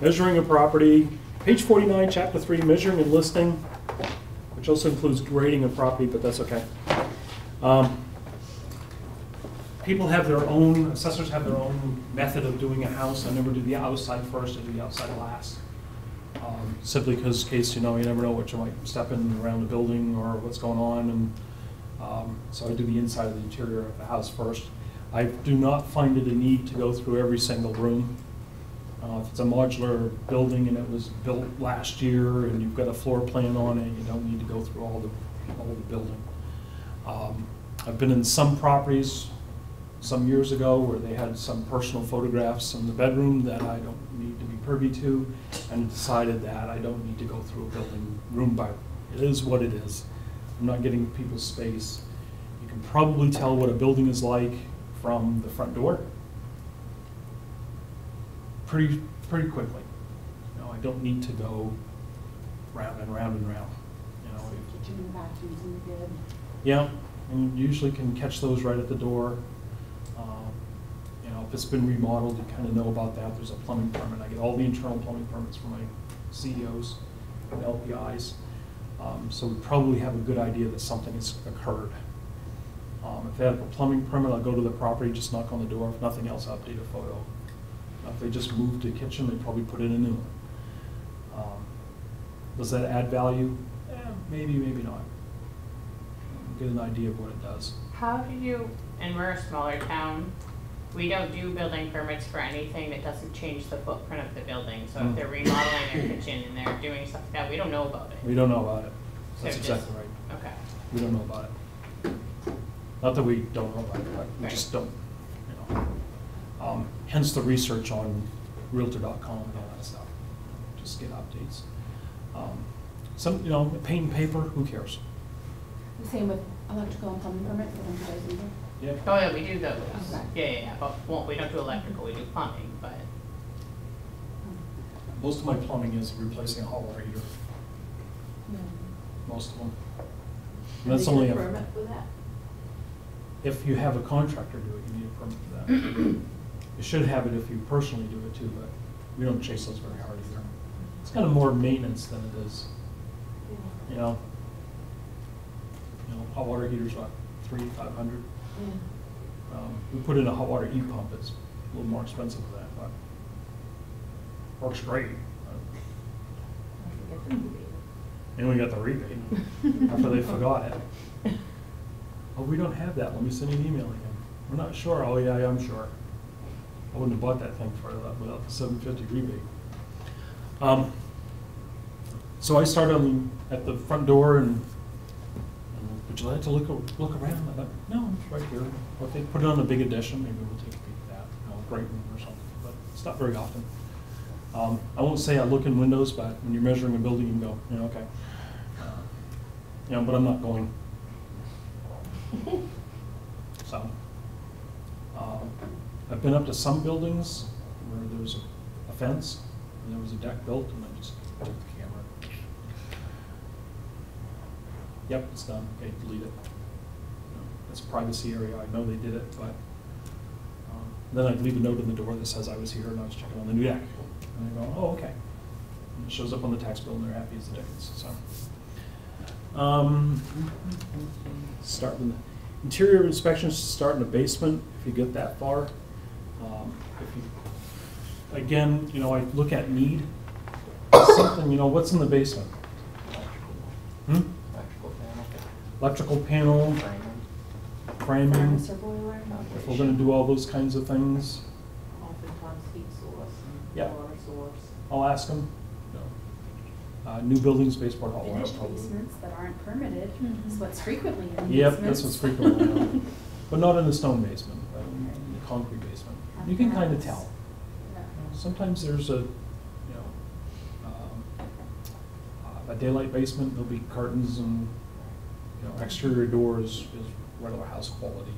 measuring a property, page 49, chapter 3, measuring and listing, which also includes grading a property, but that's okay. People have their own, assessors have their own method of doing a house. I never do the outside first, I do the outside last. Simply because, you never know what you might step in around the building or what's going on. And so I do the inside of the interior of the house first. I do not find it a need to go through every single room. If it's a modular building and it was built last year and you've got a floor plan on it, you don't need to go through all the building. I've been in some properties some years ago where they had some personal photographs in the bedroom that I don't need to be privy to, and decided that I don't need to go through a building room by room. It is what it is. I'm not getting people's space. You can probably tell what a building is like from the front door pretty quickly. I don't need to go round and round and round. Kitchen and bathrooms in the bed. Yeah, and you usually can catch those right at the door. If it's been remodeled, you kind of know about that. There's a plumbing permit. I get all the internal plumbing permits from my CEOs and LPIs. So we probably have a good idea that something has occurred. If they have a plumbing permit, I'll go to the property, just knock on the door. If nothing else, I'll update a photo. If they just moved the kitchen, they probably put in a new one. Does that add value? Maybe, maybe not. Get an idea of what it does. How do you, and we're a smaller town, we don't do building permits for anything that doesn't change the footprint of the building. So if they're remodeling their kitchen and they're doing stuff like that, we don't know about it. We don't know about it. That's so exactly right. Okay. We don't know about it. Not that we don't know about it, but we just don't. Hence the research on Realtor.com and all that stuff. Just get updates. Some, paint and paper, who cares? The same with electrical and plumbing permits. Yeah. Oh yeah, we do those. Okay. Yeah. But well, we don't do electrical, we do plumbing, but most of my plumbing is replacing a hot water heater. Yeah. Most of them. And that's only a permit for that. If you have a contractor do it, you need a permit for that. You should have it if you personally do it too, but we don't chase those very hard either. It's kind of more maintenance than it is. Yeah. Hot water heaters are like 3,500. Yeah. We put in a hot water heat pump. It's a little more expensive than that, but works great. And we got the rebate after they forgot it. Oh, we don't have that. Let me send you an email again. We're not sure. Oh yeah, I'm sure. I wouldn't have bought that thing for without the $7.50 rebate. So I started at the front door and. Would you like to look around? I thought, no, it's right here. Or if they put it on a big edition, maybe we'll take a peek at that, great room or something. But it's not very often. I won't say I look in windows, but when you're measuring a building, you can go, okay. But I'm not going. So, I've been up to some buildings where there was a fence and there was a deck built, and I just took the camera. Yep, it's done. Okay, delete it. That's a privacy area. I know they did it, but then I'd leave a note on the door that says I was here and I was checking on the new deck. And they go, oh, okay. And it shows up on the tax bill and they're happy as the dickens. So, start with the interior inspections. Start in the basement if you get that far. I look at need. Something, what's in the basement? Electrical panel, framing, if we're going to do all those kinds of things. Oftentimes heat source, water source. I'll ask them. New buildings, baseboard hall. Basements that aren't permitted is what's frequently in the Yep, that's what's frequently in But not in the stone basement, but in the concrete basement. You can kind of tell. Yeah. Sometimes there's a daylight basement, there'll be curtains and exterior doors is regular house quality.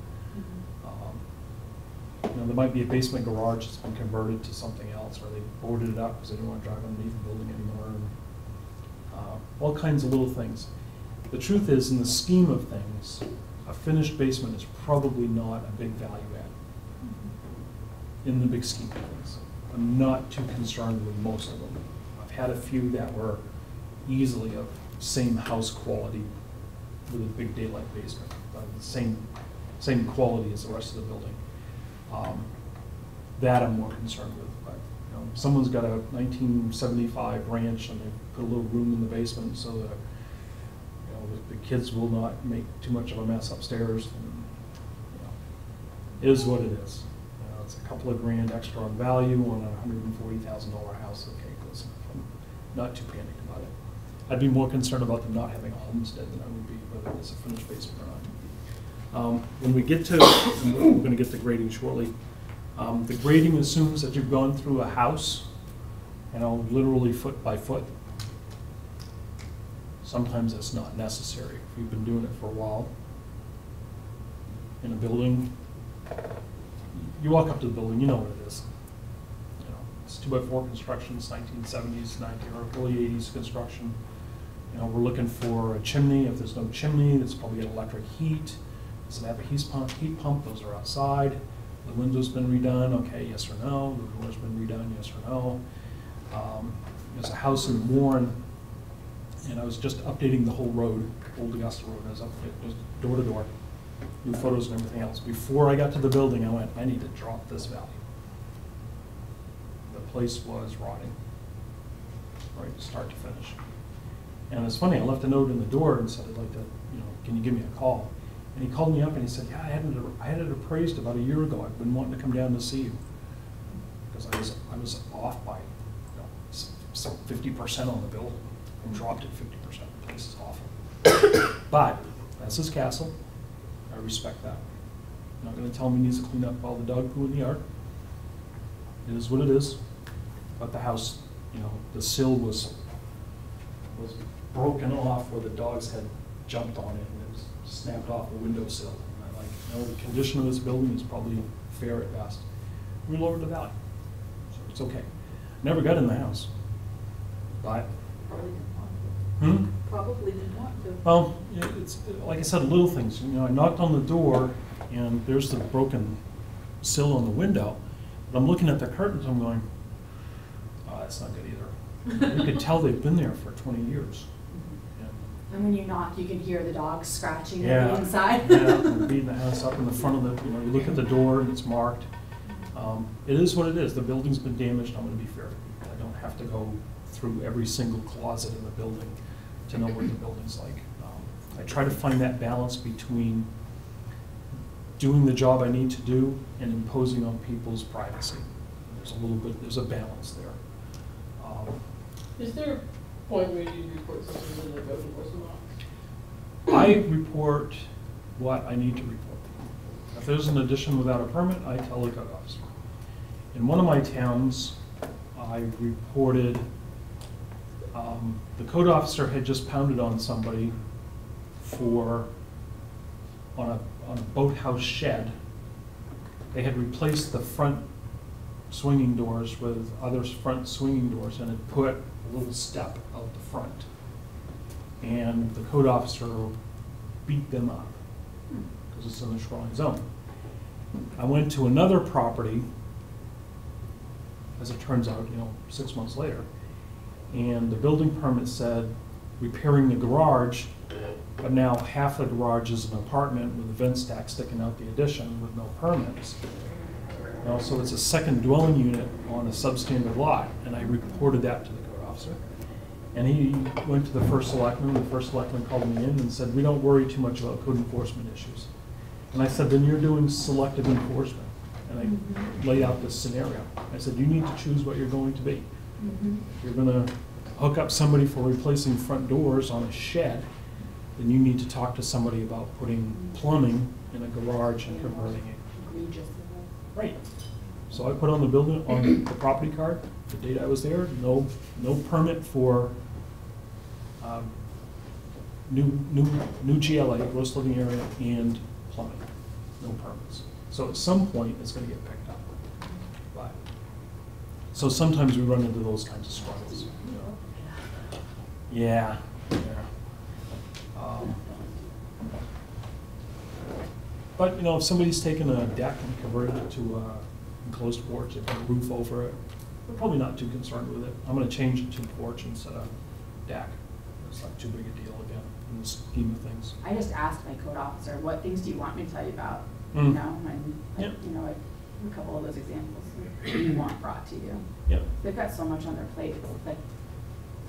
There might be a basement garage that's been converted to something else, or they boarded it up because they didn't want to drive underneath the building anymore. And, all kinds of little things. The truth is, in the scheme of things, a finished basement is probably not a big value add in the big scheme of things. I'm not too concerned with most of them. I've had a few that were easily of same house quality with a big daylight basement, same quality as the rest of the building. That I'm more concerned with. But you know, someone's got a 1975 ranch and they put a little room in the basement so that the kids will not make too much of a mess upstairs. And, you know, it is what it is. You know, it's a couple of grand extra on value on a $140,000 house. Okay, listen, I'm not too panicked about it. I'd be more concerned about them not having a homestead than I would be whether it's a finished basement or not. When we get to, and we're going to get to grading shortly, the grading assumes that you've gone through a house, you know, literally foot by foot. Sometimes that's not necessary. If you've been doing it for a while in a building, you walk up to the building, you know what it is. You know, it's 2x4 construction, it's 1970s, 90s, or early 80s construction. You know, we're looking for a chimney. If there's no chimney, it's probably got electric heat. Does it have a heat pump? Those are outside. The window's been redone, okay, yes or no. The door's been redone, yes or no. There's a house in Warren. And I was just updating the whole road, Old Augusta Road. I was updating door to door, new photos and everything else. Before I got to the building, I went, I need to drop this value. The place was rotting, right, start to finish. And it's funny, I left a note in the door and said, I'd like to, you know, can you give me a call? And he called me up and he said, yeah, I had it appraised about a year ago. I've been wanting to come down to see you. Because I was off by, you know, some 50% on the building. And dropped it 50%. The place is awful. But that's his castle. I respect that. I'm not going to tell him he needs to clean up all the dog poo in the yard. It is what it is. But the house, you know, the sill was broken off where the dogs had jumped on it and it was snapped off the windowsill. And I'm like, no, the condition of this building is probably fair at best. We lowered the value, so it's okay. Never got in the house, but. Hmm? Probably didn't want to. Well, it's like I said, little things. You know, I knocked on the door, and there's the broken sill on the window. But I'm looking at the curtains. I'm going, oh, that's not good either. You could tell they've been there for 20 years. Mm-hmm. Yeah. And when you knock, you can hear the dogs scratching on the inside. Yeah, and beating the house up in the front of the. You know, you look at the door, and it's marked. It is what it is. The building's been damaged. I'm going to be fair. I don't have to go through every single closet in the building to know what the building's like. I try to find that balance between doing the job I need to do and imposing on people's privacy. There's a little bit, there's a balance there. Is there a point where you report something and then go report something? I report what I need to report. If there's an addition without a permit, I tell the code officer. In one of my towns, I reported the code officer had just pounded on somebody for, on a boathouse shed. They had replaced the front swinging doors with other front swinging doors and had put a little step out the front. And the code officer beat them up because it's in the shoreline zone. I went to another property, as it turns out, you know, 6 months later. And the building permit said repairing the garage, but now half the garage is an apartment with a vent stack sticking out the addition with no permits. Now, so it's a second dwelling unit on a substandard lot, and I reported that to the code officer. And he went to the first selectman. The first selectman called me in and said, we don't worry too much about code enforcement issues. And I said, then you're doing selective enforcement. And I laid out this scenario. I said, you need to choose what you're going to be. Mm-hmm. If you're going to hook up somebody for replacing front doors on a shed, then you need to talk to somebody about putting plumbing in a garage and converting it. Right. So I put on the building, on the property card, the date I was there, no permit for new GLA, gross living area, and plumbing. No permits. So at some point, it's going to get picked up. So sometimes we run into those kinds of struggles. You know? Yeah. But you know, if somebody's taken a deck and converted it to an enclosed porch, they put a roof over it, We're probably not too concerned with it. I'm going to change it to a porch instead of deck. It's not too big a deal again in the scheme of things. I just asked my code officer, what things do you want me to tell you about? Mm. You know, and like, yeah. You know, like a couple of those examples you want brought to you. Yeah. They've got so much on their plate. Like,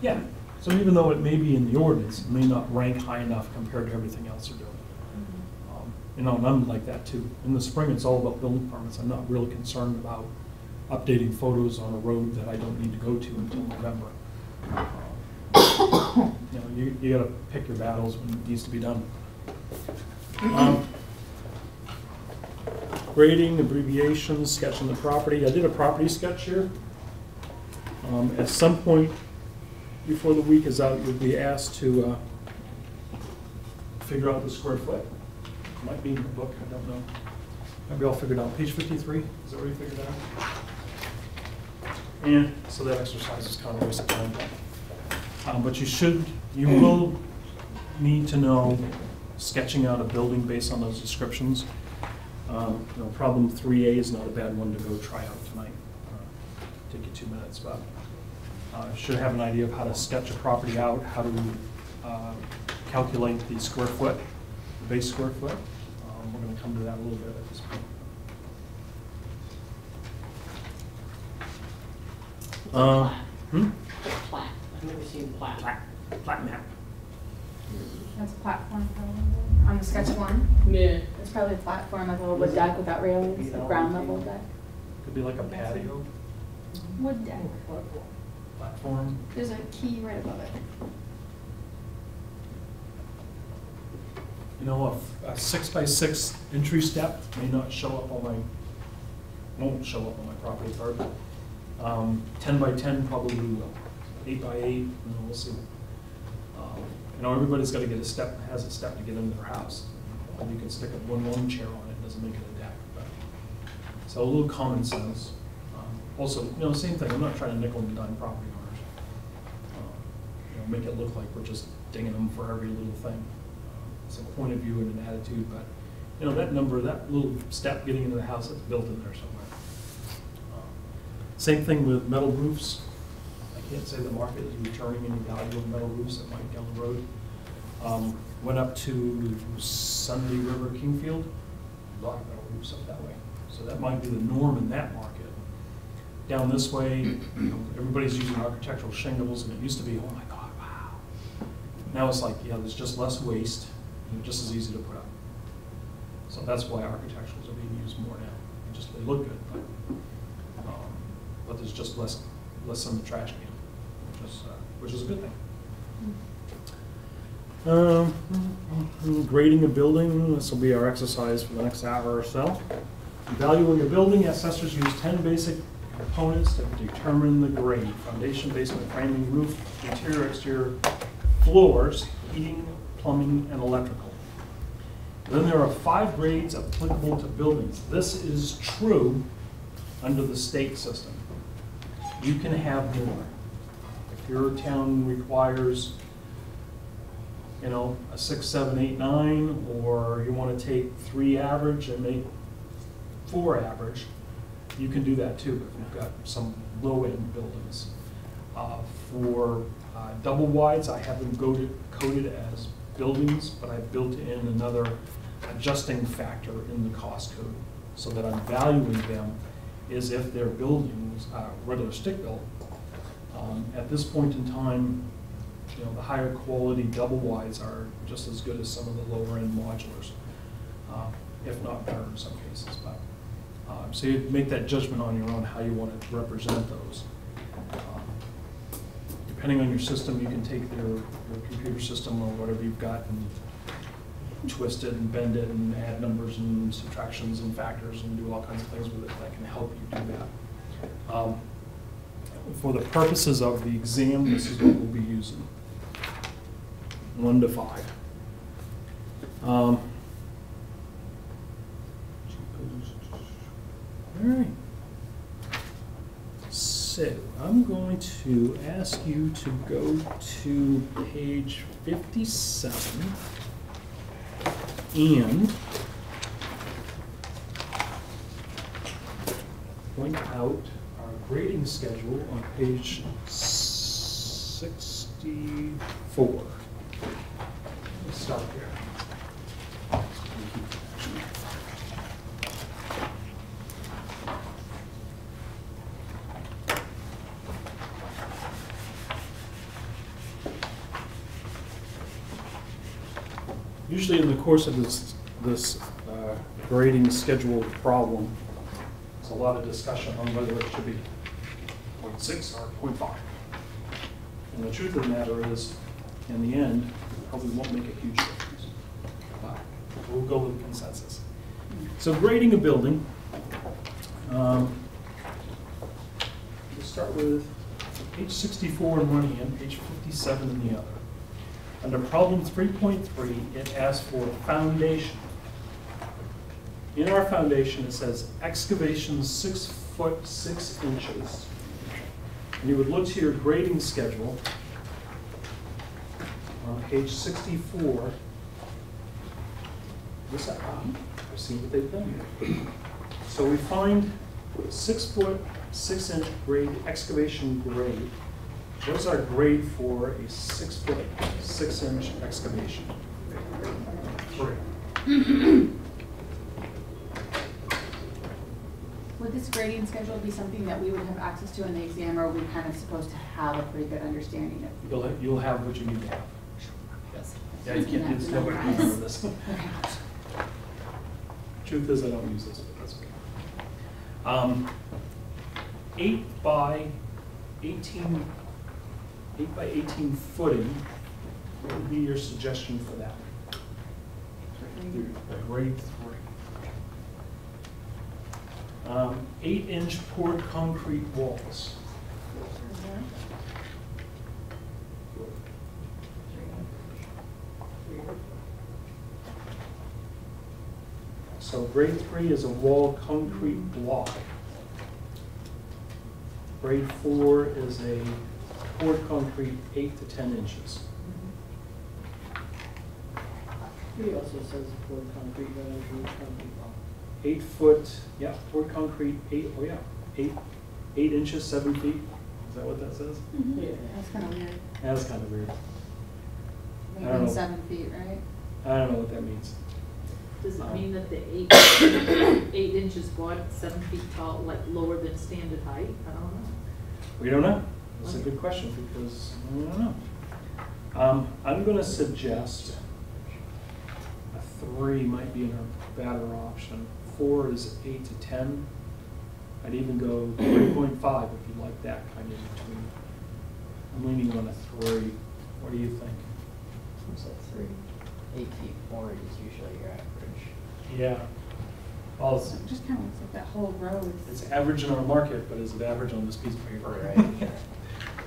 yeah. So even though it may be in the ordinance, it may not rank high enough compared to everything else they're doing. Mm-hmm. You know, and I'm like that too. In the spring, it's all about building permits. I'm not really concerned about updating photos on a road that I don't need to go to until November. You know, you got to pick your battles when it needs to be done. Grading, abbreviations, sketching the property. I did a property sketch here. At some point before the week is out, you'll be asked to figure out the square foot. It might be in the book, I don't know. Maybe I'll figure it out. Page 53, is that where you figured out? Yeah, so that exercise is kind of a waste of time. But you will need to know sketching out a building based on those descriptions. You know, problem 3A is not a bad one to go try out tonight. Take you 2 minutes, but should have an idea of how to sketch a property out, how to calculate the square foot, the base square foot. We're going to come to that a little bit at this point. Plat. I've never seen plat. Plat map. That's a platform, probably. On the sketch one? Yeah. It's probably a platform, like a little wood deck without railings, a ground level deck. Could be like a patio. Wood deck. Platform. There's a key right above it. You know, a 6 by 6 entry step may not show up on my, won't show up on my property card. 10 by 10 probably will. 8 by 8, you know, we'll see. You know, everybody's got to get a step, has a step to get into their house. And you can stick a one chair on it, it doesn't make it a deck. But. So a little common sense. Also, you know, same thing, I'm not trying to nickel and dime property owners. You know, make it look like we're just dinging them for every little thing. It's a point of view and an attitude, but you know, that number, that little step getting into the house, that's built in there somewhere. Same thing with metal roofs. Can't say the market is returning any value of metal roofs that might down the road. Went up to Sunday River, Kingfield, a lot of metal roofs up that way. So that might be the norm in that market. Down this way, you know, everybody's using architectural shingles, and it used to be, oh my God, wow. Now it's like, yeah, there's just less waste, and just as easy to put up. So that's why architecturals are being used more now. They look good, but there's just less in the trash can. Which is a good thing. Grading a building, this will be our exercise for the next hour or so. Valuing a building, assessors use 10 basic components to determine the grade: foundation, basement, framing, roof, interior, exterior, floors, heating, plumbing, and electrical. And then there are 5 grades applicable to buildings. This is true under the state system. You can have more. Your town requires, you know, a 6, 7, 8, 9, or you want to take 3 average and make 4 average, you can do that too if you've got some low-end buildings. For double wides, I have them coded as buildings, but I built in another adjusting factor in the cost code so that I'm valuing them as if they're buildings, regular stick-built. At this point in time, you know, the higher quality double wides are just as good as some of the lower end modulars, if not better in some cases. But so you make that judgment on your own how you want to represent those. Depending on your system, you can take your computer system or whatever you've got and twist it and bend it and add numbers and subtractions and factors and do all kinds of things with it that can help you do that. For the purposes of the exam, this is what we'll be using, 1 to 5. All right. So I'm going to ask you to go to page 57 and point out grading schedule on page 64. Let's stop here. Usually in the course of this grading schedule problem, there's a lot of discussion on whether it should be 0.6 or 0.5. And the truth of the matter is, in the end, it probably won't make a huge difference. But we'll go with the consensus. So grading a building, we'll start with page 64 in one hand, page 57 in the other. Under problem 3.3, it asks for foundation. In our foundation, it says excavation 6 foot 6 inches. And you would look to your grading schedule on page 64. This I've seen what they've done here. So we find 6 foot 6 inch grade, excavation grade. What is our grade for a 6 foot 6 inch excavation? 3. Would this grading schedule be something that we would have access to in the exam, or are we kind of supposed to have a pretty good understanding of? You'll have what you need to have. Yes. Yeah, you can't do this. Truth is, I don't use this, but that's okay. 8 by 18 footing, what would be your suggestion for that? Grade 3. 8-inch poured concrete walls. So grade 3 is a wall concrete block. Grade 4 is a poured concrete 8 to 10 inches. Mm-hmm. He also says poured concrete, but I agree with concrete block. 8 foot, yeah, poured concrete, 8 inches, 7 feet. Is that what that says? Mm-hmm. Yeah. That's kind of weird. That's kind of weird. I don't know. 7 feet, right? I don't know what that means. Does it mean that the 8 inches wide, 7 feet tall, like lower than standard height? I don't know. We don't know. That's a good question, because I don't know. I'm going to suggest a 3 might be in our better option. 4 is 8 to 10. I'd even go 3.5 if you like that kind of between. I'm leaning on a 3. What do you think? What's that 3? 8 feet forward is usually your average. Yeah. Well, it just kind of looks like that whole road. It's average in our market, but it's average on this piece of paper, right?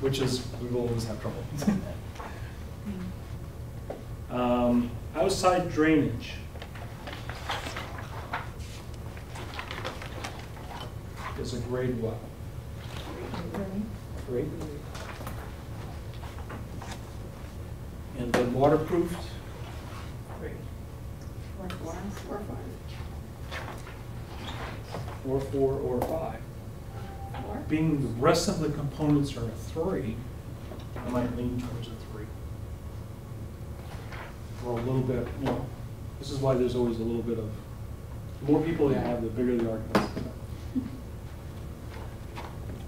Which is, we will always have trouble with that. Outside drainage. Is a grade what? 3. And then waterproofed? 4, 4, or 5. Being the rest of the components are a 3, I might lean towards a 3. Or a little bit, you know, this is why there's always a little bit of, the more people you have, the bigger the argument.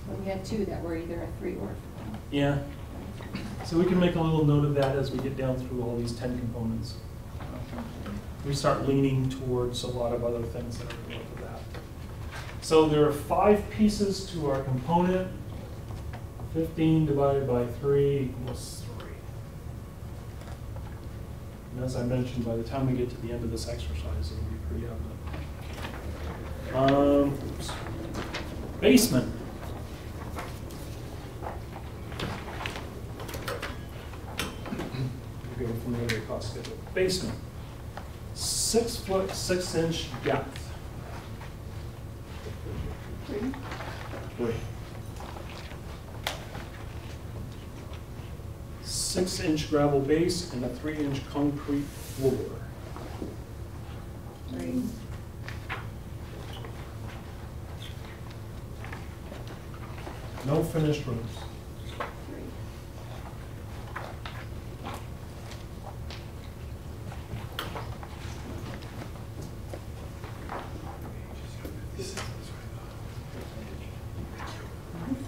Well, we had 2 that were either a 3 or 4. Yeah. So we can make a little note of that as we get down through all these 10 components. We start leaning towards a lot of other things that are related. So there are 5 pieces to our component. 15 divided by 3 equals 3. And as I mentioned, by the time we get to the end of this exercise, it'll be pretty evident. Basement. We'll go from the other cost schedule. Basement. 6 foot 6 inch depth. 3. 6 inch gravel base and a 3 inch concrete floor. 3. No finished rooms.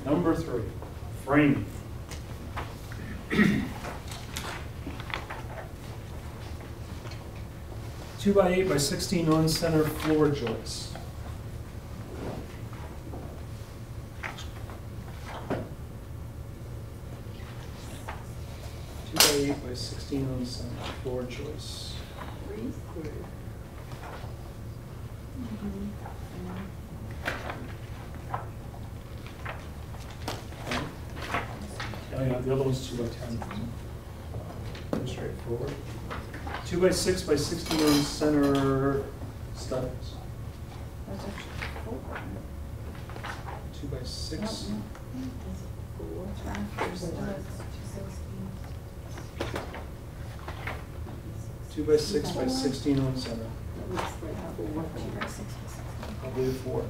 Number three, framing. Two by 8 by 16 on center floor joists. Two by 8 by 16 on center floor joists. Three square. Oh yeah, the other one's 2 by 10. Straightforward. 2 by 6 by 16 on center studies. That's actually four. 2 by 6. Nope. Four. That's 216. 2 by 6 by 16 on center. That looks like 4.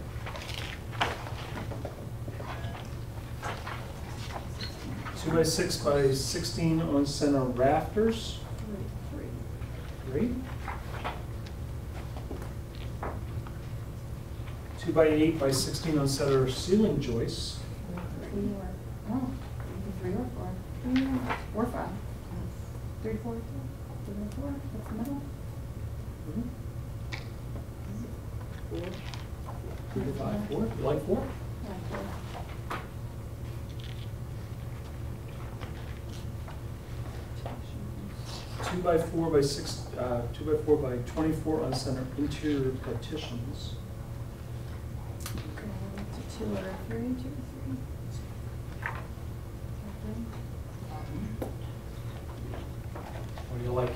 2 by 6 by 16. Probably 4. Two by 6 by 16 on center rafters. 3. 2 by 8 by 16 on center ceiling joists. 3 or 4. 3 or 5. 3, 4, 4, 4. That's the middle. 4, 2 to 5, 4. You like 4? Yeah, 4. 2 by 4 by 6, 2 by 4 by 24 on center interior partitions. 2 or 3, 2 or 3. What do you like?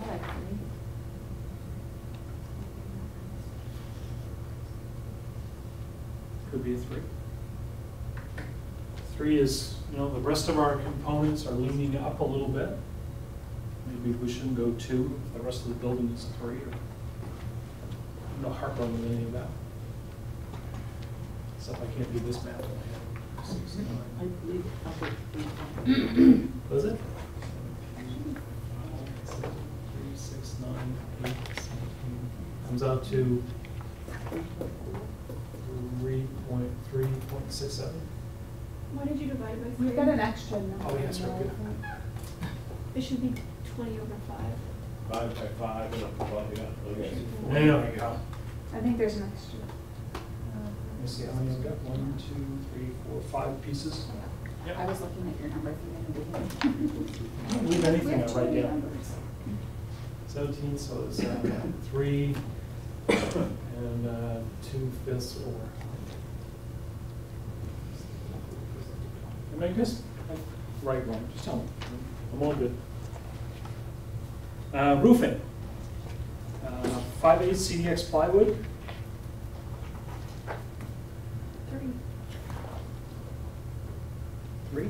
I like 3. 3. 3 is, you know, the rest of our components are leaning up a little bit. Maybe we shouldn't go 2 if the rest of the building is 3. Or I'm not harping on any of that. Except I can't do this math. I believe it. Was it? 3, 6, 9, 8, 17. Comes out to 3.3.67. Why did you divide by 3? You've got an extra number. Oh, yes, right. Good. It should be 20/5. 5 by 5 and up above, yeah. There you go. I think there's an extra. Let me see how many I've got. 1, 2, 3, 4, 5 pieces. Yeah. Yep. I was looking at your number thing. I don't leave anything out right now. 17, so it's 3 and 2/5 over. And I guess right wrong. Just tell me. I'm all good. Roofing. 5/8 CDX plywood. 3. 3.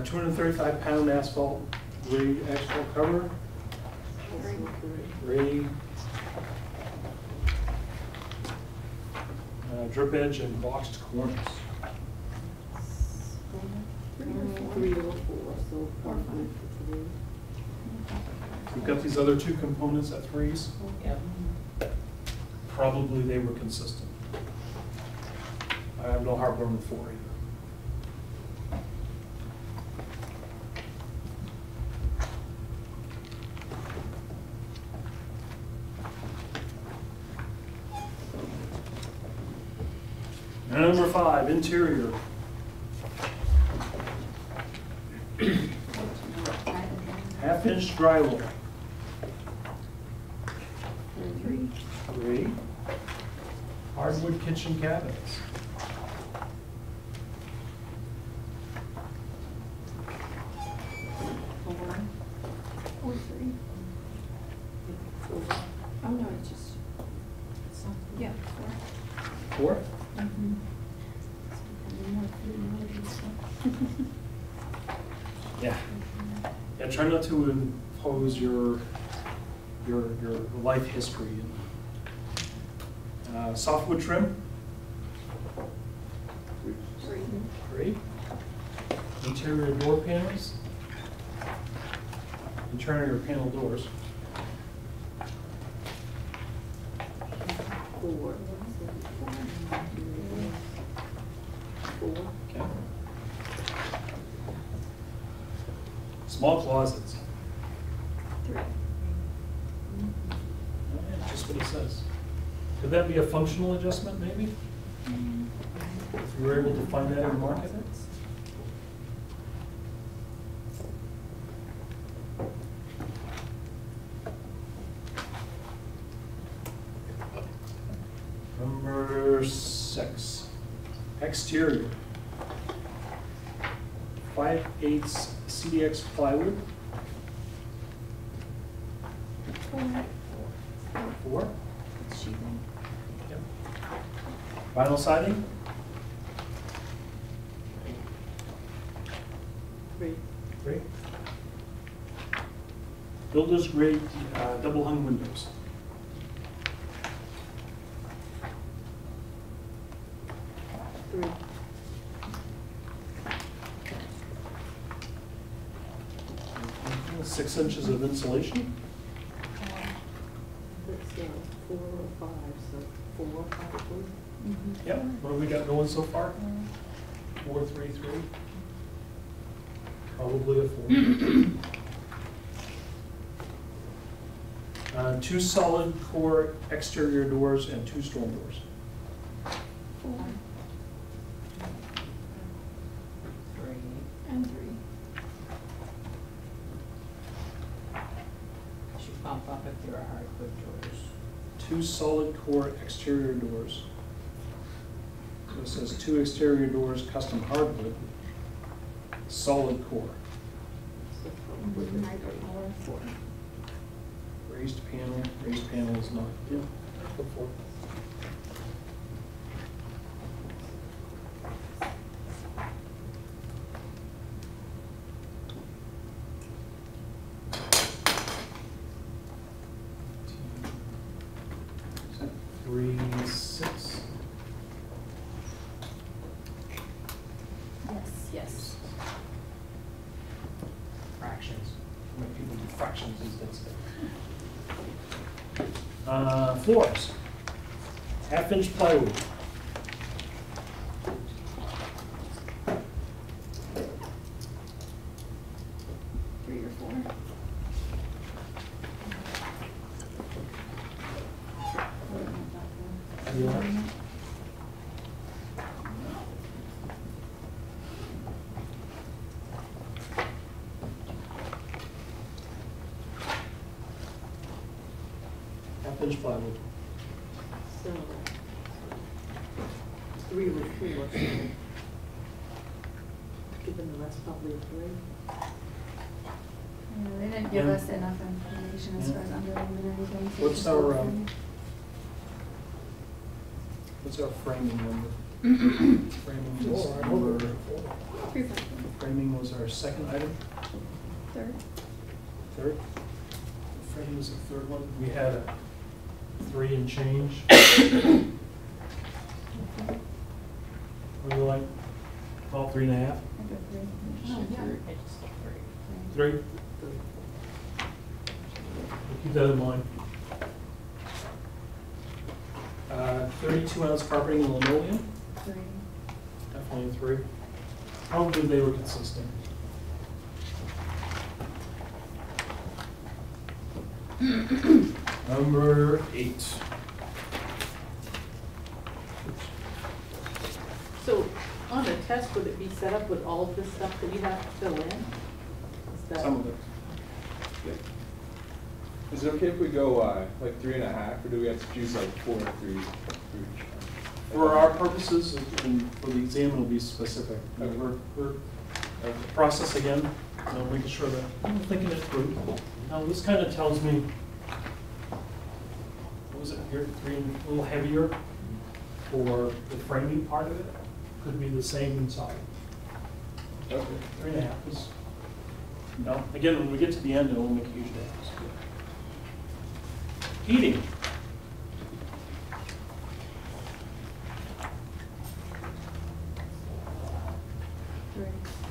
235-pound asphalt rig asphalt cover. 3. 3. 3. Drip edge and boxed corners. 3 or 4, so 4 or 5 for today. We've got these other 2 components at 3s. Yeah. Probably they were consistent. I have no heartburn on the 4 either. Number 5, interior. Half-inch drywall. 3. 3. Hardwood kitchen cabinets. 4. 4, 3. Oh no, it's just something. Yeah, 4. 4? Mm-hmm. Yeah. Yeah, try not to impose your life history softwood trim. Three. Interior door panels. Interior panel doors. Four. Okay. Small closets. Three. Just what it says. Could that be a functional adjustment, maybe? If you were able to find that in the market? Number 6, exterior. 5/8 CDX plywood. 4. Yep. Vinyl siding. 3. Builder's grade double hung windows. Okay. 6 inches of insulation. That's 4 or 5, so 4 probably. Mm-hmm. Yeah, what have we got going so far? 4, 3, 3. Probably a 4. 2 solid core exterior doors and 2 storm doors. 4. 3 and 3. Should pop up if there are hardwood doors. 2 solid core exterior doors. So it says 2 exterior doors, custom hardwood. Solid core. Raised panel is not. Yeah. Floors, 1/2 inch plywood. 3 or 4. Plywood. So, 3 or 3 looks good. Given the rest, probably 3. Yeah, they didn't give us enough information as far as underwriting and everything. So what's our framing number? Framing was number 4. Framing was our second item. Third. Framing was the third one. We had a 3 and change. What do you like? All 3.5? I got 3. Oh, yeah. 3? 3. Keep that in mind. 32-ounce carpeting and linoleum? 3. Definitely 3. Probably they were consistent. Number 8. So on the test, would it be set up with all of this stuff that you have to fill in? Some of it. Yeah. Is it okay if we go like 3.5, or do we have to choose like 4 or 3? For our purposes, and for the exam, it'll be specific. Okay. We're process again, making sure that I'm thinking it through. Now this kind of tells me. Was it here 3 a little heavier for the framing part of it? Could be the same inside. Okay. 3.5 is, no. Again, when we get to the end, it will make a huge difference. Heating.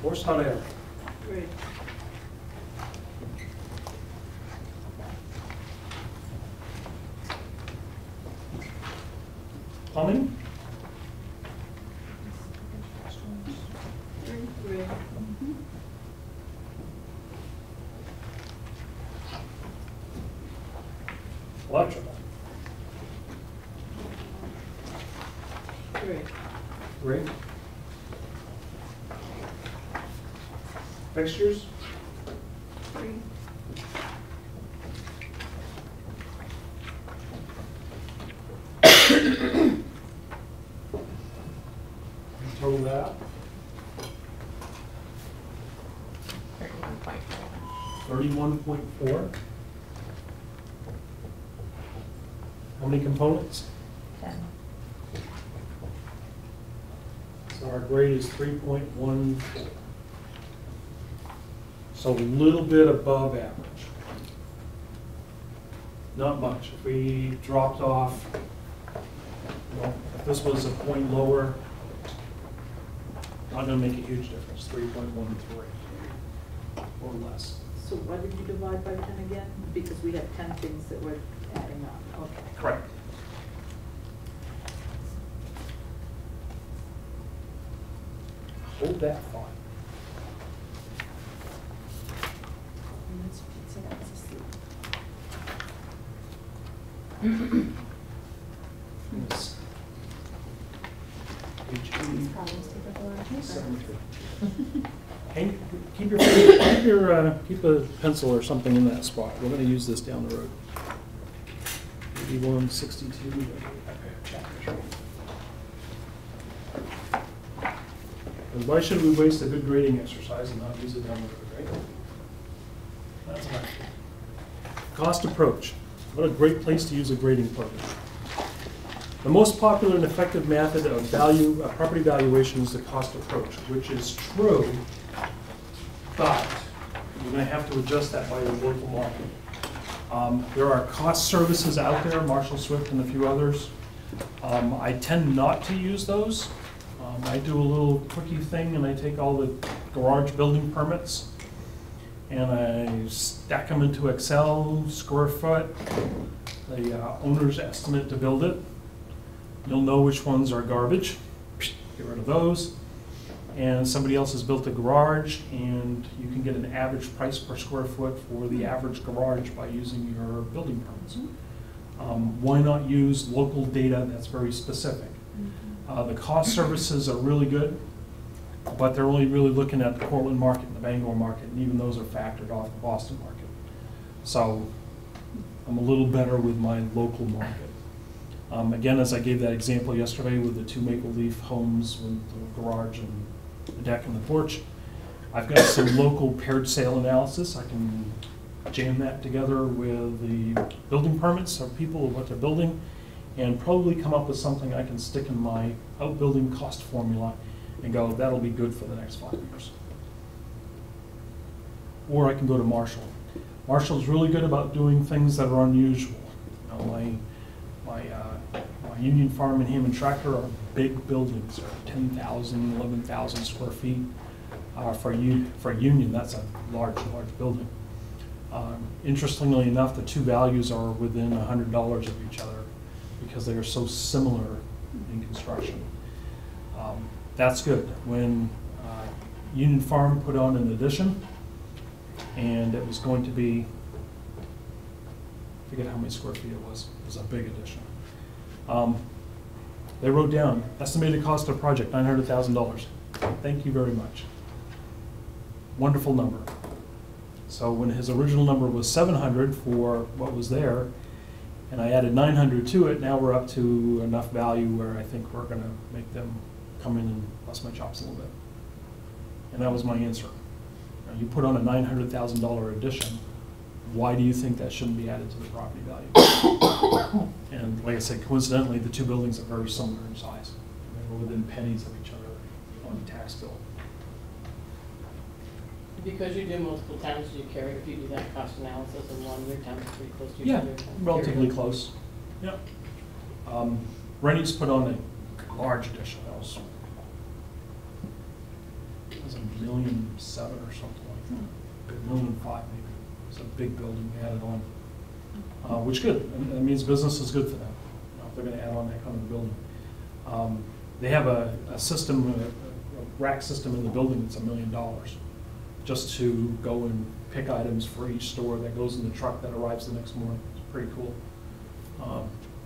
or hot air. Great. Plumbing? Great. Mm-hmm. Electrical? Great. Great. Fixtures? Great. Total that? 31.4. 31.4. How many components? 10. So our grade is 3.1. So a little bit above average. Not much. If we dropped off, you know, if this was a point lower, not going to make a huge difference. 3.13 or less. So why did you divide by 10 again? Because we had 10 things that were adding up. Okay. Correct. Hold that thought. Yes. Hey, keep a pencil or something in that spot. We're going to use this down the road. 8162. Why should we waste a good grading exercise and not use it down the road, right? That's right. Cost approach. What a great place to use a grading program. The most popular and effective method of property valuation is the cost approach, which is true, but you're going to have to adjust that by your local market. There are cost services out there, Marshall Swift and a few others. I tend not to use those. I do a little quickie thing and I take all the garage building permits and I stack them into Excel, square foot, the owner's estimate to build it. You'll know which ones are garbage, get rid of those. And somebody else has built a garage and you can get an average price per square foot for the average garage by using your building permits. Why not use local data that's very specific? The cost services are really good, but they're only really looking at the Portland market and the Bangor market, and even those are factored off the Boston market. So I'm a little better with my local market. Again, as I gave that example yesterday with the two Maple Leaf homes with the garage and the deck and the porch, I've got some local paired sale analysis. I can jam that together with the building permits of people and what they're building and probably come up with something I can stick in my outbuilding cost formula and go, that'll be good for the next 5 years. Or I can go to Marshall. Marshall's really good about doing things that are unusual. You know, my Union Farm and Hammond Tracker are big buildings. They're 10,000, 11,000 square feet. For Union, that's a large, large building. Interestingly enough, the two values are within $100 of each other because they are so similar in construction. That's good. When Union Farm put on an addition, and it was going to be, I forget how many square feet it was a big addition. They wrote down, estimated cost of project, $900,000. Thank you very much. Wonderful number. So when his original number was 700 for what was there, and I added 900 to it, now we're up to enough value where I think we're gonna make them come in and bust my chops a little bit. And that was my answer. Now, you put on a $900,000 addition, why do you think that shouldn't be added to the property value? And like I said, coincidentally, the two buildings are very similar in size. They were within pennies of each other on the tax bill. Because you do multiple times, do you care if you do that cost analysis in one year times pretty close to each other? Yeah, relatively close. Yeah. Rennie's put on a large addition. That was it was $1.7 million or something like that, $1.5 million maybe. It's a big building we added on, which good. That means business is good for them. You know, if they're going to add on that kind of building, they have a system, a rack system in the building that's $1 million, just to go and pick items for each store that goes in the truck that arrives the next morning. It's pretty cool.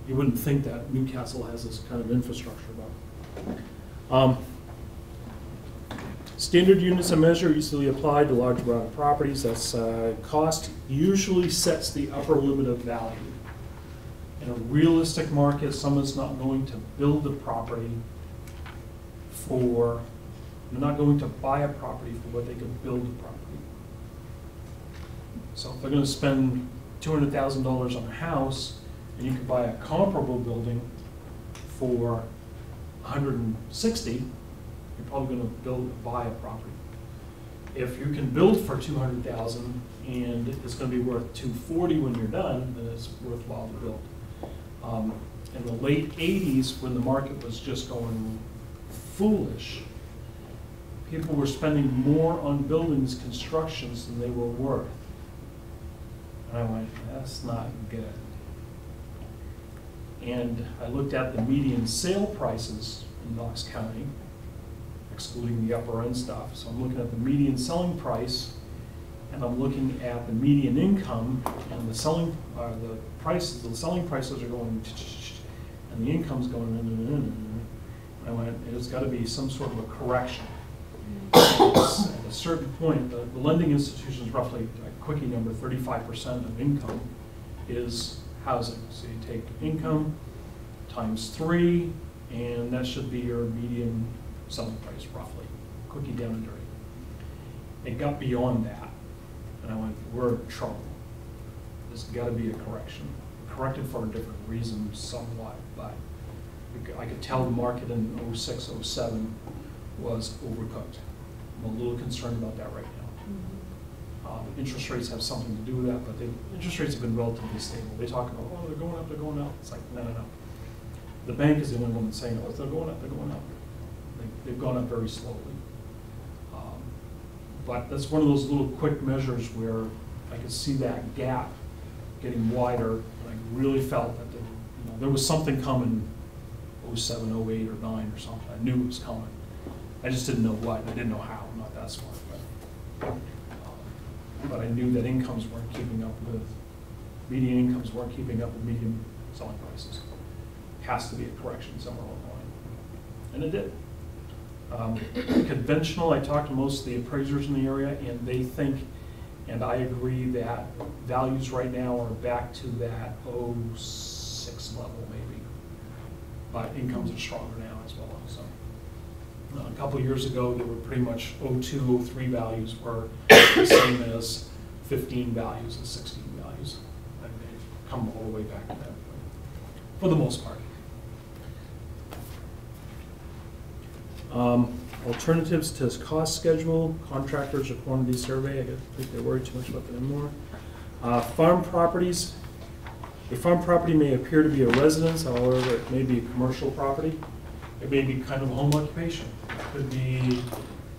You wouldn't think that Newcastle has this kind of infrastructure, but standard units of measure usually applied to large amount of properties. That's cost usually sets the upper limit of value. In a realistic market, someone's not going to build a property for, they're not going to buy a property for what they could build a property. So if they're going to spend $200,000 on a house, and you can buy a comparable building for 160, you're probably going to buy a property. If you can build for 200,000 and it's going to be worth 240 when you're done, then it's worthwhile to build. In the late 80s, when the market was just going foolish, people were spending more on buildings, constructions than they were worth. And I went, that's not good. And I looked at the median sale prices in Knox County, excluding the upper end stuff. So I'm looking at the median selling price, and I'm looking at the median income, and the selling, the prices, the selling prices are going, and the income's going, and I went, it's got to be some sort of a correction. At a certain point, the lending institutions, roughly a quickie number, 35% of income is housing. So you take income times 3, and that should be your median selling price, roughly. Quickie down and dirty. It got beyond that, and I went, we're in trouble. There's got to be a correction. Corrected for a different reason somewhat, but I could tell the market in 06, 07 was overcooked. I'm a little concerned about that right now. Interest rates have something to do with that, but interest rates have been relatively stable. They talk about, oh, they're going up, they're going up. It's like, no, no, no. The bank is the only one that's saying, oh, they're going up, they're going up. They've gone up very slowly. But that's one of those little quick measures where I could see that gap getting wider, and I really felt that there was something coming 07, 08, or 9 or something. I knew it was coming. I just didn't know what, and I didn't know how. I'm not that smart, but I knew that incomes weren't keeping up with, median incomes weren't keeping up with median selling prices. Has to be a correction somewhere along the line. And it did. Conventional, I talked to most of the appraisers in the area, and they think, and I agree, that values right now are back to that 06 level maybe. But incomes are stronger now as well. So. A couple of years ago, they were pretty much 02, 03 values were the same as 15 values and 16 values. And they've come all the way back to that point, for the most part. Alternatives to cost schedule, contractors or quantity survey. I think they worry too much about that anymore. Farm properties. A farm property may appear to be a residence, however, it may be a commercial property. It may be kind of a home occupation. It could be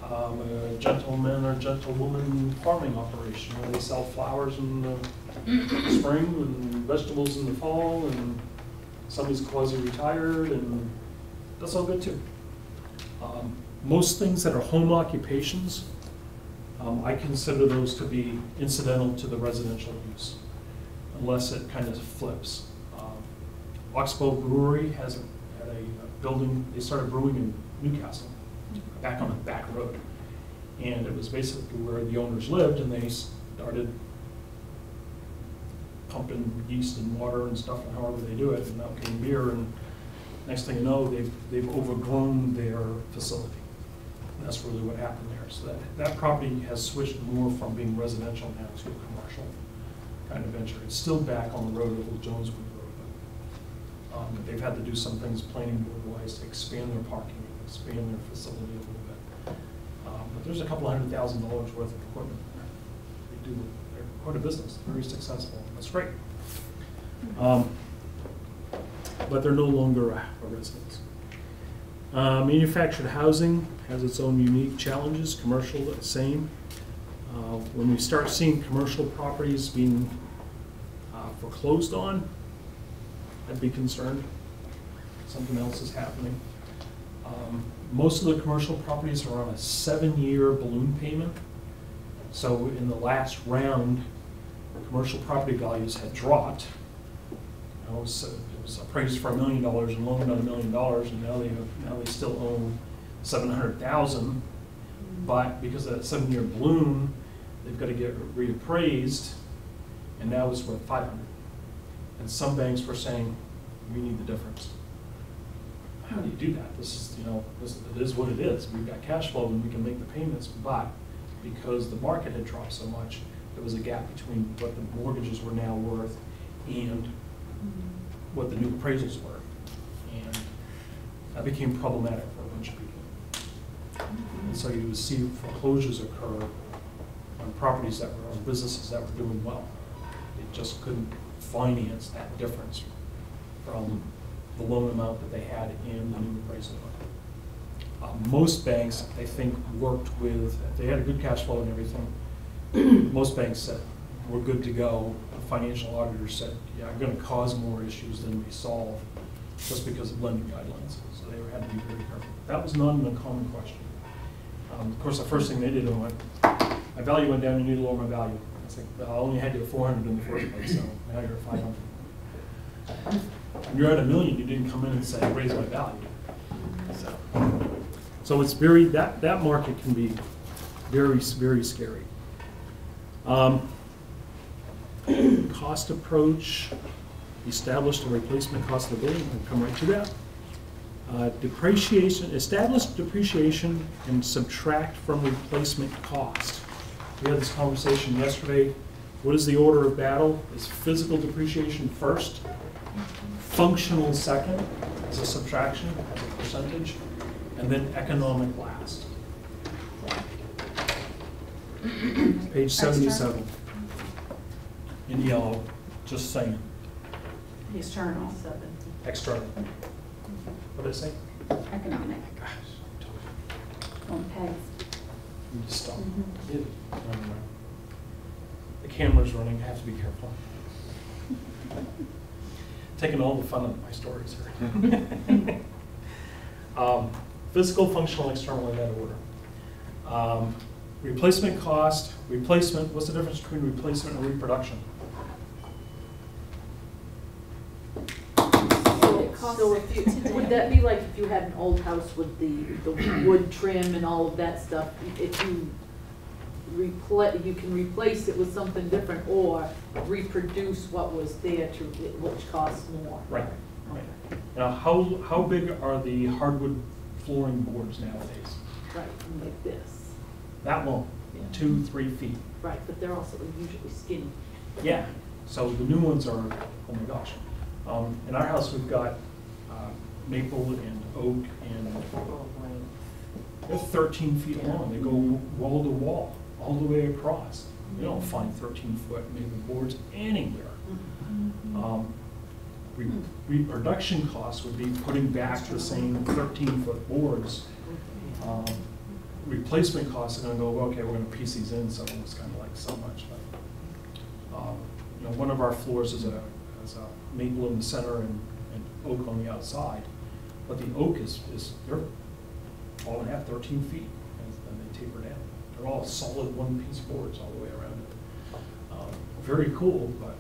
a gentleman or gentlewoman farming operation where they sell flowers in the spring and vegetables in the fall, and somebody's quasi-retired, and that's all good too. Most things that are home occupations, I consider those to be incidental to the residential use, unless it kind of flips. Oxbow Brewery has a building, they started brewing in Newcastle, back on the back road. And it was basically where the owners lived, and they started pumping yeast and water and stuff, and however they do it, and out came beer, and next thing you know, they've overgrown their facility. And that's really what happened there. So that property has switched more from being residential now to a commercial kind of venture. It's still back on the road, a little Joneswood. They've had to do some things planning board-wise to expand their parking, expand their facility a little bit. But there's a couple $100,000 worth of equipment there. They're quite a business, very successful. That's great. But they're no longer a residence. Manufactured housing has its own unique challenges, commercial the same. When we start seeing commercial properties being foreclosed on, I'd be concerned something else is happening. Most of the commercial properties are on a 7-year balloon payment. So in the last round, commercial property values had dropped. It was appraised for $1 million and loaned on $1 million, and now they still own $700,000. But because of that 7-year balloon, they've got to get reappraised, and now it's worth $500,000. And some banks were saying, we need the difference. How do you do that? This is, it is what it is. We've got cash flow and we can make the payments, but because the market had dropped so much, there was a gap between what the mortgages were now worth and what the new appraisals were. And that became problematic for a bunch of people. And so you would see foreclosures occur on properties that were, on businesses that were doing well. It just couldn't finance that difference from the loan amount that they had in the new appraisal. Most banks, I think, worked with, they had a good cash flow and everything. Most banks said, we're good to go. The financial auditor said, yeah, I'm going to cause more issues than we solve just because of lending guidelines. So they had to be very careful. That was not an uncommon question. Of course, the first thing they did was, my value went down, you need to lower my value. I was like, well, I only had you at 400 in the first place, so now you're at 500. When you're at $1 million, you didn't come in and say, raise my value. So it's very, that market can be very, very scary. Cost approach, established a replacement cost of the building, we'll come right to that. Depreciation, establish depreciation and subtract from replacement cost. We had this conversation yesterday. What is the order of battle? Is physical depreciation first, functional second, as a subtraction, as a percentage, and then economic last. Page 77 in yellow, just saying. External. External. What did I say? Economic. Oh gosh, I told you. On pegs. You just stop. The camera's running, I have to be careful. Taking all the fun out of my stories here. Physical, functional, external in that order. Replacement cost, replacement, what's the difference between replacement and reproduction? So if you, would that be like if you had an old house with the wood trim and all of that stuff, if you, you can replace it with something different or reproduce what was there, to which costs more. Right. Right. Now, how big are the hardwood flooring boards nowadays? Right, like this. That long, yeah. 2-3 feet. Right, but they're also usually skinny. Yeah, so the new ones are, oh my gosh. In our house, we've got maple and oak, and they're 13 feet long. They go wall to wall, all the way across. You don't find 13-foot maple boards anywhere. Reproduction costs would be putting back the same 13-foot boards. Replacement costs are going to go, okay, we're going to piece these in, so it's kind of like so much. But, one of our floors is a maple in the center and oak on the outside, but the oak is they're 12 and a half, 13 feet, and then they taper down. They're all solid one-piece boards all the way around it. Very cool, but.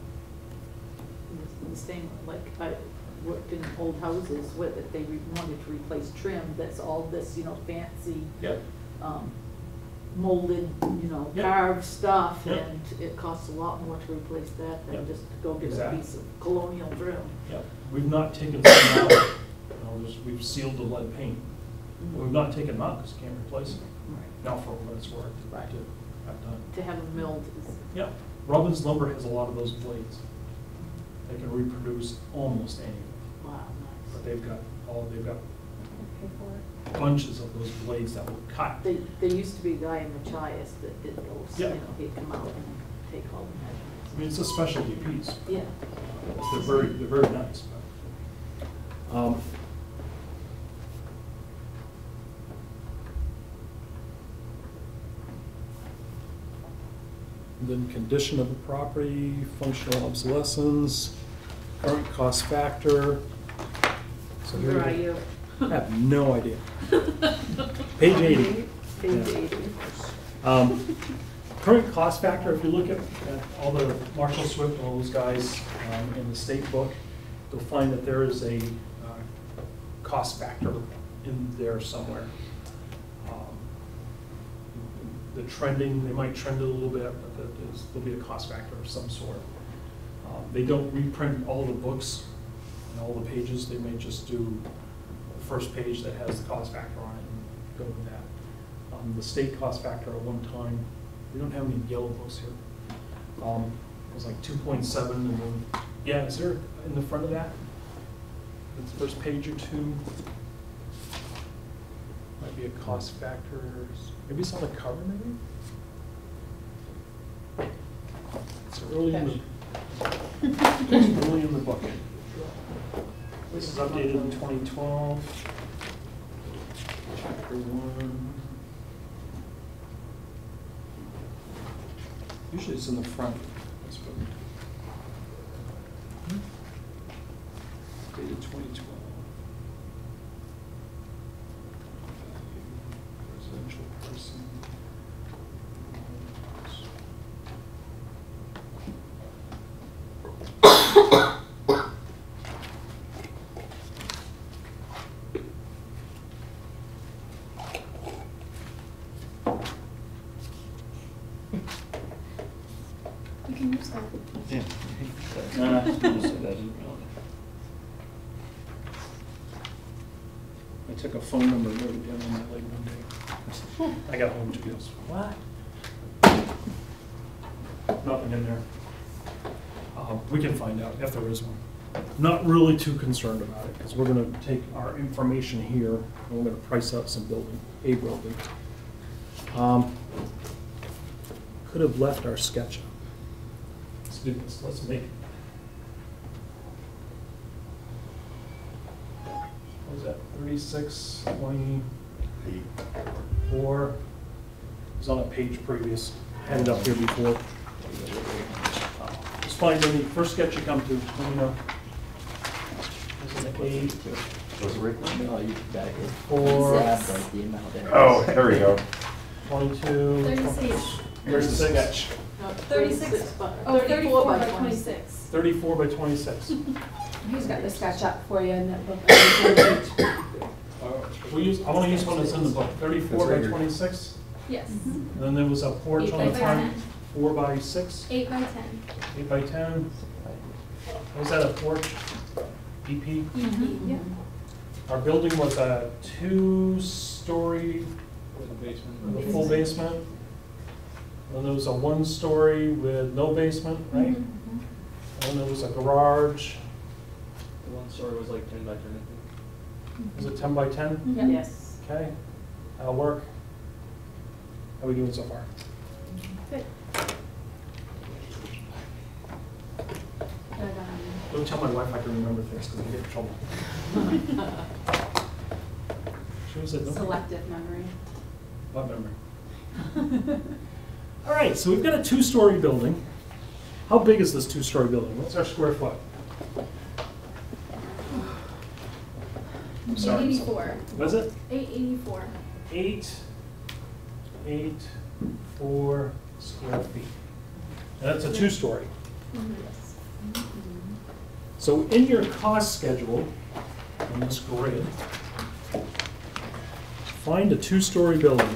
The same, like I worked in old houses where they wanted to replace trim. That's all this, fancy, molded, carved stuff, and it costs a lot more to replace that than just to go get a piece of colonial trim. Yeah, we've not taken them out. We've sealed the lead paint. But we've not taken them out because you can't replace them. Right. Now for what it's worth, to have done. To have them milled. Yeah, Robbins Lumber has a lot of those blades. They can reproduce almost anything. Wow, nice. But they've got bunches of those blades that will cut. There used to be a guy in Machias that did those. Yeah. He'd come out and take all the measurements. I mean, it's a specialty piece. Yeah. They're very nice. But. then condition of the property, functional obsolescence, current cost factor. So where are you? I have no idea. Page 80. Page 80. Current cost factor, if you look at all the Marshall Swift, all those guys in the state book, you'll find that there is a cost factor in there somewhere. The trending, they might trend it a little bit, but there'll be a cost factor of some sort. They don't reprint all the books and all the pages. They may just do the first page that has the cost factor on it and go with that. The state cost factor at one time, we don't have any yellow books here. It was like 2.7, and then, yeah, is there in the front of that? That's the first page or two. Might be a cost factor. Maybe it's on the cover, maybe? It's early in the book. This is updated in 2012. Chapter 1. Usually it's in the front. Updated 2012. Phone number wrote down on my leg one day. I got home to goes, what? Nothing in there. We can find out if there is one. Not really too concerned about it because we're going to take our information here and we're going to price out some building, a building. Could have left our sketch up. Let's do this. Let's make it. What is that? 36, 24. It was on a page previous. Had it up here before. Just find any first sketch you come to. You know, there's an 8. Was Rick no, you back it. 4. Oh, there we go. 22. 36. There's the sketch. No, 36. Oh, 34 by 26. 34 by 26. Who's got the sketch up for you in that book? I want to use one that's in the book. 34 by 26? Yes. And then there was a porch on the front. 4 by 6? 8 by 10. 8 by 10. Was that a porch? EP? Mm-hmm. Yeah. Our building was a 2-story with a basement. With a full basement. And then there was a 1-story with no basement, right? Mm-hmm. And then there was a garage. The 1-story was like 10 by 10, I think. Was it 10 by 10? Mm-hmm. Yes. Okay. That'll work. How are we doing so far? Good. Don't tell my wife I can remember things because I get in trouble. She was at selective memory. What memory? All right, so we've got a 2-story building. How big is this 2-story building? What's our square foot? 884. Was it? 884. 884 square feet. And that's a 2-story. Yes. So in your cost schedule, on this grid, find a 2-story building.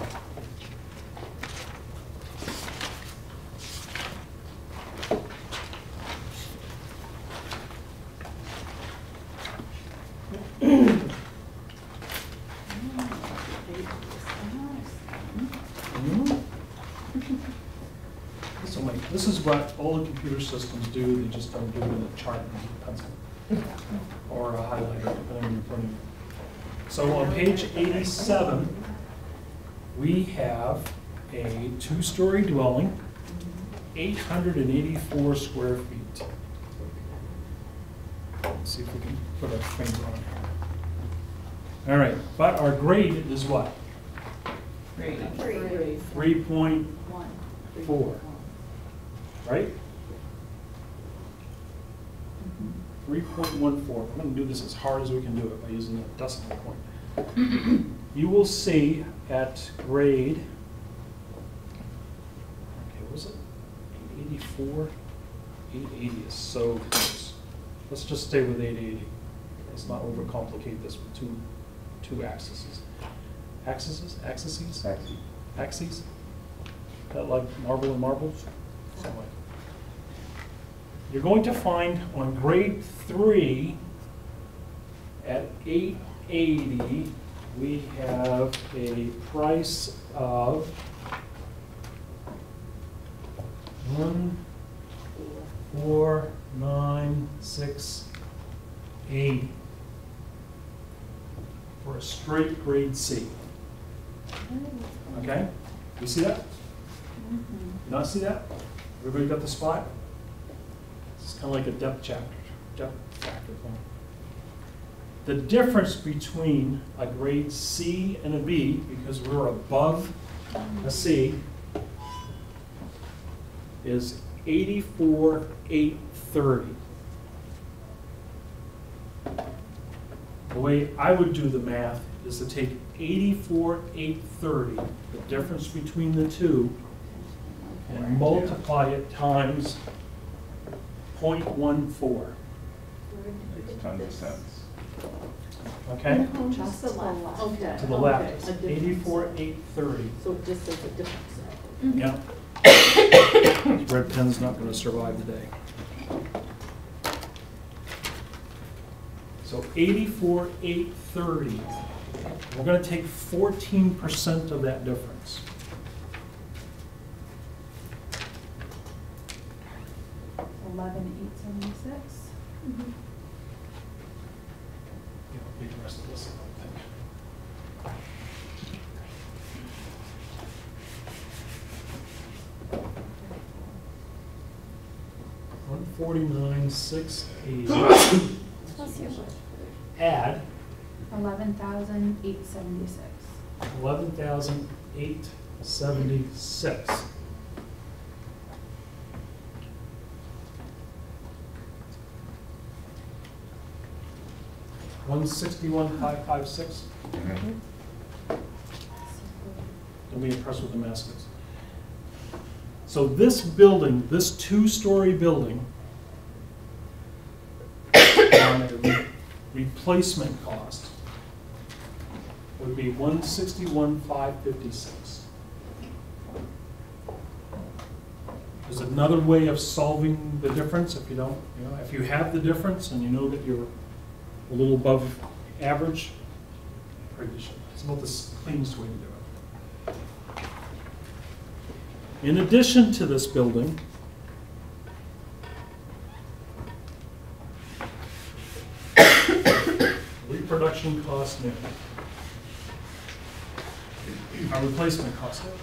Systems do, they just don't do it in a chart and a pencil or a highlighter, depending on your printing. So on page 87, we have a 2-story dwelling, 884 square feet. Let's see if we can put our finger on it. All right, but our grade is what? 3.4. right? 3.14. I'm going to do this as hard as we can do it by using a decimal point. You will see at grade, okay, what was it? 884, 880 is so close. Let's just stay with 880. Let's not overcomplicate this with two axes. Axes? Axes? Axes? That like marble and marbles? Anyway. You're going to find on grade 3 at 880 we have a price of 1,496.80 for a straight grade C. Okay? You see that? You not see that? Everybody got the spot? It's kind of like a depth factor thing. The difference between a grade C and a B, because we're above a C, is 84,830. The way I would do the math is to take 84,830, the difference between the two, and multiply it times 0.14. It's tons of cents. Okay? Just to the left. Okay. To the left. Okay. 84,830. So just as a difference. Mm-hmm. Yeah. Red pen's not going to survive the day. So 84,830. We're going to take 14% of that difference. Add 11,876. 11,876. $161,556. Don't be impressed with the mascots. So this building, this two-story building, replacement cost would be $161,556. There's another way of solving the difference if you don't, you know, if you have the difference and you know that you're a little above average. It's about the cleanest way to do it. In addition to this building, reproduction cost new. Our replacement cost new,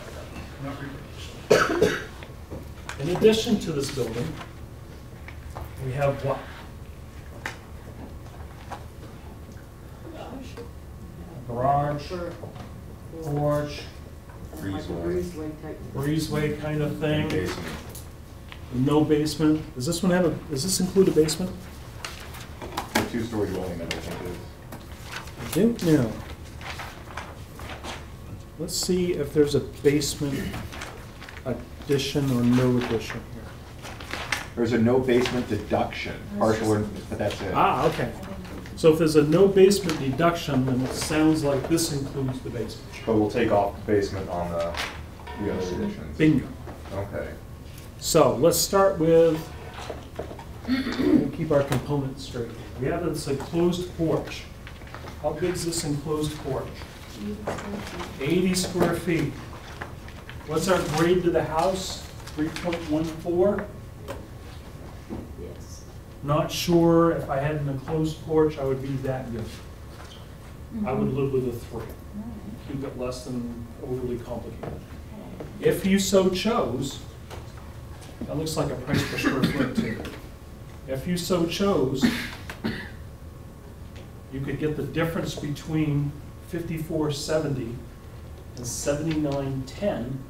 not reproduction. In addition to this building, we have what? Garage, porch, breezeway kind of thing. Basement. No basement. Does this one have a? Does this include a basement? The two-story dwelling, I think it is. I think no. Let's see if there's a basement addition or no addition here. There's a no basement deduction, partial, but that's it. Ah, okay. So if there's a no basement deduction, then it sounds like this includes the basement. But we'll take off the basement on the other editions. Bingo. Okay. So let's start with, we'll keep our components straight. We have this enclosed porch. How big is this enclosed porch? 80 square feet. What's our grade to the house? 3.14. Not sure if I had an enclosed porch, I would be that good. Mm-hmm. I would live with a 3. Keep it less than overly complicated. If you so chose, that looks like a price per square foot too. If you so chose, you could get the difference between 5470 and 7910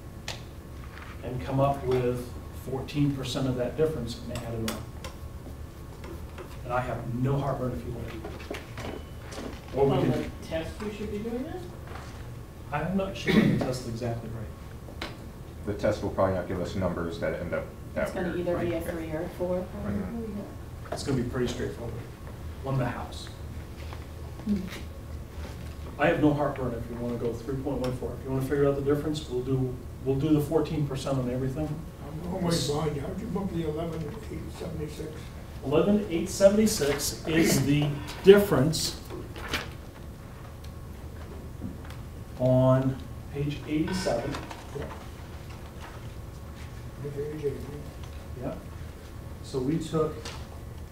and come up with 14% of that difference and added on. And I have no heartburn if you want to. Or on the test you should be doing that? I'm not sure the test is exactly right. The test will probably not give us numbers that end up that way. It's going to either be a 3 or 4. Right. Yeah. It's going to be pretty straightforward. On the house. Hmm. I have no heartburn if you want to go 3.14. If you want to figure out the difference, we'll do the 14% on everything. Oh my God! How'd you bump the 11,876? 11,876 is the difference on page 87. Yeah. Yeah. So we took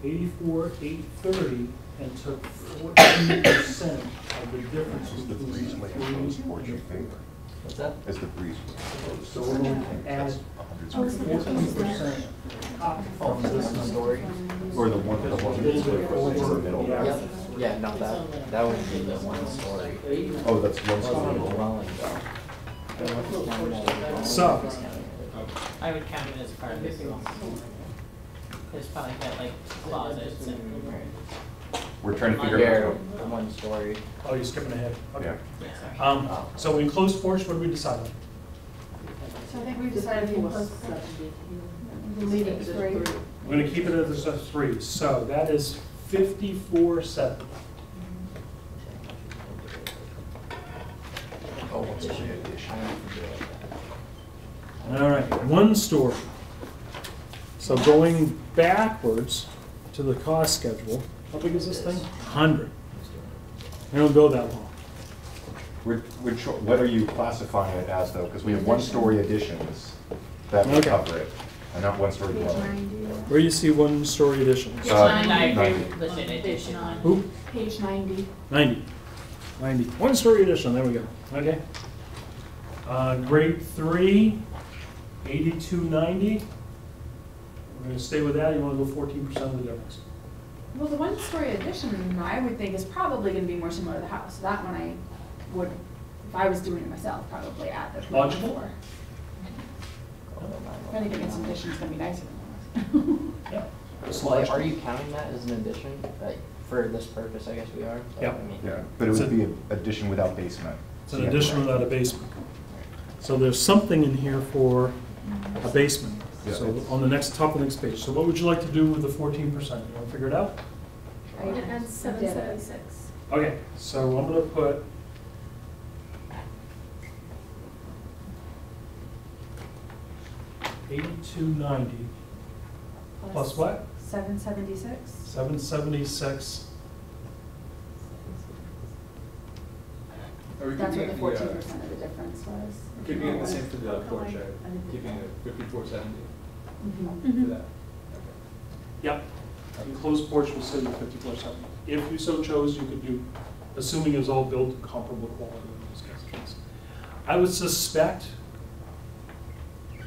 84,830 and took 14% of the difference between the reason why you close. What's that? It's the breeze. So we're going to add 14% of this story. Or the one that was in the middle. Yeah, yeah, not that. That would be the one story. Oh, that's one story. So, I would count it as part of this one. It's probably got like closets and. We're trying to figure out the one story. Oh, you're skipping ahead. Okay. Yeah. So in closed porch, what did we decide on? So I think we decided it was leading 3. We're going to keep it as a 3. So that is 54.7. Oh, what's the addition? All right, one story. So going backwards to the cost schedule. How big is this thing? 100. They don't go that long. What are you classifying it as, though? Because we have one-story additions that will cover it, and not one-story dwelling. Where do you see one-story additions? Page 90. I agree with an addition on. Who? Page 90. 90. One-story addition. There we go. Okay. Grade 3, 8290. We're going to stay with that. You want to go 14% of the difference. Well, the one-story addition, I would think, is probably going to be more similar to the house. That one I would, if I was doing it myself, probably add the 3 or 4. If anything, it's an addition, it's going to be nicer than that. Yeah. So, like, are you counting that as an addition? Like, for this purpose, I guess we are. So, yeah. I mean, yeah. But it would be an addition without basement. It's an addition without a basement. So there's something in here for a basement. Yeah, so on the next top of the next page. So what would you like to do with the 14%? You want to figure it out? I'm going to add 776. Okay, so I'm going to put 8290 plus what? 776. 776. That's what the 14% of the difference was. We're keeping it the same for the porch, right? Keeping it 5470. Mm-hmm. Okay. Yep. Enclosed porch will sit at 54.7. If you so chose, you could do, assuming it was all built comparable quality in those cases. I would suspect, you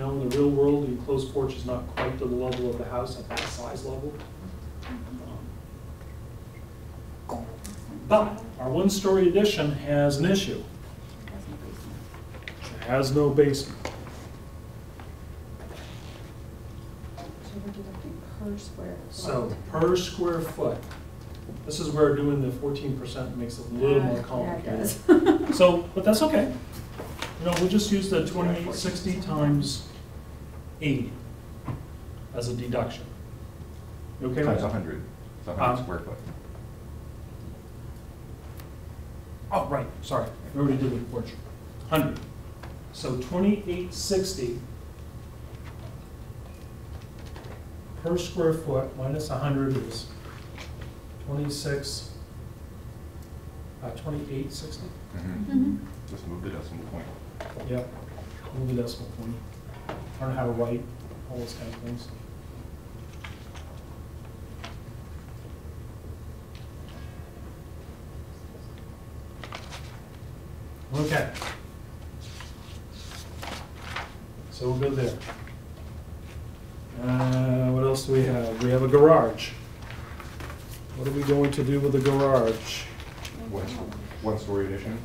know, in the real world, the enclosed porch is not quite to the level of the house at that size level. But our one-story addition has an issue. It has no basement. So per square foot, this is where doing the 14% makes it a little more complicated. Yeah, so, but that's okay. You know, we'll just use the 2860 times 80 as a deduction. You okay with that? Times 100. It's 100 square foot. Oh, right. Sorry. I already did with the porch. 100. So 2860 per square foot minus 100 is 2860. Mm-hmm. Mm-hmm. Just move the decimal point. Yep. Move the decimal point. Learn how to write all those kind of things. Okay. So we'll go there. What else do we have? We have a garage. What are we going to do with the garage? One-story addition.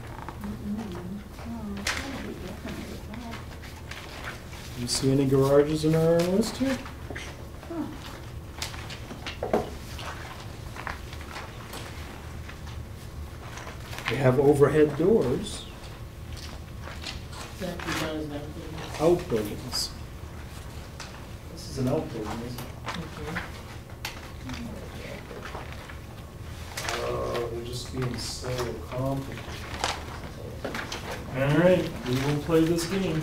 Do you see any garages in our list here? They have overhead doors. Outbuildings. This is an outbuilding, isn't it? They're just being so complicated. All right, we will play this game.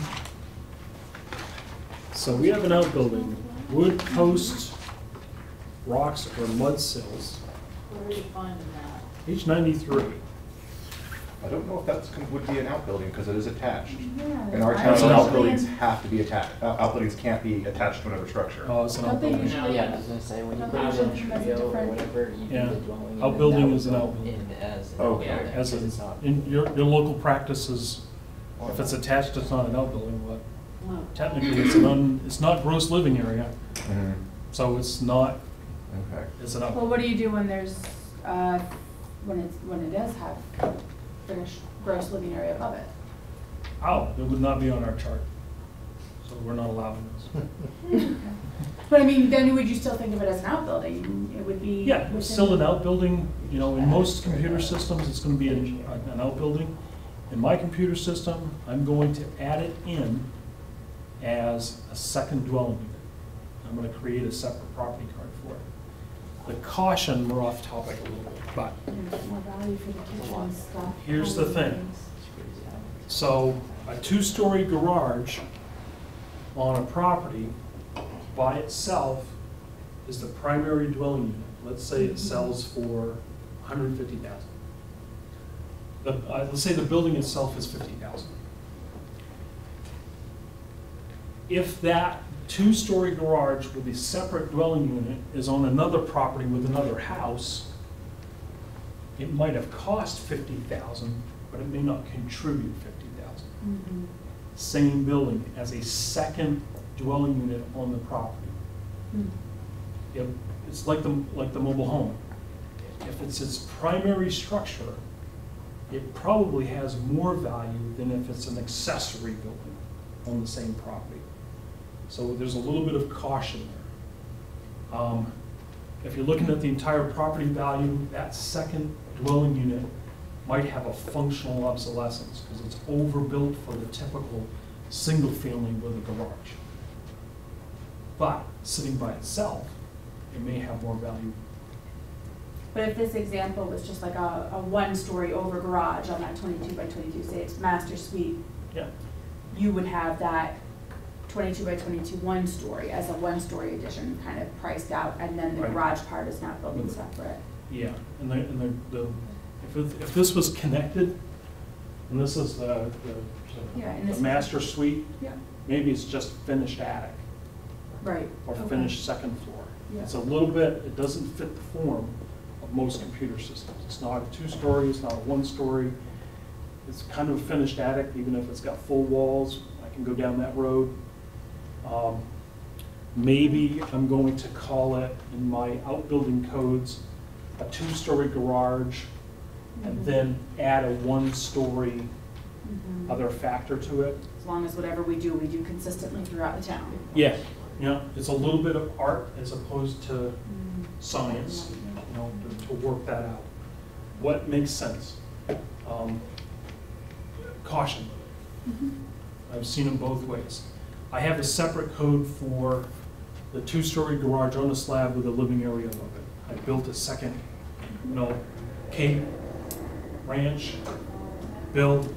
So we have an outbuilding. Wood posts, rocks, or mud sills. Where are you finding that? Page 93. I don't know if that would be an outbuilding because it is attached. Yeah, in our town, outbuildings have to be attached. Outbuildings can't be attached to another structure. Oh, it's an outbuilding. Yeah, I was going to say, when you put in a trio or whatever, you do the dwelling. Outbuilding is an outbuilding. In your local practices, if it's attached, it's not an outbuilding, but technically it's not gross living area. Mm-hmm. So it's not, okay. It's an outbuilding. Well, what do you do when there's, when it does have finished gross living area above it? Oh, it would not be on our chart. So we're not allowing this. But I mean, then would you still think of it as an outbuilding? It would be... Yeah, it's still an outbuilding. You know, in most computer systems, it's going to be an outbuilding. In my computer system, I'm going to add it in as a second dwelling unit. I'm going to create a separate property card for it. The caution, we're off topic a little bit, but here's the thing. So a two-story garage on a property by itself is the primary dwelling unit. Let's say it sells for $150,000. Let's say the building itself is $50,000. If that two-story garage with a separate dwelling unit is on another property with another house, it might have cost $50,000, but it may not contribute $50,000. Mm-hmm. Same building as a second dwelling unit on the property. Mm-hmm. It's like the mobile home. If it's its primary structure, it probably has more value than if it's an accessory building on the same property. So there's a little bit of caution there. If you're looking at the entire property value, that second dwelling unit might have a functional obsolescence because it's overbuilt for the typical single family with a garage. But sitting by itself, it may have more value. But if this example was just like a one-story over garage on that 22 by 22, say it's master suite, yeah, you would have that 22 by 22 one-story as a one-story addition kind of priced out, and then the garage part is not building separate. Yeah, and if this was connected, and this is the master suite, yeah, maybe it's just finished attic. Right. Or finished second floor. Yeah. It's a little bit, it doesn't fit the form of most computer systems. It's not a two-story, it's not a one-story. It's kind of a finished attic, even if it's got full walls. I can go down that road. Maybe I'm going to call it, in my outbuilding codes, a two-story garage, and then add a one-story other factor to it. As long as whatever we do consistently throughout the town. Yeah, you know, it's a little bit of art as opposed to science, you know, to work that out. What makes sense? Caution. I've seen them both ways. I have a separate code for the two-story garage on a slab with a living area above it. I built a second, you know, cape, ranch, build,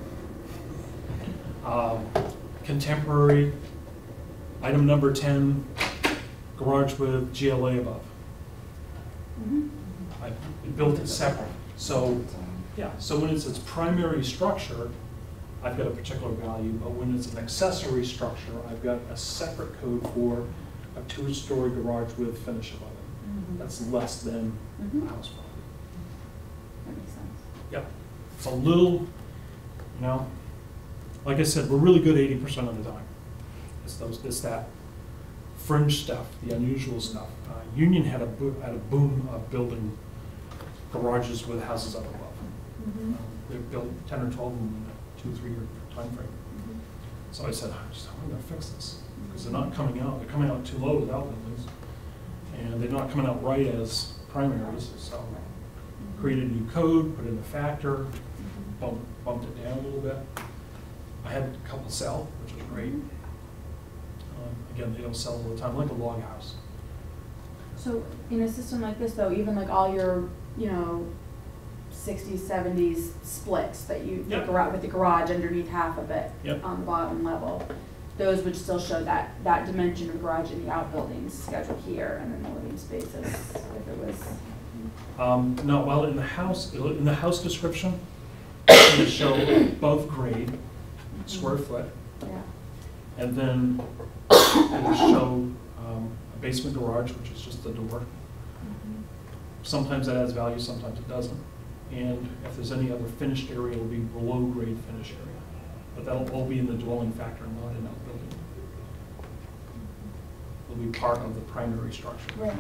contemporary, item number 10, garage with GLA above. I built it separate. So, yeah, so when it's its primary structure, I've got a particular value, but when it's an accessory structure, I've got a separate code for a two-story garage with finish above it. That's less than a house property. That makes sense. Yeah, it's a little, you know, like I said, we're really good 80% of the time. It's that fringe stuff, the unusual stuff. Union had a boom of building garages with houses up above. They built 10 or 12 of them in a 2-3 year time frame. So I said, how am I going to fix this? Because they're not coming out. They're coming out too low as outbuildings, and they're not coming out right as primaries. So I created a new code, put in the factor, bumped it down a little bit. I had a couple sell, which was great. Again, they don't sell all the time, like a log house. So in a system like this, though, even like all your, you know, 60s, 70s splits that you with the garage underneath half of it on the bottom level, those would still show that dimension of garage in the outbuildings scheduled here, and then the living spaces if it was. No, well, in the house description, it would show above grade, square foot, and then it would show a basement garage, which is just the door. Sometimes that adds value, sometimes it doesn't. And if there's any other finished area, it'll be below grade finished area. But that'll all be in the dwelling factor and not in outbuilding. It'll be part of the primary structure. Right.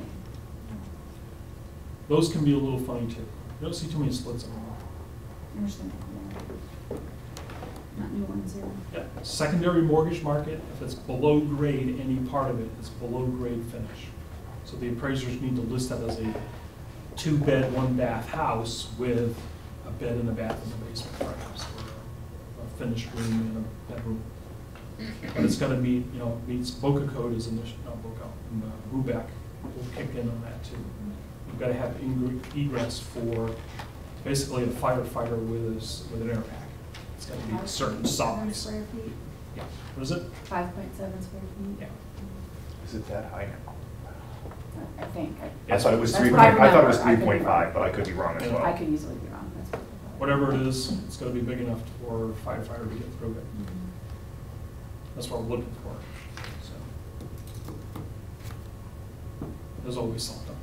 Those can be a little funny too. You don't see too many splits anymore. Not new ones, yeah. Secondary mortgage market, if it's below grade, any part of it is below grade finish. So the appraisers need to list that as a 2-bed, 1-bath house with a bed and a bath in the basement, perhaps, or a finished room and a bedroom. But it's going to be, you know, meets BOCA code is in this, not BOCA, and RUBEC will kick in on that too. You've got to have egress for basically a firefighter with an air pack. It's got to be a certain size. Square feet? Yeah. What is it? 5.7 square feet. Yeah. Is it that high now? I think. I thought it was 3.5, but I could be wrong as well. I could easily be wrong. That's whatever it is, it's going to be big enough for a firefighter to get through it. That's what we're looking for. So there's always something.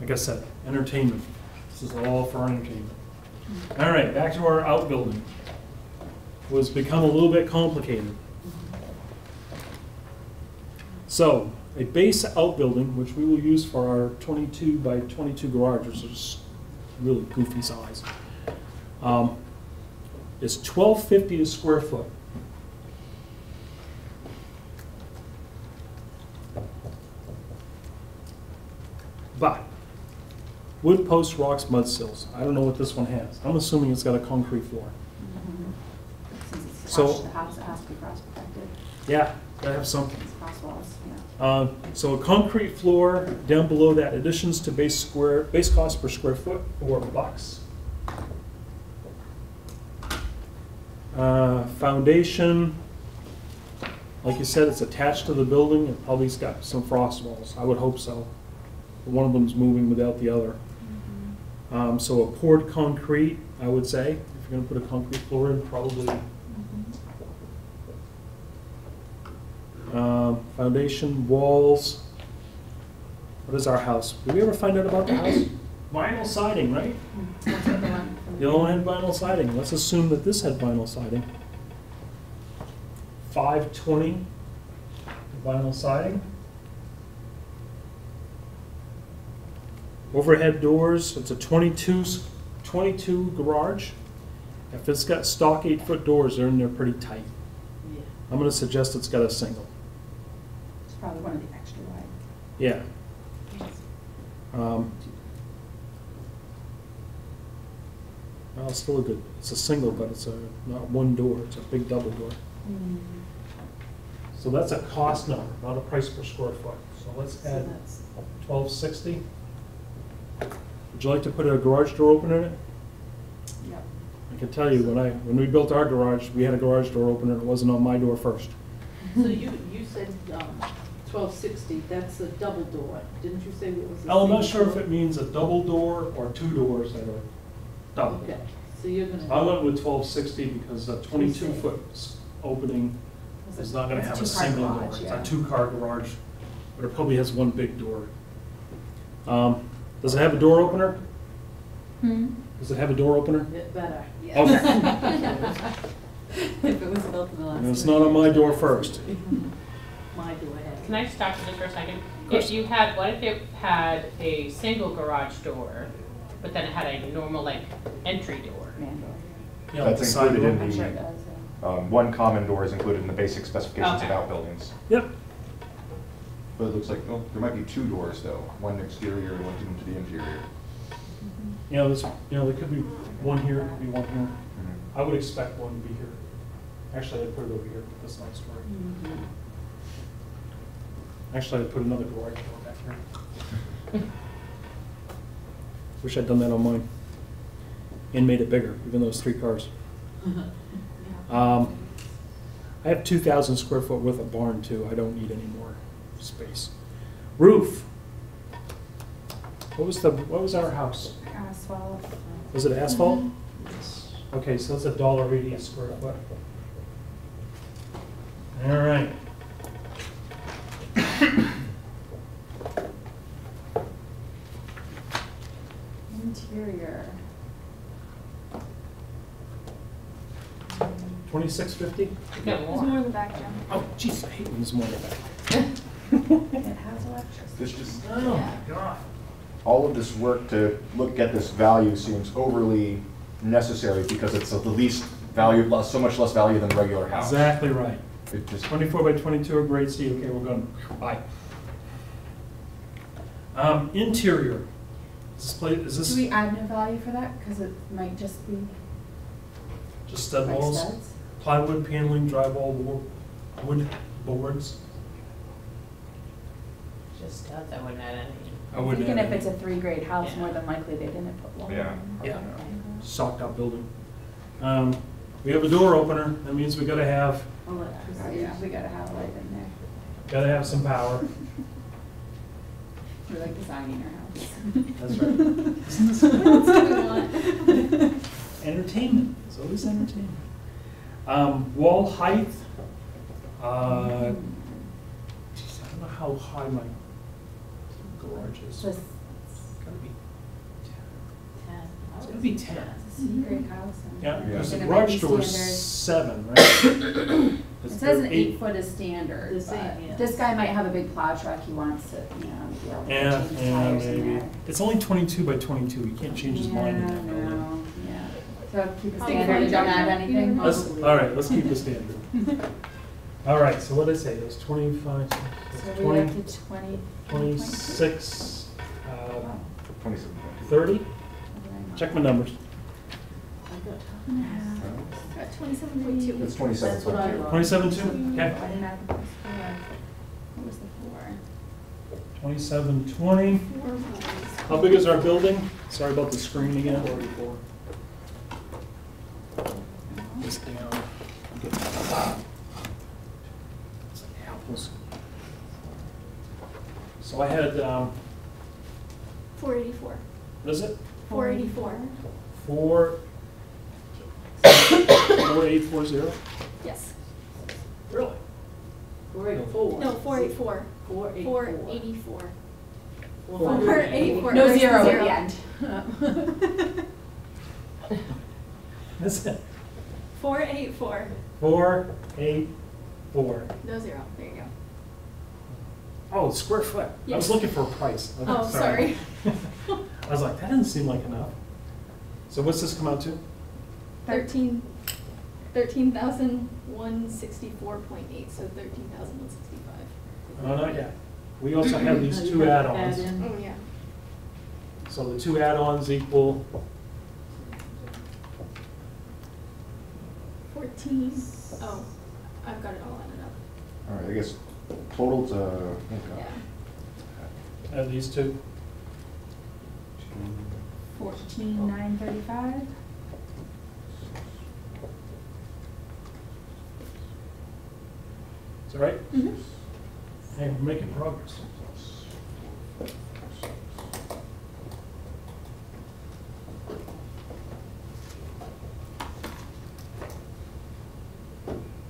Like I said, entertainment. This is all for entertainment. All right, back to our outbuilding. It was become a little bit complicated. So a base outbuilding, which we will use for our 22 by 22 garage, which is really goofy size, is $12.50 a square foot. But wood posts, rocks, mud sills. I don't know what this one has. I'm assuming it's got a concrete floor. Since it's the house, it has to be frost protected. Yeah, gotta have something. Cross walls, yeah. So a concrete floor. Down below that, additions to base cost per square foot, $4. Foundation, like you said, it's attached to the building. It probably's got some frost walls. I would hope so. One of them's moving without the other. So a poured concrete, I would say, if you're going to put a concrete floor in, probably. Foundation, walls. What is our house? Did we ever find out about the house? Vinyl siding, right? The other one had vinyl siding. Let's assume that this had vinyl siding. 520 vinyl siding. Overhead doors, it's a 22 garage. If it's got stock 8-foot doors, they're in there pretty tight. Yeah. I'm going to suggest it's got a single. It's probably one of the extra wide. Yeah. Well, it's still a good, it's a single, but it's a not one door, it's a big double door. So that's a cost number, not a price per square foot. So let's add $12.60. Would you like to put a garage door opener in it? Yeah. I can tell you, when we built our garage, we had a garage door opener. It wasn't on my door first. So you said 1260. That's a double door. Didn't you say it was? I'm not sure if it means a double door or two doors that are double. Okay. So you're going to. I went with 1260 because a 22-foot opening is not going to have a single door. It's a two-car garage, but it probably has one big door. Does it have a door opener? Does it have a door opener? It better. Yes. Okay. If it was built in the last. And it's not on my door first. My door has. Can I just stop you just for a second? If you had, what if it had a single garage door, but then it had a normal like entry door? Man door. Yeah, that's included in the. One common door is included in the basic specifications of outbuildings. Yep. But it looks like, well, there might be two doors though, one exterior and one into the interior. Yeah, there could be one here, could be one here. I would expect one to be here. Actually, I'd put it over here, this next door. Actually, I'd put another door back here. Wish I'd done that on mine and made it bigger, even though it's three cars. I have 2,000 square foot with a barn too. I don't need any more space. Roof. What was our house? Asphalt. Was it asphalt? Yes. Okay, so that's $1.80 a square foot. All right. Interior. $2,650. Yeah, there's more in the back, Jim. Oh, jeez, I hate when there's more in the back. It has electricity. This just, oh my God. All of this work to look at this value seems overly necessary because it's the least value, so much less value than a regular house. Exactly right. It just 24 by 22 are grade C. Okay, we're going to buy. Interior. Is this do we add no value for that? Because it might just be. Just stud walls, plywood, paneling, drywall, wood boards. Just studs, I wouldn't add anything. Even if it's a three-grade house, more than likely they didn't put one. Yeah. Socked out building. We have a door opener. That means we got to have. Electricity. Yeah, we got to have light in there. Got to have some power. We're like designing our house. That's right. That's what we want. Entertainment. It's always entertainment. Wall height. Geez, I don't know how high my. Garages. It's gotta be 10. It's gonna be 10. It's a secret house. Yeah, because the garage door is 7, right? It says an 8-foot is standard. This guy might have a big plow truck. He wants to, you know, be able to change tires in there. It's only 22 by 22. He can't change his mind in that building. Yeah. So keep a standard. You don't add anything. All right. Let's keep a standard. All right. So what did I say? It was 25. So we went to 20. 26, 30. Check my numbers. I got 27.2. It's 27.2. 27.2? Okay. I didn't have the first floor. What was the floor? 27.20. How big is our building? Sorry about the screen again. 44. This down. It's like apples. So I had 484. What is it? 484. 4840? Yes. Really? 484. No, 484. 484. 484. No zero at the end. That's it. 484. 484. No zero. There you go. Oh, square foot. Yes. I was looking for a price. Okay, oh, sorry. I was like, that doesn't seem like enough. So what's this come out to? 13,164.8, so 13,165. Oh, not yet. We also have these two add-ons. Oh, yeah. So the two add-ons equal 14. Oh, I've got it all added up. All right, I guess. Total to okay. Yeah. At least two. 14,935. Is that right? Mm-hmm. Hey, we're making progress.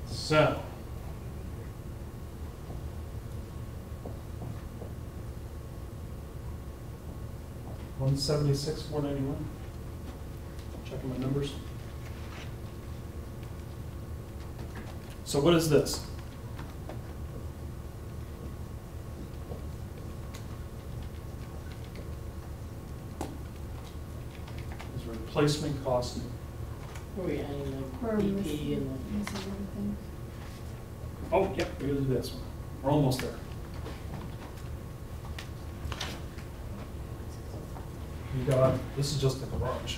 So. $176,491. Checking my numbers. So what is this? Is replacement costing? Where are we adding the BP and the... Oh, yep, we're going to do this one. We're almost there. You got, this is just the garage.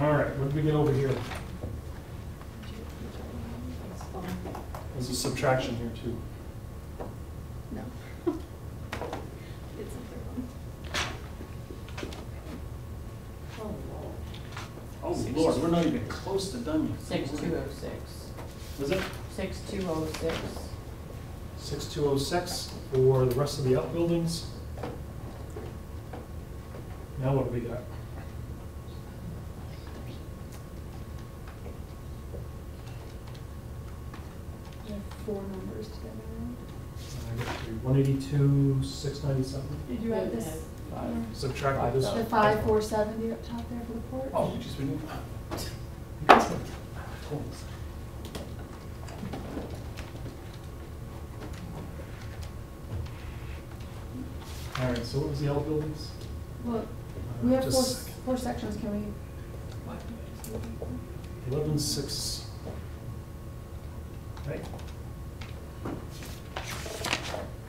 All right, what did we get over here? There's a subtraction here, too. No. It's a third one. Oh, Lord. Oh, six Lord, we're not even close to done yet. 6206. Was it? 6206. 6206 for the rest of the outbuildings. Now what have we got? Four numbers together. 182, 697. Did you add this? Subtract this. The 5470 up top there for the port? Oh, you just renewed that. All right, so what was the outbuildings? Well, we have four sections. Can we? 11.6. Right.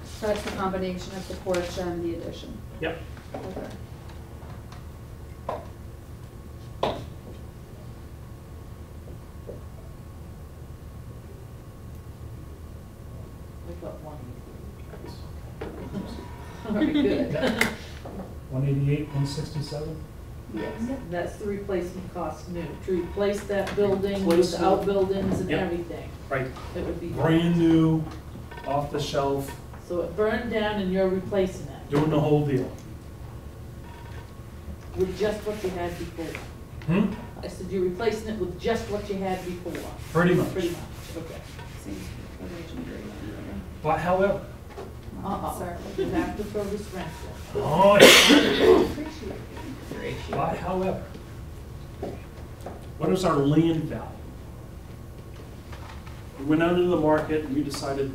So that's the combination of the porch and the addition. Yep. Okay. We've got one. Very good. 188, 167? Yes. That's the replacement cost new. To replace that building with the outbuildings and everything. Right. It would be brand new, off the shelf. So it burned down and you're replacing it. Doing the whole deal. With just what you had before. Hmm? I said you're replacing it with just what you had before. Pretty much. Pretty much. Okay. But however. Sorry, we'll have to throw this rent. Oh, yeah. But however. What is our land value? We went out into the market and we decided.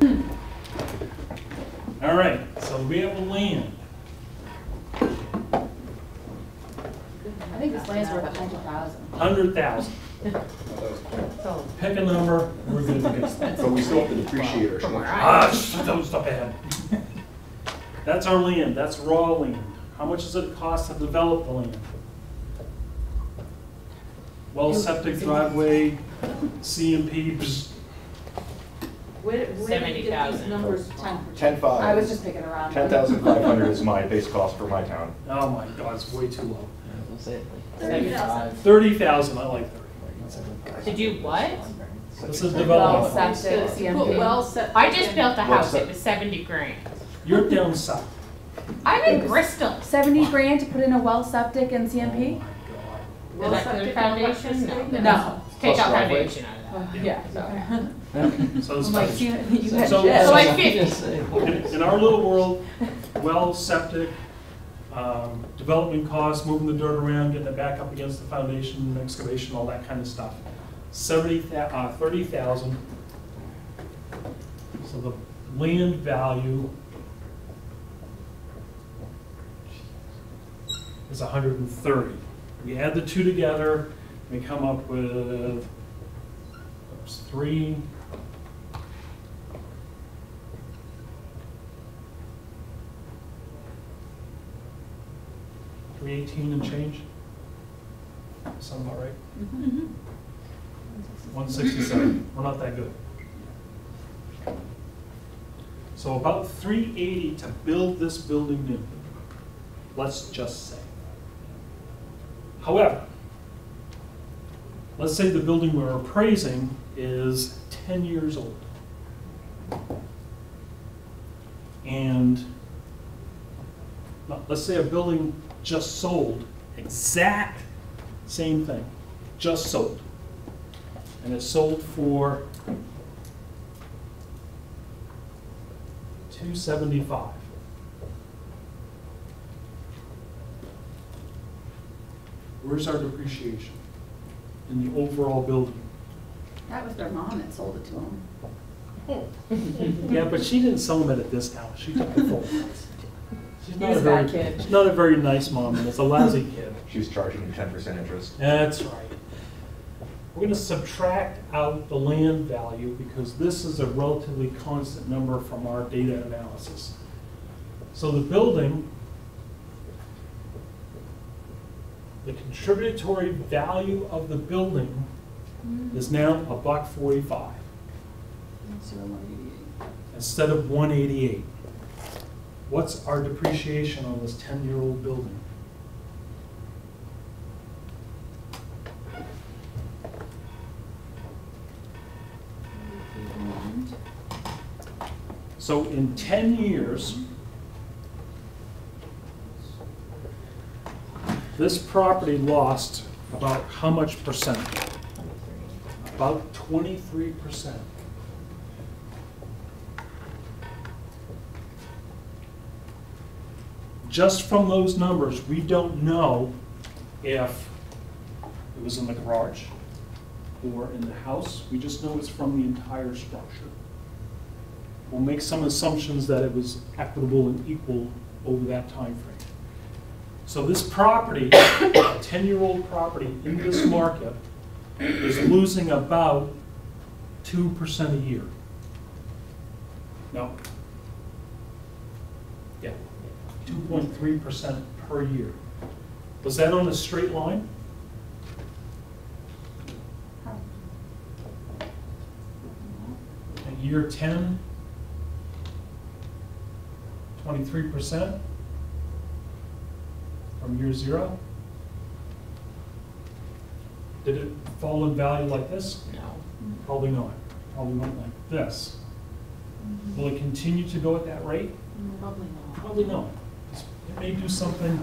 All right, so we have a land. I think this land's worth 100,000. 100,000. Pick a number. We're good against that. But we still have to depreciate our structure. Don't stop ahead. That's our land. That's raw land. How much does it cost to develop the land? Well, septic, driveway, CMP. Where 70,000. 10,500. I was just picking around. 10,500 is my base cost for my town. Oh my God, it's way too low. 30,000. 30,000. I like 30. To do what? This is development. Well, septic, CMP. Well, I just built a house. It was 70 grand. You're down south. I'm in Bristol. 70 grand to put in a well, septic, and CMP. Oh my God. Well, septic foundation? No. Take out foundation out of that. Yeah. So. In our little world, well, septic, development costs, moving the dirt around, getting it back up against the foundation, excavation, all that kind of stuff. 30,000. So the land value is 130. We add the two together, we come up with 3. 318 and change. Sound about right? Mm-hmm. 167. We're not that good. So about 380 to build this building new. Let's just say. However, let's say the building we're appraising is 10 years old. And let's say a building just sold, exact same thing, just sold. And it sold for $275. Where's our depreciation in the overall building? That was their mom that sold it to them. Yeah, but she didn't sell them at a discount. She took the full price. She's not a very nice mom, and it's a lousy kid. She was charging him 10% interest. That's right. We're going to subtract out the land value because this is a relatively constant number from our data analysis. So the building, the contributory value of the building is now $1.45 instead of $1.88. What's our depreciation on this 10-year-old building? So in 10 years, this property lost about how much percent? About 23%. Just from those numbers, we don't know if it was in the garage or in the house. We just know it's from the entire structure. We'll make some assumptions that it was equitable and equal over that time frame. So this property, a 10-year-old property in this market, is losing about 2% a year. No. Yeah, 2.3% per year. Was that on a straight line? At year 10, 23%. From year zero? Did it fall in value like this? No. Probably not. Probably went like this. Mm-hmm. Will it continue to go at that rate? Probably not. Probably not. It may do something,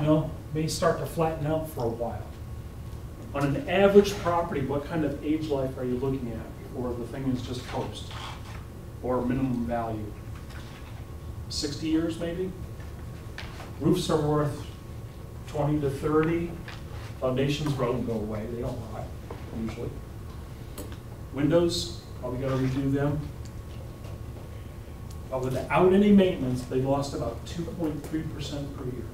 you know, may start to flatten out for a while. On an average property, what kind of age life are you looking at before the thing is just post? Or minimum value? 60 years maybe? Roofs are worth 20 to 30. Foundations don't go away, they don't rot, usually. Windows, probably gotta redo them. But without any maintenance, they lost about 2.3% per year.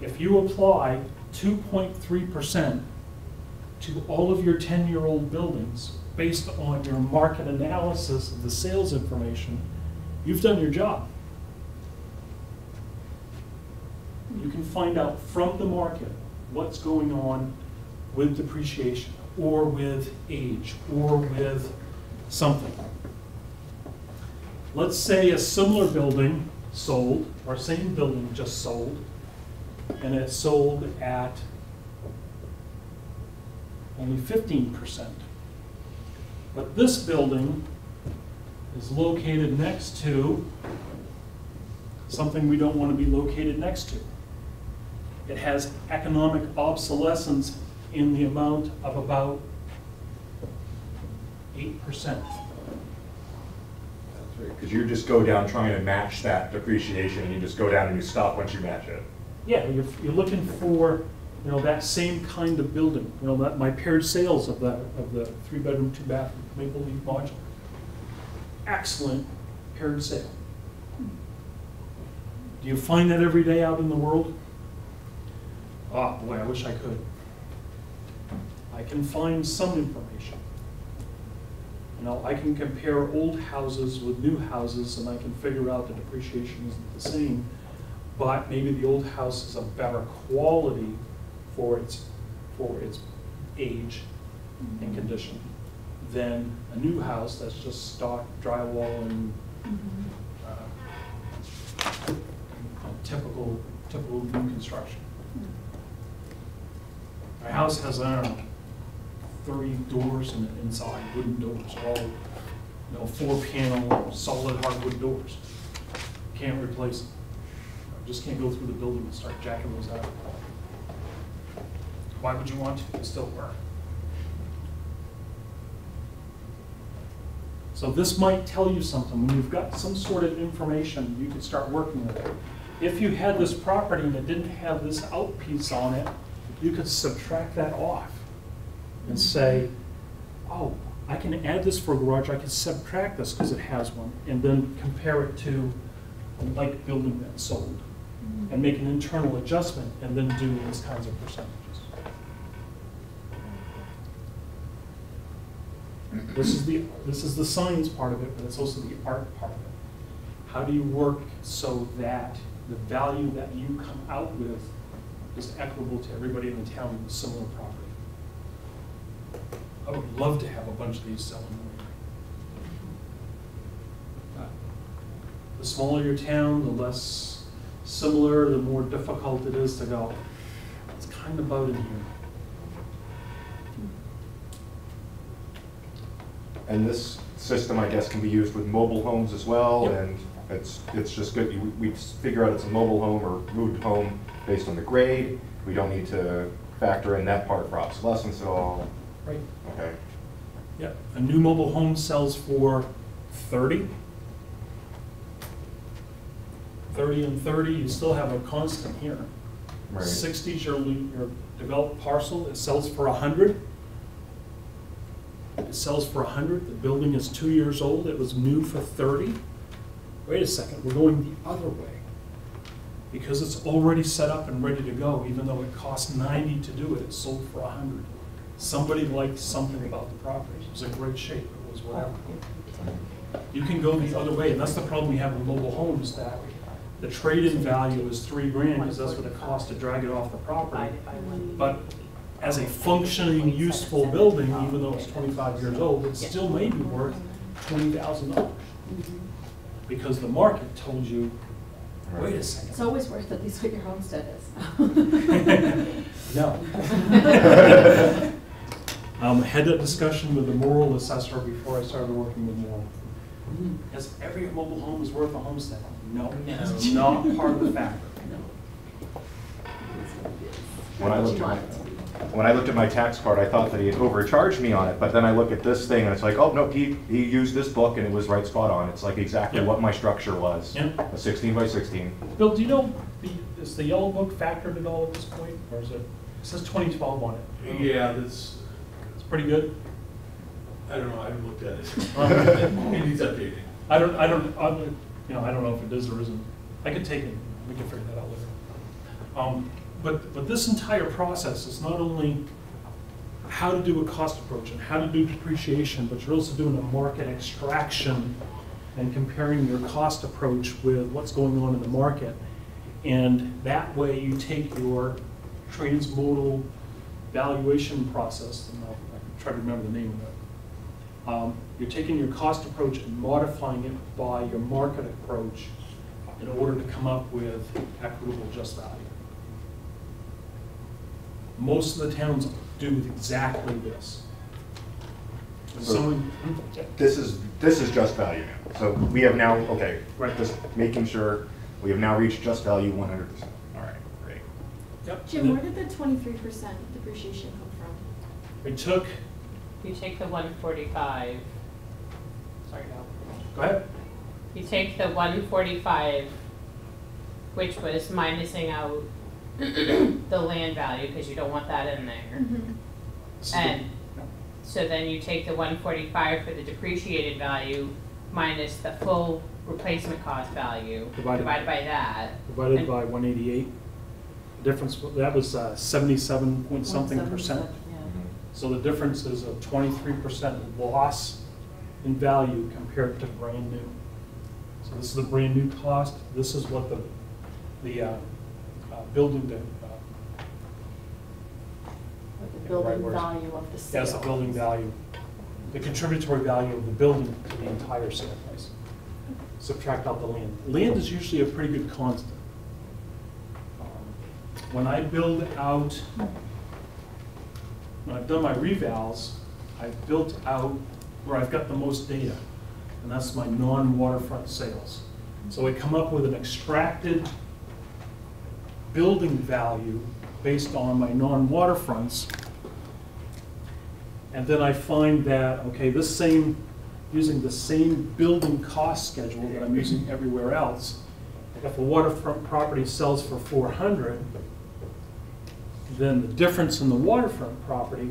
If you apply 2.3% to all of your 10-year-old buildings based on your market analysis of the sales information, you've done your job. You can find out from the market what's going on with depreciation or with age or with something. Let's say a similar building sold, or same building just sold, and it sold at only 15%. But this building is located next to something we don't want to be located next to. It has economic obsolescence in the amount of about 8%. That's right, because you just go down trying to match that depreciation, and you just go down and you stop once you match it. Yeah, you're looking for, you know, that same kind of building. You know, that, my paired sales of the 3-bedroom, 2-bath Maple Leaf module. Excellent paired sale. Do you find that every day out in the world? Oh boy, I wish I could. I can find some information. You know, I can compare old houses with new houses, and I can figure out the depreciation isn't the same, but maybe the old house is a better quality for its age and condition than a new house that's just stock, drywall, and typical new construction. My house has, I don't know, 30 doors in it inside, wooden doors, all, you know, 4-panel, solid hardwood doors. Can't replace them. I just can't go through the building and start jacking those out. Why would you want to? It still work. So this might tell you something. When you've got some sort of information, you can start working with it. If you had this property and it didn't have this out piece on it, you could subtract that off and say, oh, I can add this for a garage, I can subtract this because it has one, and then compare it to and like building that sold and make an internal adjustment and then do these kinds of percentages. This is the science part of it, but it's also the art part of it. How do you work so that the value that you come out with is equitable to everybody in the town with a similar property? I would love to have a bunch of these selling. The smaller your town, the less similar, the more difficult it is to go, it's kind of about in here. And this system, I guess, can be used with mobile homes as well, yep. And it's just good. We figure out it's a mobile home or moved home based on the grade. We don't need to factor in that part for obsolescence at all. Right. Okay. Yeah, a new mobile home sells for 30. 30 and 30, you still have a constant here. Right. 60 is your developed parcel. It sells for 100. It sells for 100. The building is 2 years old. It was new for 30. Wait a second, we're going the other way because it's already set up and ready to go. Even though it cost 90 to do it, it sold for 100. Somebody liked something about the property. It was in great shape. It was whatever. You can go the other way, and that's the problem we have in mobile homes, that the trade-in value is $3,000 because that's what it costs to drag it off the property. But as a functioning, useful building, even though it's 25 years old, it still may be worth $20,000 because the market told you, wait a second. It's always worth at least what your homestead is. No. I had that discussion with the moral assessor before I started working with moral. Yes, every mobile home is worth a homestead. No, it's not part of the factor. No. When I looked at my tax card, I thought that he had overcharged me on it, but then I look at this thing and it's like, oh, no, he used this book and it was right spot on. It's like exactly what my structure was, a 16 by 16. Bill, do you know, is the yellow book factored at all at this point? Or is it, it says 2012 on it. Yeah, that's... pretty good. I don't know. I haven't looked at it. It needs updating. I don't know if it is or isn't. I could take it. We can figure that out later. But this entire process is not only how to do a cost approach and how to do depreciation, but you're also doing a market extraction and comparing your cost approach with what's going on in the market. And that way, you take your transmodal valuation process. And try to remember the name of it. You're taking your cost approach and modifying it by your market approach in order to come up with equitable just value. Most of the towns do exactly this. So this is just value. So we have now, okay, right. Just making sure we have now reached just value 100%. All right, great. Yep. Jim, where did the 23% depreciation come from? It took... You take the 145. Sorry, no. Go ahead. You take the 145, which was minusing out the land value because you don't want that in there. Mm-hmm. And so then you take the 145 for the depreciated value minus the full replacement cost value divided by that. Divided and by 188. The difference that was 77 point something percent. So the difference is a 23% loss in value compared to brand new. So this is the brand new cost. This is what the building value of the sale. Yes, the building value, the contributory value of the building to the entire sale price. Subtract out the land. Land is usually a pretty good constant. When I build out. When I've done my revals, I've built out where I've got the most data, and that's my non-waterfront sales. So I come up with an extracted building value based on my non-waterfronts, and then I find that, okay, using the same building cost schedule that I'm using everywhere else, if a waterfront property sells for 400, then the difference in the waterfront property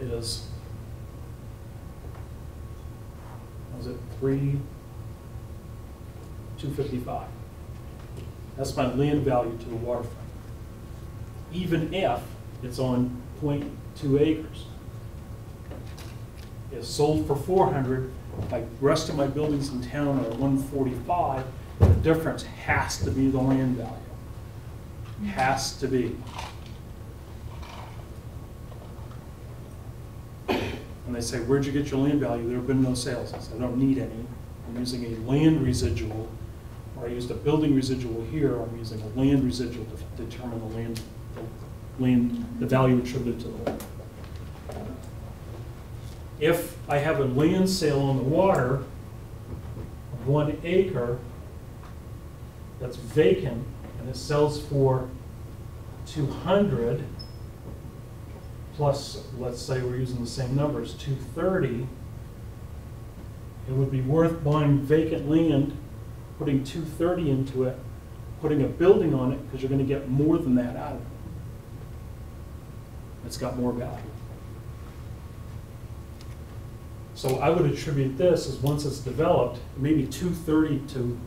is $3,255. That's my land value to the waterfront, even if it's on 0.2 acres. It's sold for $400. Like the rest of my buildings in town are $145. The difference has to be the land value. Has to be. And they say, where'd you get your land value? There have been no sales. I said, I don't need any. I'm using a land residual, or I used a building residual here. I'm using a land residual to determine the value attributed to the land. If I have a land sale on the water, 1 acre that's vacant, and it sells for $200. Plus, let's say we're using the same numbers, 230, it would be worth buying vacant land, putting 230 into it, putting a building on it, because you're going to get more than that out of it. It's got more value. So I would attribute this as once it's developed, maybe 230 to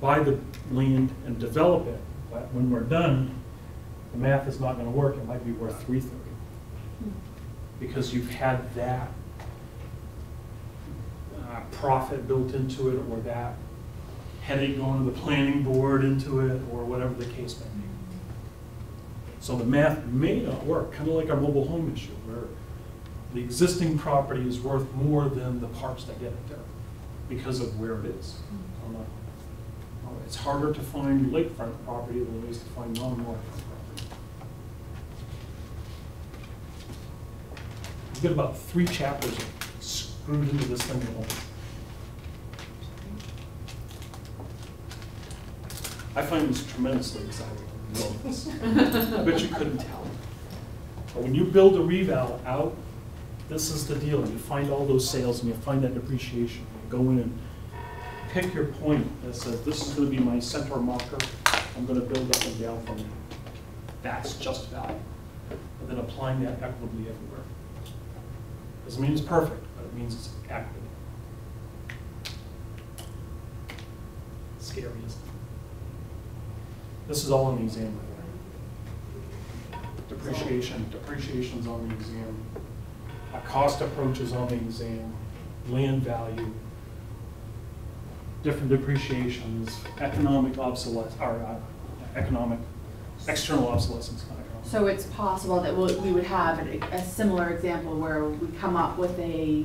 buy the land and develop it, but when we're done, the math is not going to work. It might be worth 330. Because you've had that profit built into it, or that headache going to the planning board into it, or whatever the case may be. So the math may not work, kind of like our mobile home issue, where the existing property is worth more than the parts that get it there because of where it is. It's harder to find lakefront property than it is to find non-waterfront property. Get about 3 chapters screwed into this thing alone. I find this tremendously exciting. I bet you couldn't tell. But when you build a reval out, this is the deal. You find all those sales and you find that depreciation. You go in and pick your point that says, this is going to be my center marker. I'm going to build up and down from it. That's just value. And then applying that equitably everywhere. Doesn't mean it's perfect, but it means it's accurate. Scary, isn't it? This is all on the exam. Depreciation's on the exam. A cost approach is on the exam. Land value. Different depreciations. Economic obsolescence, or economic external obsolescence. So it's possible that we would have a similar example where we come up with a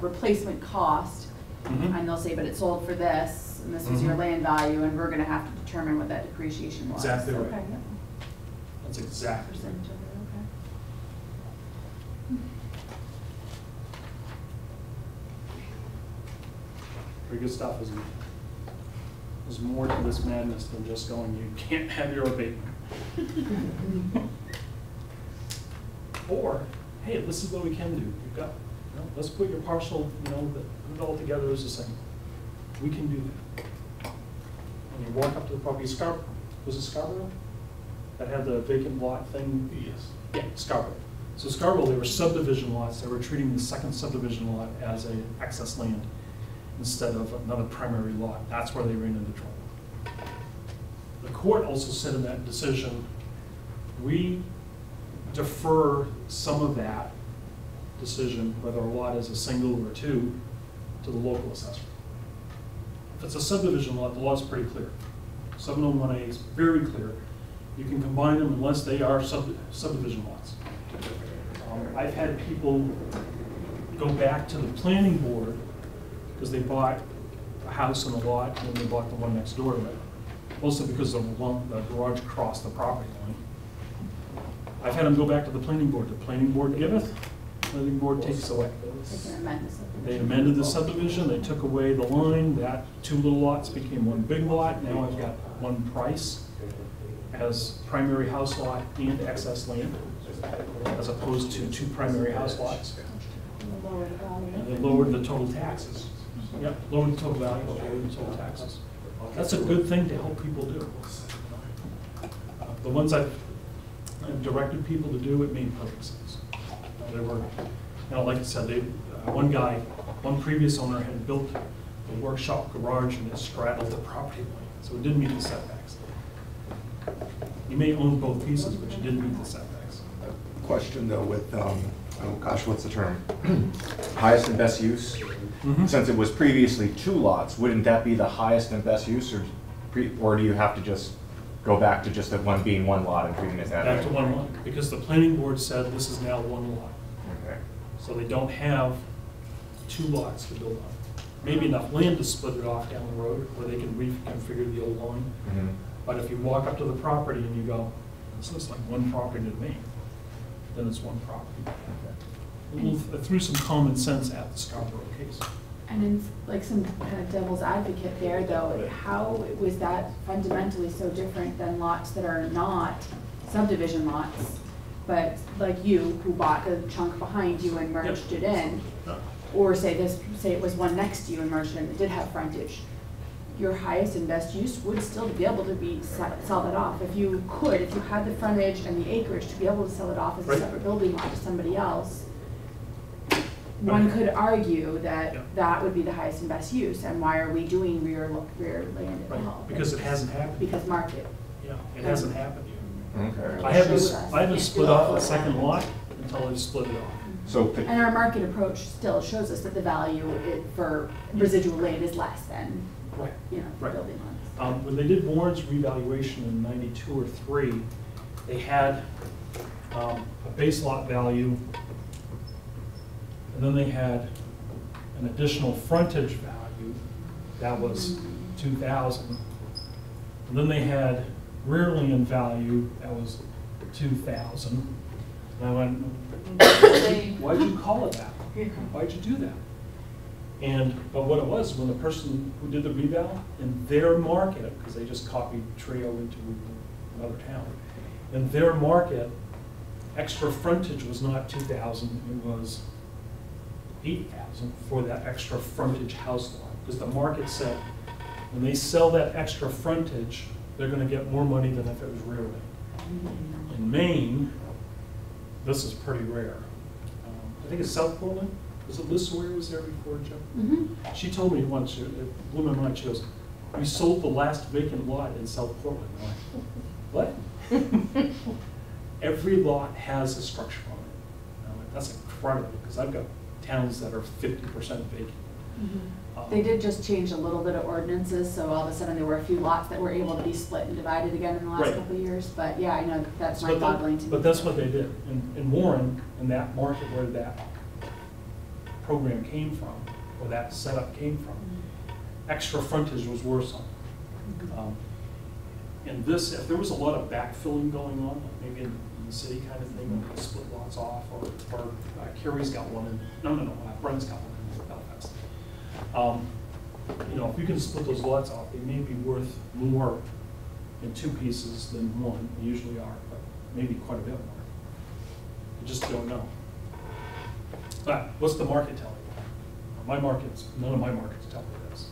replacement cost, and they'll say, but it sold for this, and this was your land value, and we're going to have to determine what that depreciation was. Exactly right. Okay. That's exactly right. Okay. Pretty good stuff, isn't it? There's more to this madness than just going, you can't have your abatement. Or, hey, this is what we can do. You've got, you know, let's put your parcel, you know, put it all together as a single. We can do that. When you walk up to the property, was it Scarborough that had the vacant lot thing? Yes. Yeah, Scarborough. So Scarborough, they were subdivision lots. They were treating the second subdivision lot as an excess land instead of another primary lot. That's where they ran into trouble. The court also said in that decision, we defer some of that decision, whether a lot is a single or two, to the local assessor. If it's a subdivision lot, the law is pretty clear. 701A is very clear. You can combine them unless they are subdivision lots. I've had people go back to the planning board because they bought a house and a lot, and then they bought the one next door to it. Mostly because the garage crossed the property line. I've had them go back to the planning board. The planning board giveth, the planning board takes away. They amended the subdivision, they took away the line, that 2 little lots became 1 big lot. Now I've got 1 price as primary house lot and excess land, as opposed to 2 primary house lots. And they lowered the total taxes. Yep, lowered the total value, lowered the total taxes. That's a good thing to help people do. The ones I've directed people to do, it made perfect sense. They were Now, like I said, one previous owner had built the workshop garage and it straddled the property line, so it didn't meet the setbacks. You may own both pieces, but you didn't meet the setbacks. Question though, with oh gosh, what's the term? Highest and best use. Mm-hmm. Since it was previously 2 lots, wouldn't that be the highest and best use, or do you have to just go back to just the one being 1 lot and treating it that way? Back to 1 lot, because the planning board said this is now 1 lot. Okay. So they don't have 2 lots to build on. Maybe enough land to split it off down the road, or they can reconfigure the old line. Mm-hmm. But if you walk up to the property and you go, this looks like one property to me, then it's one property. Okay. We'll threw some common sense at the Scarborough case. And in like some kind of devil's advocate there, though, how was that fundamentally so different than lots that are not subdivision lots, but like you, who bought the chunk behind you and merged it in, or say it was one next to you and merged it in that did have frontage? Your highest and best use would still be able to sell that off if you could, if you had the frontage and the acreage to be able to sell it off as a separate building lot to somebody else. One could argue that that would be the highest and best use, and why are we doing rear land at all? Because it hasn't happened. Because market. Yeah, it hasn't happened yet. Okay. I haven't split off the second lot until I split it off. So and our market approach still shows us that the value for residual land is less than building lots. When they did Warren's revaluation in '92 or '93, they had a base lot value. And then they had an additional frontage value that was $2,000. And then they had rear land value that was $2,000. And I went, why'd you call it that? Why'd you do that? But what it was, when the person who did the reval in their market, because they just copied Trio into another town, in their market, extra frontage was not 2,000, it was 8,000 for that extra frontage house lot, because the market said when they sell that extra frontage, they're going to get more money than if it was rear land. In Maine, this is pretty rare. I think it's South Portland. Was it Liz Sawyer was there before, Joe? Mm-hmm. She told me once, it blew my mind, she goes, "We sold the last vacant lot in South Portland." I'm like, what? Every lot has a structure on it. And I'm like, that's incredible, because I've got towns that are 50% vacant. Mm-hmm. They did just change a little bit of ordinances, so all of a sudden there were a few lots that were able to be split and divided again in the last couple of years. But yeah, I know that's mind-boggling to me. But that's what they did. In Warren, in that market where that program came from, or that setup came from, extra frontage was worse on it. Mm-hmm. And this, if there was a lot of backfilling going on, like maybe in the city kind of thing, like split lots off, or Carrie's got one in, Brent's got one in Belfast. You know, if you can split those lots off, they may be worth more in 2 pieces than 1, they usually are, but maybe quite a bit more. You just don't know. But what's the market telling you? None of my markets tell me this.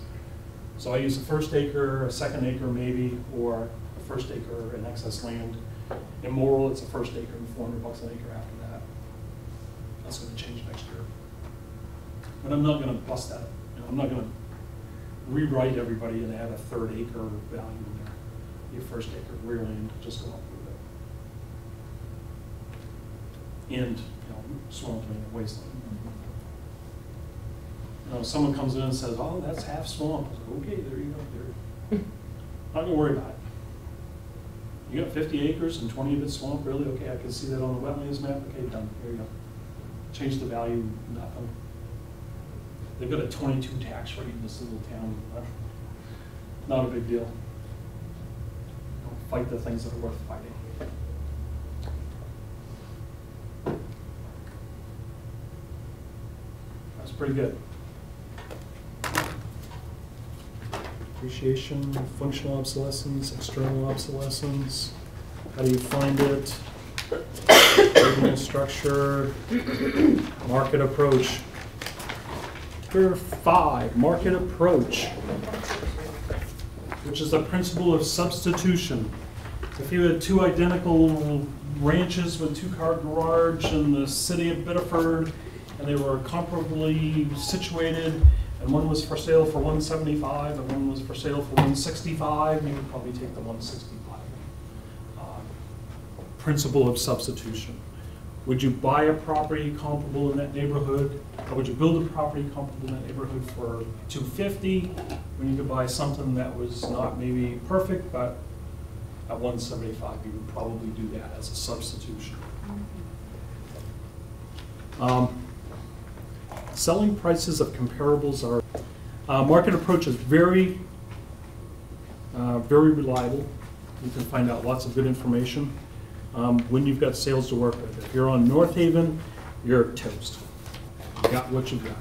So I use a first acre, a second acre maybe, or a first acre in excess land. In Morrill, it's a first acre and $400 an acre after that. That's going to change next year. But I'm not going to bust that. I'm not going to rewrite everybody and add a third acre value in there. Your first acre rear land, just go up with it. And swamp land and wasteland. You know, someone comes in and says, "Oh, that's half swamp." Like, okay, there you go. Not gonna worry about it. You got 50 acres and 20 of it's swamp, really? Okay, I can see that on the wetlands map. Okay, done. Here you go. Change the value, nothing. They've got a 22 tax rate in this little town. Not a big deal. Don't fight the things that are worth fighting. That's pretty good. Depreciation, functional obsolescence, external obsolescence. How do you find it? Original structure, market approach. Chapter 5, market approach, which is the principle of substitution. If you had 2 identical ranches with 2-car garage in the city of Biddeford, and they were comparably situated, and one was for sale for $175 and one was for sale for $165. You would probably take the $165. Principle of substitution. Would you buy a property comparable in that neighborhood, or would you build a property comparable in that neighborhood for $250 when you could buy something that was not maybe perfect, but at $175 you would probably do that as a substitution. Selling prices of comparables are, market approach is very, very reliable. You can find out lots of good information when you've got sales to work with. If you're on North Haven, you're toast. You got what you've got.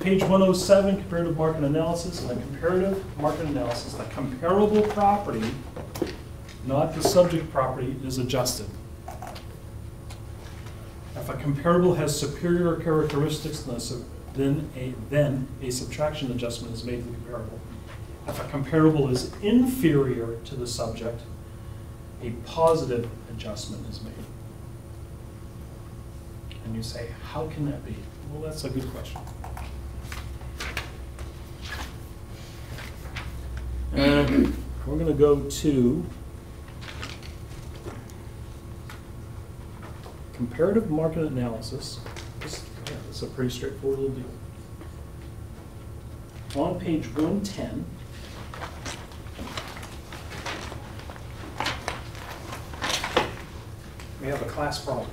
Page 107, comparative market analysis. And the comparative market analysis, the comparable property, not the subject property, is adjusted. If a comparable has superior characteristics, then a subtraction adjustment is made to the comparable. If a comparable is inferior to the subject, a positive adjustment is made. And you say, how can that be? Well, that's a good question. And we're going to go to comparative market analysis. This is a pretty straightforward little deal. On page 110, we have a class problem.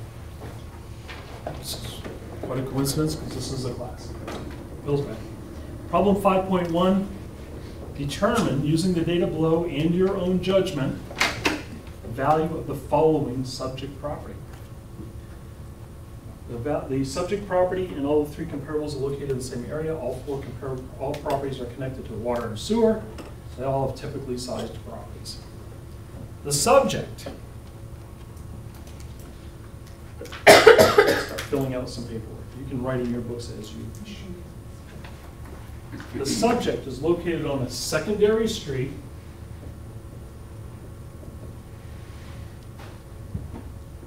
This is quite a coincidence because this is a class. Bill's back. Problem 5.1, determine using the data below and your own judgment the value of the following subject property. The subject property and all the three comparables are located in the same area. All properties are connected to water and sewer. They all have typically sized properties. The subject. Start filling out some paperwork. You can write in your books as you wish. The subject is located on a secondary street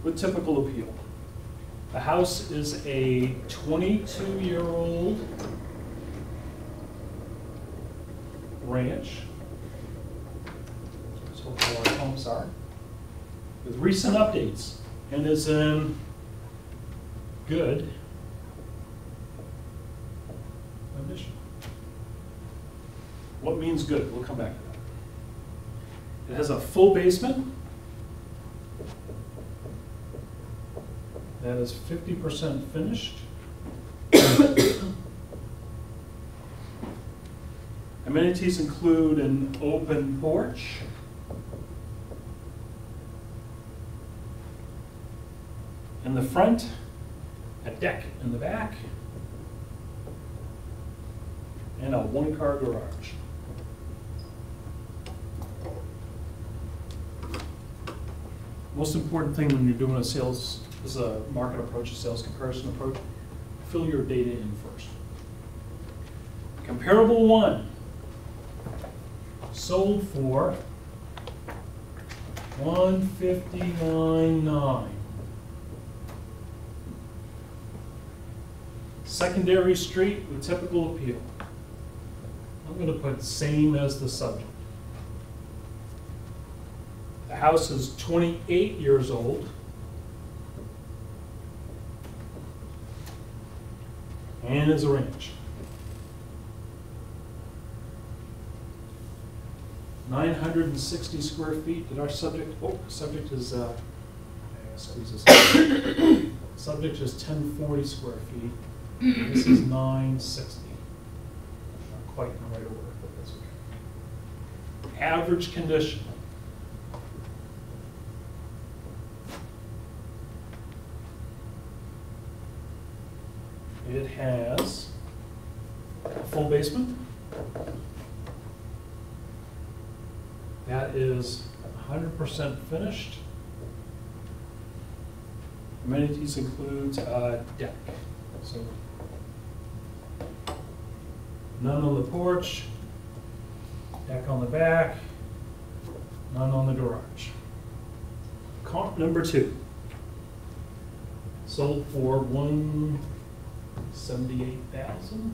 with typical appeal. The house is a 22-year-old ranch, that's what all our homes are, with recent updates, and is in good condition. What means good? We'll come back to that. It has a full basement. That is 50% finished. Amenities include an open porch, in the front, a deck in the back, and a one-car garage. Most important thing when you're doing a sales, this is a market approach, a sales comparison approach. Fill your data in first. Comparable one sold for $159.9. Secondary street with typical appeal. I'm going to put same as the subject. The house is 28 years old. And is a ranch. 960 square feet. Did our subject? Oh, subject is. Squeeze this. Subject is 1040 square feet. And this is 960. Not quite in the right order, but that's okay. Average condition. It has a full basement. That is 100% finished. Amenities includes a deck. So none on the porch, deck on the back, none on the garage. Comp number two. Sold for 1. $78,000.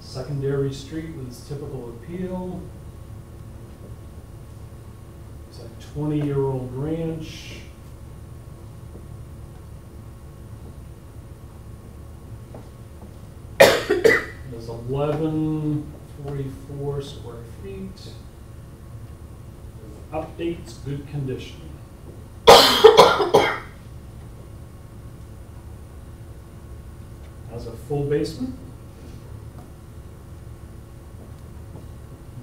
Secondary street with its typical appeal. It's a 20-year-old ranch. There's 1,144 square feet. Updates, good condition. Has a full basement.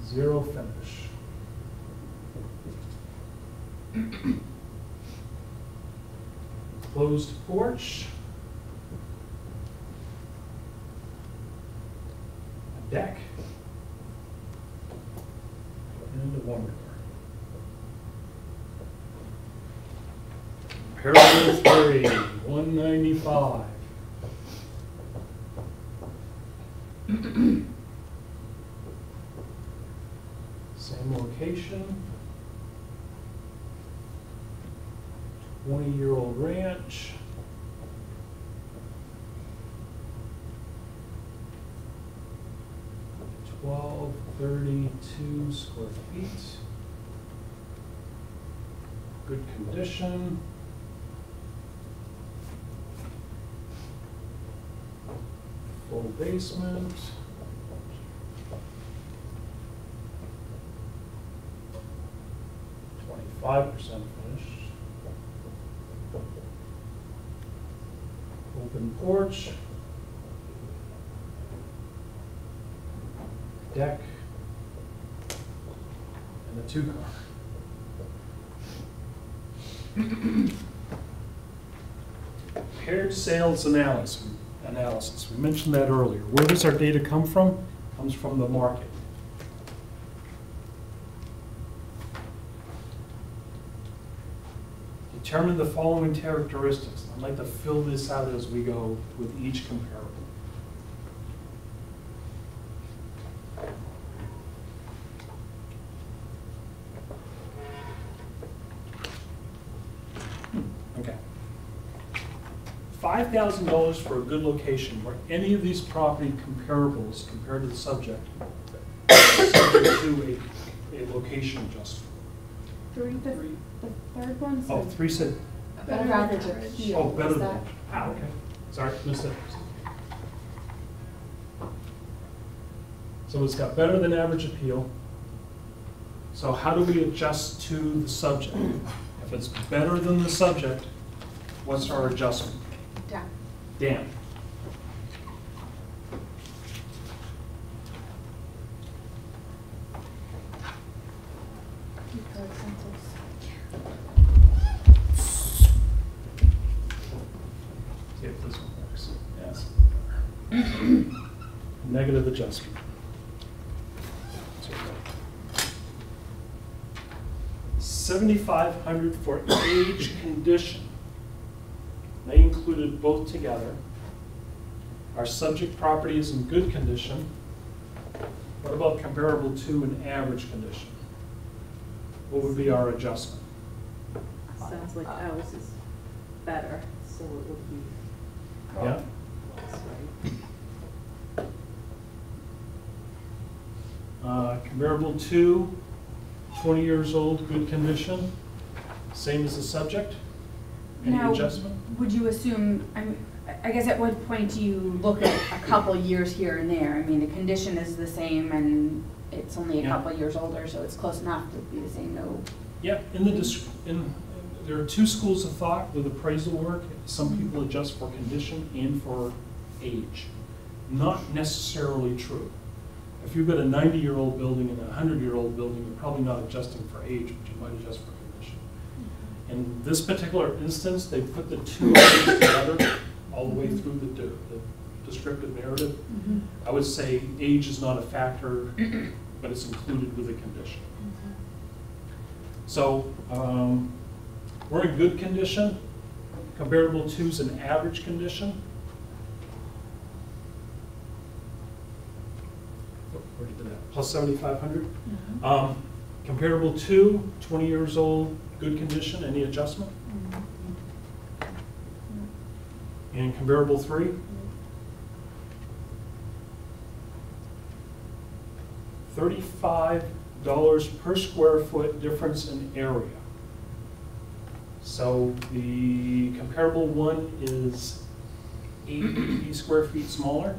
Zero finish. Closed porch. A deck. And a one door. Paragraph 3, 195. Same location, 20-year-old ranch, at 1,232 square feet, good condition. Full basement. Five 5% finish. Open porch. Deck. And a 2-car. Paired sales analysis. We mentioned that earlier. Where does our data come from? It comes from the market. Determine the following characteristics. I'd like to fill this out as we go with each comparable. Okay. $5,000 for a good location. Were any of these property comparables compared to the subject? Subject to a location adjustment. Three. The third one said, oh, three said better average. Oh, better than that. Ah, okay. Sorry, missed it. So it's got better than average appeal. So how do we adjust to the subject? If it's better than the subject, what's our adjustment? Down. Down. Negative adjustment. $7,500 for age condition. They included both together. Our subject property is in good condition. What about comparable to an average condition? What would be our adjustment? Sounds like ours is better, so it would be. Yeah. Comparable to 20 years old, good condition, same as the subject. Any adjustment? Would you assume? I guess at what point do you look at a couple years here and there? I mean, the condition is the same, and it's only a couple years older, so it's close enough to be the same. No. Yeah. There are two schools of thought with appraisal work. Some people adjust for condition and for age. Not necessarily true. If you've got a 90-year-old building and a 100-year-old building, you're probably not adjusting for age, but you might adjust for condition. In this particular instance, they put the two items together all the way through the descriptive narrative. I would say age is not a factor, but it's included with the condition. So we're in good condition. Comparable to is an average condition. Plus 7,500. Comparable to 20 years old, good condition. Any adjustment? and comparable three. $35 per square foot difference in area. So the comparable one is 80 square feet smaller.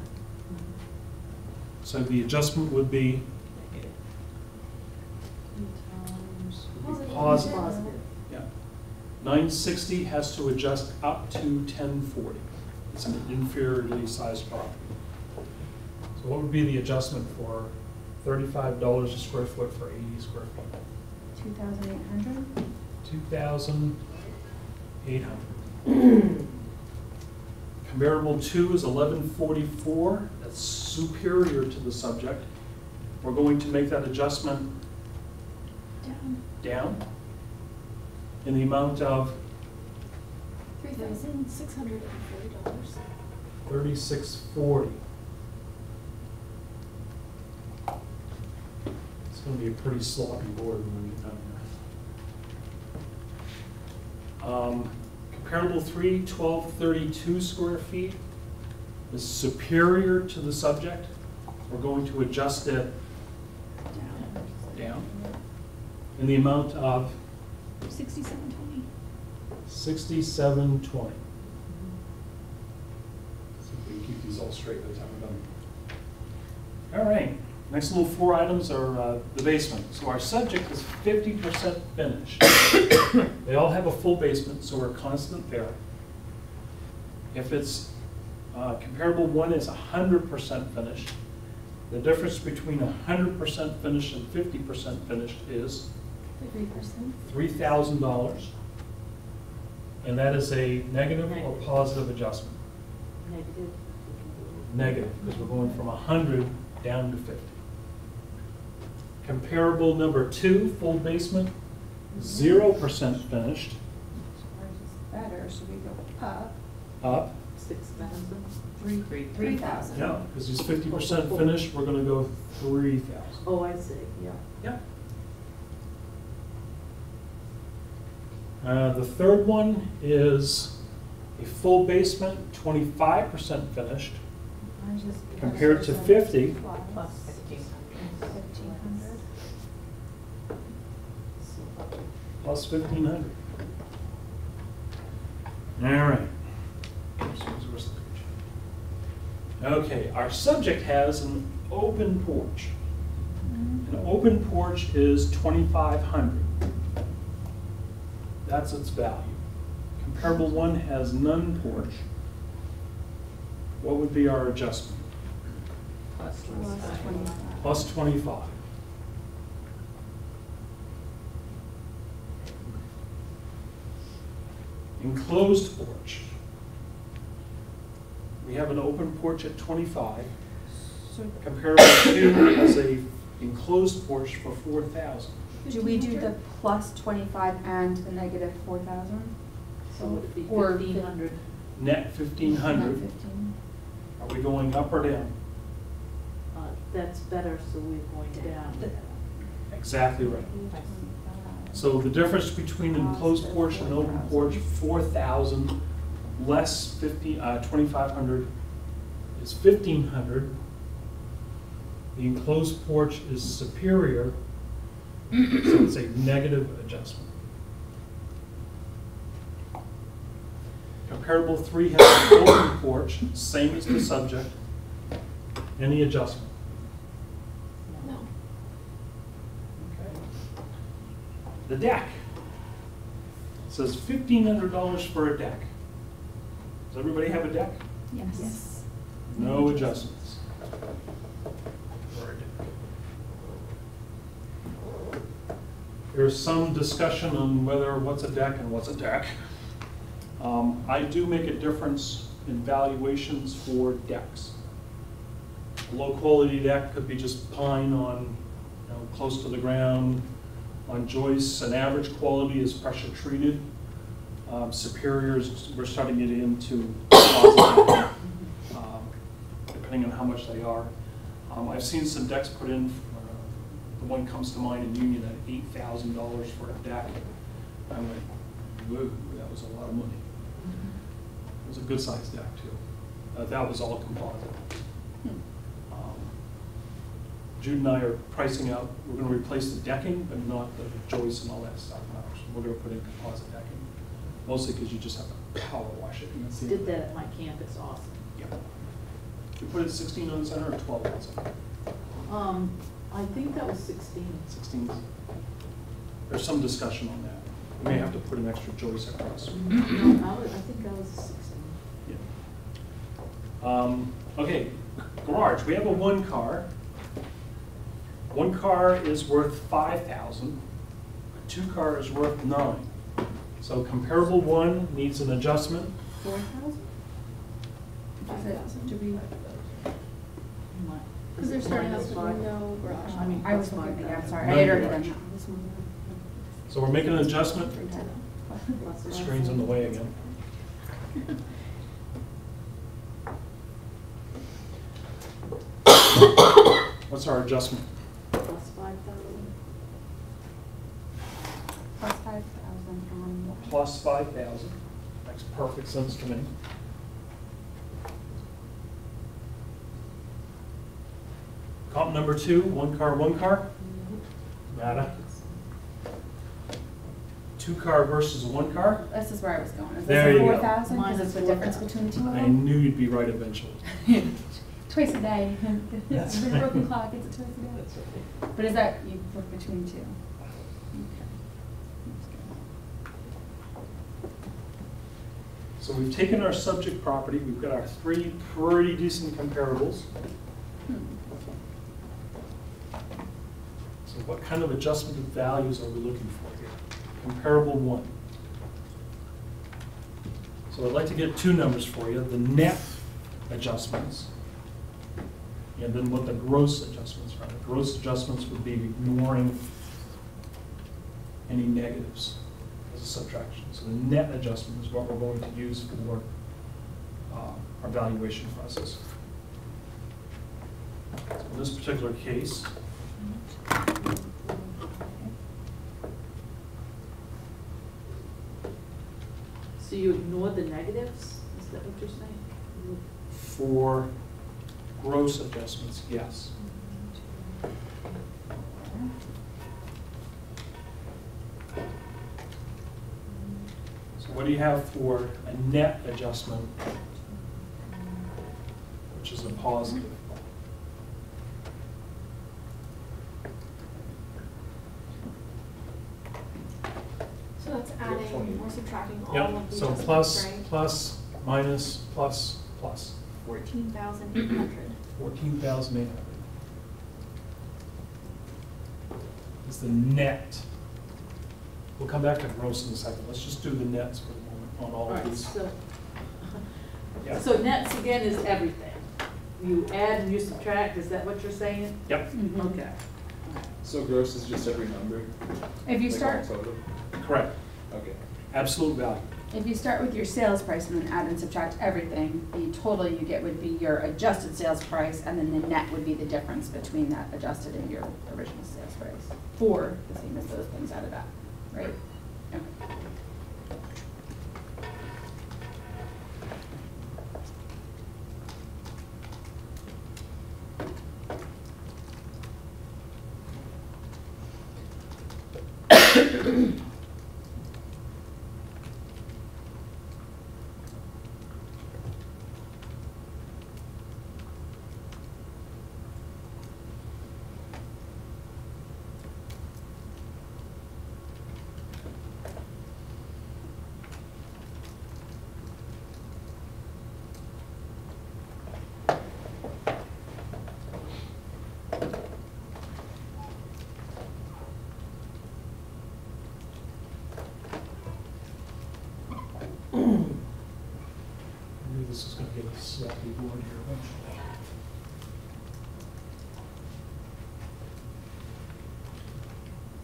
So the adjustment would be positive. Yeah. 960 has to adjust up to 1040. It's an inferiorly sized property. So what would be the adjustment for $35 a square foot for 80 square feet? 2,800? 2,800. Comparable 2 is 1144. That's superior to the subject. We're going to make that adjustment down in the amount of $3,640. $3,640. It's going to be a pretty sloppy board when we get done here. Comparable 3, 1232 square feet is superior to the subject. We're going to adjust it down in the amount of 6720. 6720. So we can keep these all straight by the time we're done. All right. Next little four items are the basement. So our subject is 50% finished. They all have a full basement, so we're constant there. If it's comparable one is 100% finished, the difference between 100% finished and 50% finished is $3,000. And that is a negative or positive adjustment? Negative. Negative, because we're going from 100 down to 50. Comparable number 2, full basement, 0% finished. Better, should we go up? Up. 6,000. 3,000. Yeah, because it's 50% finished, we're going to go 3,000. Oh, I see. Yeah. Yeah. The third one is a full basement, 25% finished, compared to 50. Plus 1,500. Plus 1,500. All right. Okay, our subject has an open porch. An open porch is 2,500. That's its value. Comparable one has none porch. What would be our adjustment? Plus 25. Plus 25. Enclosed porch. We have an open porch at 25. Comparable two has a enclosed porch for 4,000. Do we do the plus 25 and the negative 4,000? So it would be 1,500. Net 1,500. Net 15. Are we going up or down? That's better, so we're going down. Exactly right. So the difference between an enclosed porch and an open porch, 4,000 less 2,500 is 1,500. The enclosed porch is superior, so it's a negative adjustment. Comparable 3 has an open porch, same as the subject. Any adjustment? No. Okay. The deck. It says $1,500 for a deck. Does everybody have a deck? Yes. No adjustments. There's some discussion on whether what's a deck and what's a deck. I do make a difference in valuations for decks. A low quality deck could be just pine on, close to the ground, on joists. An average quality is pressure treated. Superiors, we're starting to get into positive, depending on how much they are. I've seen some decks put in. The one comes to mind in Union at $8,000 for a deck. I went, whoa, that was a lot of money. There's a good sized deck too. That was all composite. Hmm. Jude and I are pricing out, we're going to replace the decking, but not the joists and all that stuff now. So we're going to put in composite decking. Mostly because you just have to power wash it. And did that at my camp, it's awesome. Yeah. You put it 16 on center or 12 on center? I think that was 16. 16. There's some discussion on that. We may have to put an extra joist across. Mm-hmm. I think I was 16. Yeah. Okay, garage. We have a one car. One car is worth 5,000. A two car is worth 9. So comparable one needs an adjustment. 4,000? 5,000 to be like those. Because they're starting out with no garage. I mean, I was looking at the, I'm sorry, I iterated them. So we're making an adjustment. The screen's in the way again. What's our adjustment? +5,000. +5,000. +5,000. Makes perfect sense to me. Comp number 2, one car. Nada. Two car versus one car. This is where I was going. Is there this 4,000? Because it's the difference between two of them. I knew you'd be right eventually. Twice a day. It's a broken clock. It's twice a day. That's okay. But is that you look between two? Okay. So we've taken our subject property. We've got our three pretty decent comparables. So what kind of adjustment of values are we looking for? Comparable one. So I'd like to get two numbers for you, the net adjustments, and then what the gross adjustments are. The gross adjustments would be ignoring any negatives as a subtraction. So the net adjustment is what we're going to use for our valuation process. So in this particular case, so you ignore the negatives? Is that what you're saying? For gross adjustments, yes. So what do you have for a net adjustment, which is a positive? So that's adding or subtracting all of the so plus, right? Plus, minus, plus, plus. 14,800. 14,800 is the net. We'll come back to gross in a second. Let's just do the nets for the moment on all of these. So, yeah. So nets again is everything. You add and you subtract. Is that what you're saying? Yep. Mm-hmm. Okay. So gross is just every number. If you like start. Correct. Okay. Absolute value. If you start with your sales price and then add and subtract everything, the total you get would be your adjusted sales price, and then the net would be the difference between that adjusted and your original sales price for the same as those things added up, right? Okay.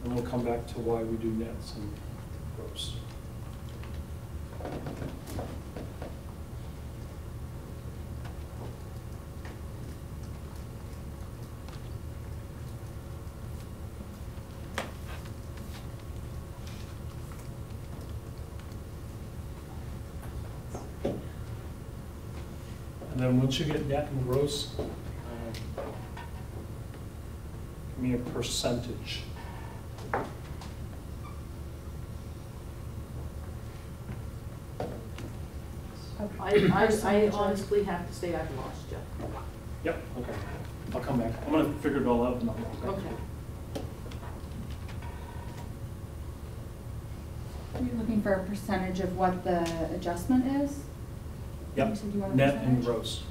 And we'll come back to why we do nets and gross. then once you get net and gross, give me a percentage. I honestly have to say I've lost you. Yep, okay. I'll come back. I'm going to figure it all out and I'll come back. Okay. Are you looking for a percentage of what the adjustment is? Yep, net and gross.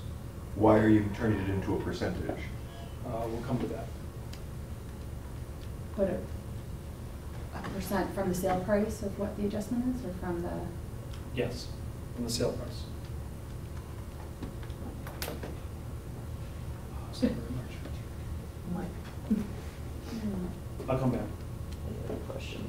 Why are you turning it into a percentage? We'll come to that. But a percent from the sale price of what the adjustment is, or from the? Yes, from the sale price. Thank you very much. Mike. I'll come back. Any other question?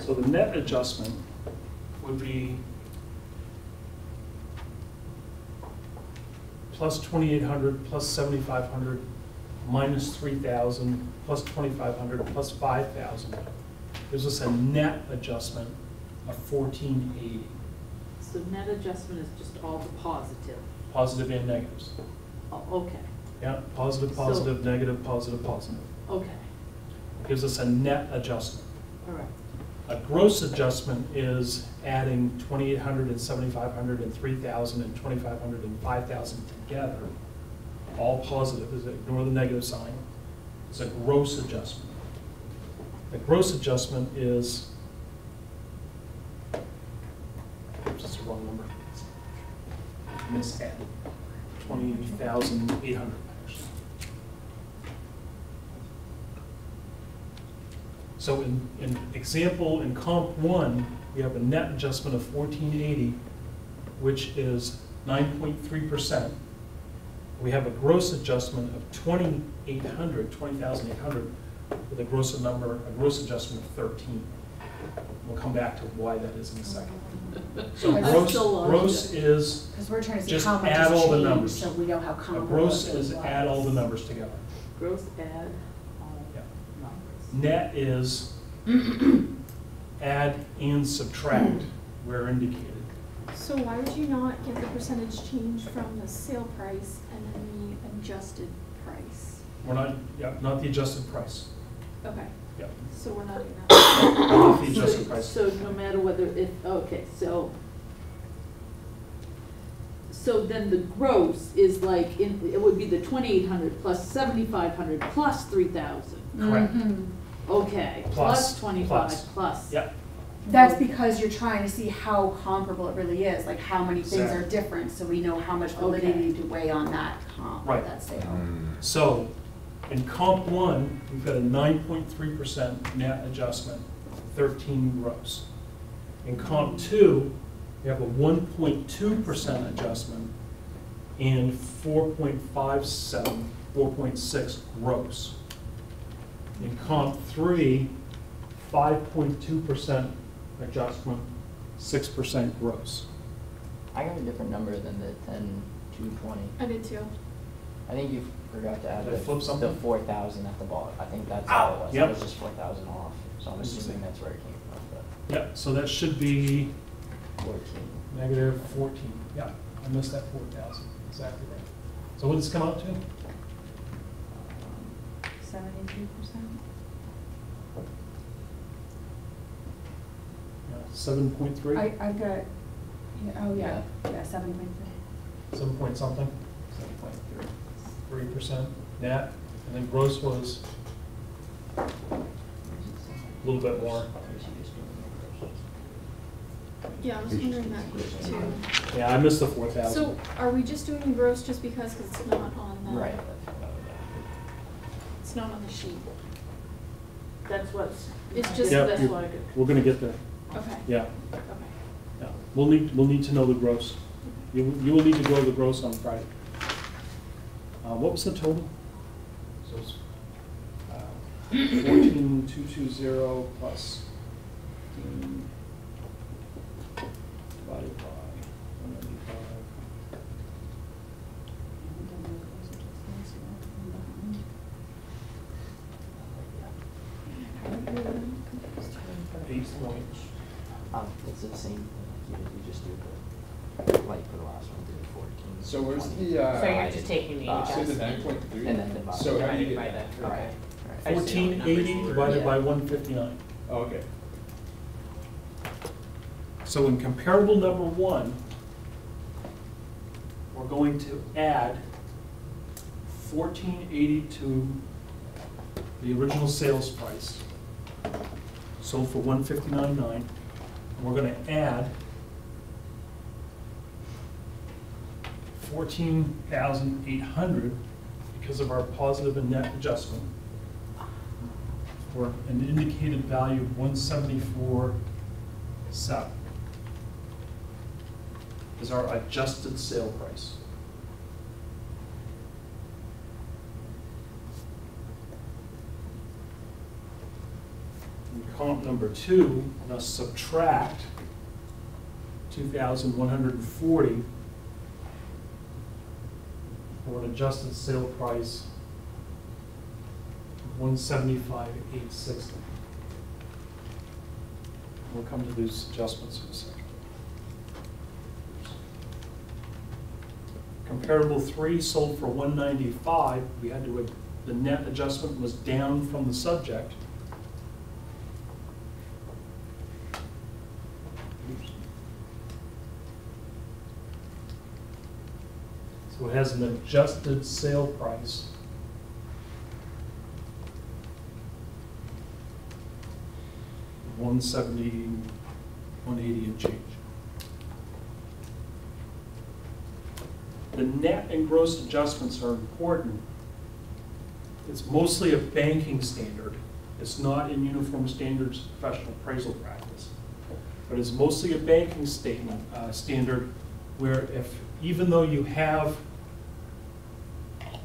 So the net adjustment would be plus 2,800, plus 7,500, minus 3,000, plus 2,500, plus 5,000. Gives us a net adjustment of 1,480. So net adjustment is just all the positive? Positive and negatives. Oh, okay. Yeah, positive, positive, so, negative, positive, positive. Okay. Gives us a net adjustment. All right. A gross adjustment is adding 2,800 and 7,500 and 3,000 and 2,500 and 5,000 together, all positive, is ignore the negative sign. It's a gross adjustment. The gross adjustment is, oops, that's the wrong number. Misadded, 20,800. So in example, in comp one, we have a net adjustment of 1,480, which is 9.3%. We have a gross adjustment of 2,800, 20,800, with a gross adjustment of 13. We'll come back to why that is in a second. So gross is just add all the numbers. So we know how common gross is add all the numbers together. Gross add. Net is add and subtract where indicated. So why would you not get the percentage change from the sale price and then the adjusted price? We're not, yeah, not the adjusted price. Okay. Yeah. So we're not doing that. Not the adjusted price. So no matter whether it, okay, so then the gross is like, it would be the 2,800 plus 7,500 plus 3,000. Correct. Mm-hmm. Okay. Plus 25 plus. Yep. That's because you're trying to see how comparable it really is, like how many things exactly are different, so we know how much validity to weigh on that comp. Right. That sale. So, in comp one, we've got a 9.3% net adjustment, 13 gross. In comp two, we have a 1.2% adjustment and 4.57, 4.6 gross. In comp three, 5.2% adjustment, 6% gross. I got a different number than the 10,220. I did too. I think you forgot to add the 4,000 at the bottom. I think that's how it was. Yep. It was just 4,000 off. So I'm assuming that's where it came from. But. Yeah, so that should be 14. Negative 14. Yeah, I missed that 4,000. Exactly right. So what does this come out to? 72%. 7.3. I've got. Oh yeah. Yeah, 7.3. 7 point something. 7.3. 3% net. and then gross was a little bit more. Yeah, I was wondering that group too. Yeah, I missed the 4,000. So are we just doing gross just because it's not on the right? It's not on the sheet. That's what's. It's just that's what I do. We're going to get there. Okay. Yeah. Okay. Yeah. We'll need to know the gross. You will need to go the gross on Friday. What was the total? So it's 14,220 plus. Divided by 195. It's the same thing. You just do the light for the last one, do the 14. So where's the? So you're just taking the $9.3 and then the. So how do you get that? Okay. 1480 divided by 159. Oh, okay. So in comparable number one, we're going to add 1480 to the original sales price, sold for 159.9, and we're going to add 14,800 because of our positive and net adjustment for an indicated value of 174.7. Is our adjusted sale price. In column number two, I'm going to subtract 2,140 for an adjusted sale price of 175,860. We'll come to these adjustments in a second. Comparable three sold for 195. We had to, the net adjustment was down from the subject. So it has an adjusted sale price of 170, 180 and change. The net and gross adjustments are important. It's mostly a banking standard. It's not in Uniform Standards Professional Appraisal Practice. But it's mostly a banking standard where if, even though you have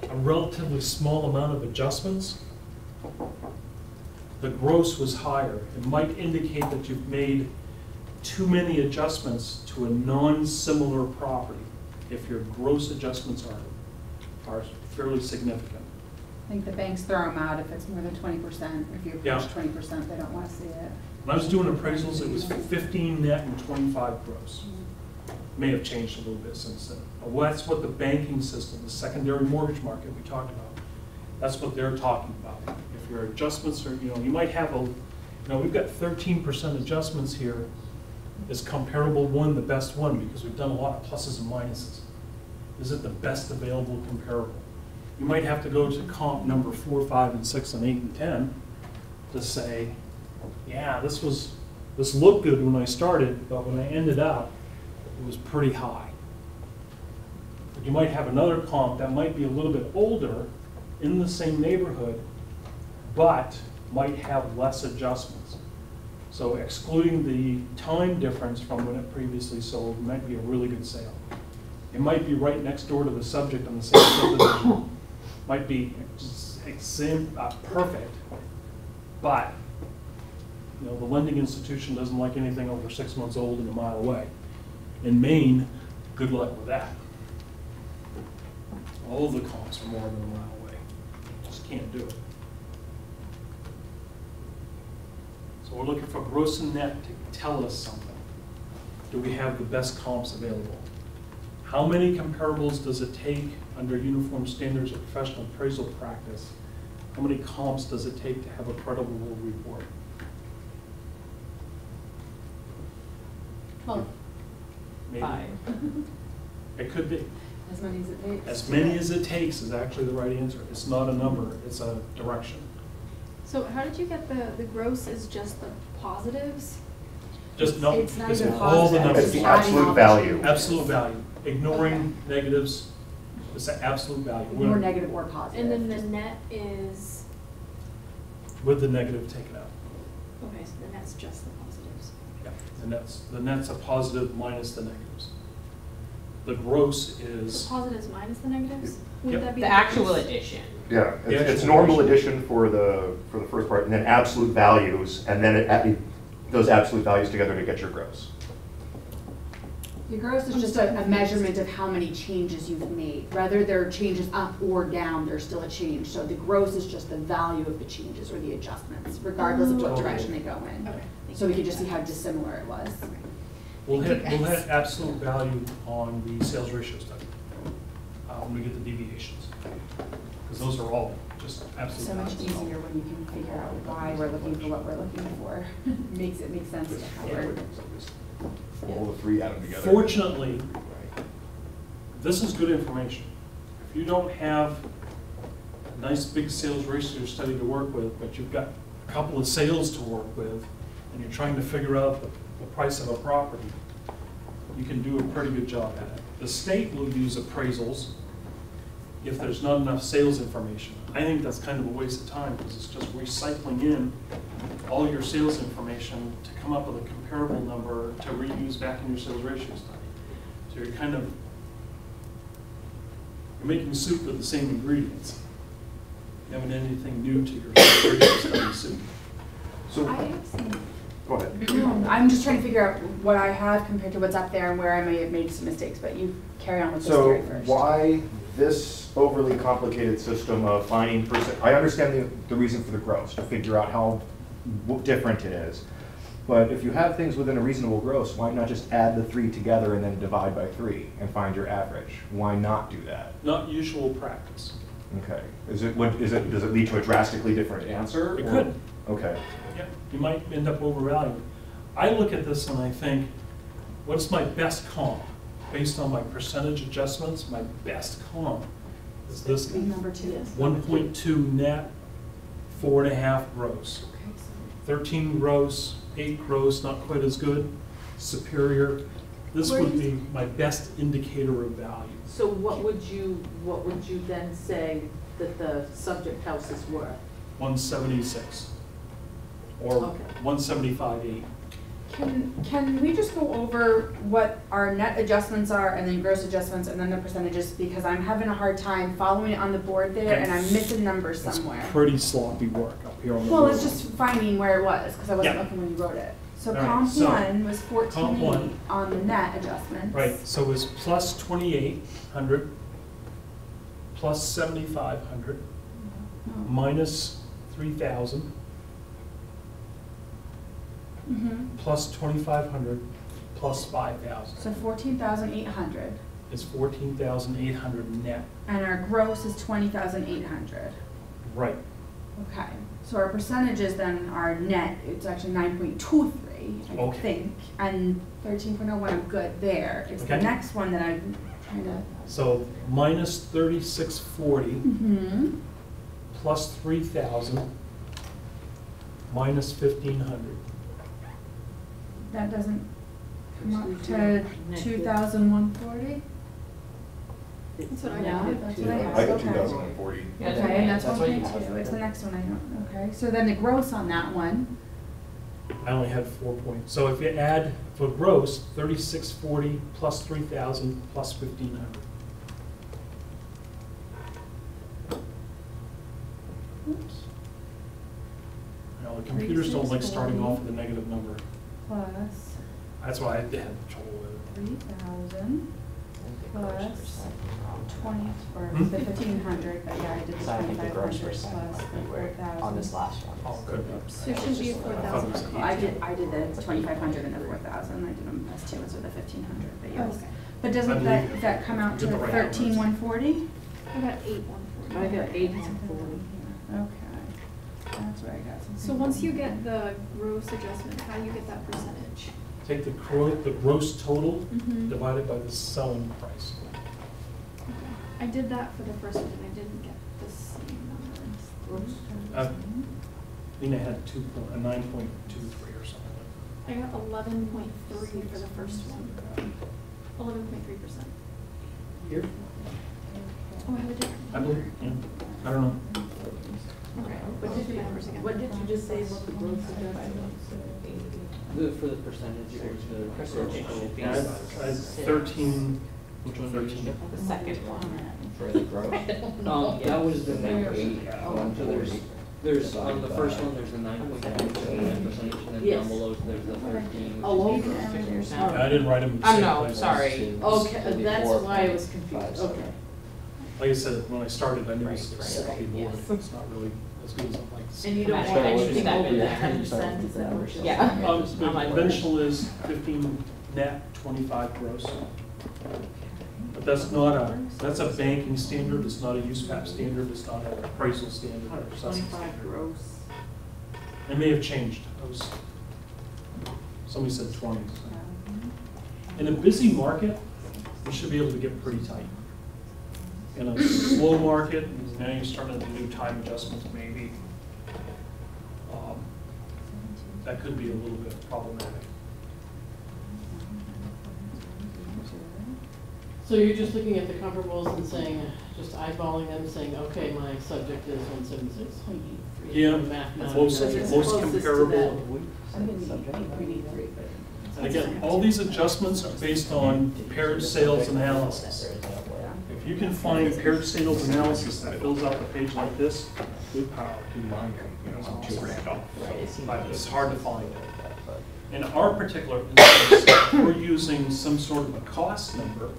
a relatively small amount of adjustments, the gross was higher. It might indicate that you've made too many adjustments to a non-similar property if your gross adjustments are fairly significant. I think the banks throw them out if it's more than 20%. If you approach 20%, they don't want to see it. When I was doing appraisals, it was 15 net and 25 gross. May have changed a little bit since then. But that's what the banking system, the secondary mortgage market we talked about, that's what they're talking about. If your adjustments are, you might have we've got 13% adjustments here. Is comparable one the best one? Because we've done a lot of pluses and minuses. Is it the best available comparable? You might have to go to comp number 4, 5, 6, 8, and 10 to say, yeah, this looked good when I started, but when I ended up, it was pretty high. But you might have another comp that might be a little bit older in the same neighborhood, but might have less adjustments. So excluding the time difference from when it previously sold might be a really good sale. It might be right next door to the subject on the same subdivision. Might be perfect, but the lending institution doesn't like anything over 6 months old and a mile away. In Maine, good luck with that. All of the comps are more than a mile away. Just can't do it. We're looking for gross and net to tell us something. Do we have the best comps available? How many comparables does it take under Uniform Standards of Professional Appraisal Practice? How many comps does it take to have a credible report? 12. Maybe. 5. It could be. As many as it takes. As many as it takes is actually the right answer. It's not a number, it's a direction. So how did you get the gross is just the positives? Just no, it's all the numbers. It's the absolute value. Absolute value. Ignoring negatives, it's the absolute value. Or negative or positive. And then the net is? With the negative taken out. Okay, so the net's just the positives. Yeah, the net's a positive minus the negatives. The gross is? The positives minus the negatives? Would that be the actual addition? Yeah, it's normal addition for the first part, and then absolute values, and then those absolute values together to get your gross. Your gross is just a measurement of how many changes you've made. Whether there are changes up or down, there's still a change. So the gross is just the value of the changes or the adjustments, regardless of what direction they go in. Okay. So we can just see how dissimilar it was. Okay. We'll hit absolute value on the sales ratio study when we get the deviations. Because those are all just absolute so much easier when you can figure out why we're looking for what we're looking for. Makes it make sense to cover. All the three add them together. Fortunately, this is good information. If you don't have a nice big sales ratio study to work with, but you've got a couple of sales to work with, and you're trying to figure out the price of a property, you can do a pretty good job at it. The state will use appraisals if there's not enough sales information. I think that's kind of a waste of time because it's just recycling in all your sales information to come up with a comparable number to reuse back in your sales ratio study. So you're kind of making soup with the same ingredients. You haven't added anything new to your sales ratio study soup. So I have seen. Go ahead. I'm just trying to figure out what I have compared to what's up there and where I may have made some mistakes, but you carry on with this theory first. So why this overly complicated system of finding percent? I understand the reason for the gross, to figure out how different it is. But if you have things within a reasonable gross, why not just add the three together and then divide by 3 and find your average? Why not do that? Not usual practice. Okay. Does it lead to a drastically different answer? It could. Okay. Yeah, you might end up overvalued. I look at this and I think, what's my best comp? Based on my percentage adjustments, my best comp is this guy. Number 2, yes. 1.2 net, 4.5 gross. Okay, so 13 gross, 8 gross, not quite as good, superior. This would be my best indicator of value. So what would you then say that the subject house is worth? 176 or 175.8. Can we just go over what our net adjustments are and then gross adjustments and then the percentages, because I'm having a hard time following it on the board there and I'm missing numbers somewhere. It's pretty sloppy work up here on the board. Well, it's just finding where it was because I wasn't looking when you wrote it. So comp right. 1 was 14.8 on the net adjustments. Right, so it was plus 2,800 plus 7,500 minus 3,000. Mm-hmm. Plus 2,500, plus 5,000. So 14,800. It's 14,800 net. And our gross is 20,800. Right. Okay. So our percentages then are net. It's actually 9.23, I think, and 13.01. I'm good there. It's the next one that I'm trying to. So minus 3,640. Mm-hmm. Plus 3,000. Minus 1,500. That doesn't come up to 2,140? That's what I got. That's what I have. I got 2,140. Okay, and that's 1.2. It's the next one I don't. Okay, so then the gross on that one. I only had 4 points. So if you add for gross, 3,640 plus 3,000 plus 1,500. Oops. Now the computers don't like starting off with a negative number. Plus. That's why I had trouble with it. 3,000 plus 20 or the 1,500, but yeah, I did the 2,500 plus 4,000 on this last one. Oh, good. So it should be a 4,000. I did the 2,500 and the 4,000. I did them as two ones with the 1,500, but yeah. Okay. But doesn't that come out to 13,140? I got 8,140. I got 8,140. Okay. That's where I got some. So once you get the gross adjustment, how do you get that percentage? Take the gross total, mm-hmm, divided by the selling price. I did that for the first one, and I didn't get the same numbers. I had 9.23 or something. I got 11.3 for the first one. 11.3%. Here? Oh, I have a different. I believe. Yeah. I don't know. Okay. What did you numbers again? What did you just say? What the growth suggested? For the percentage or the 13. Which one? 13. The second one. For the growth. That was the 9.8. So there's on the first one. There's the 9.8% and then down below there's the 13. All over. I didn't write them. I know. Sorry. Okay, that's why I was confused. Okay. Like I said, when I started, I knew it was board. It's not really as good as I'm like. And you don't want anything over that 10%, is that what you're saying? The conventional is 15 net, 25 gross. But that's not a, that's a banking standard, it's not a USPAP standard, it's not an appraisal standard. 25 gross. It may have changed. Somebody said 20. So. In a busy market, we should be able to get pretty tight. In a slow market, now you're starting the new time adjustments maybe. That could be a little bit problematic. So you're just looking at the comparables and saying, just eyeballing them, saying, okay, my subject is 176. Yeah, most comparable. Again, all these adjustments are based on paired sales analysis. If you can find paired sales analysis that fills out the page like this, good power. It's hard to find it. In our particular instance, we're using some sort of a cost number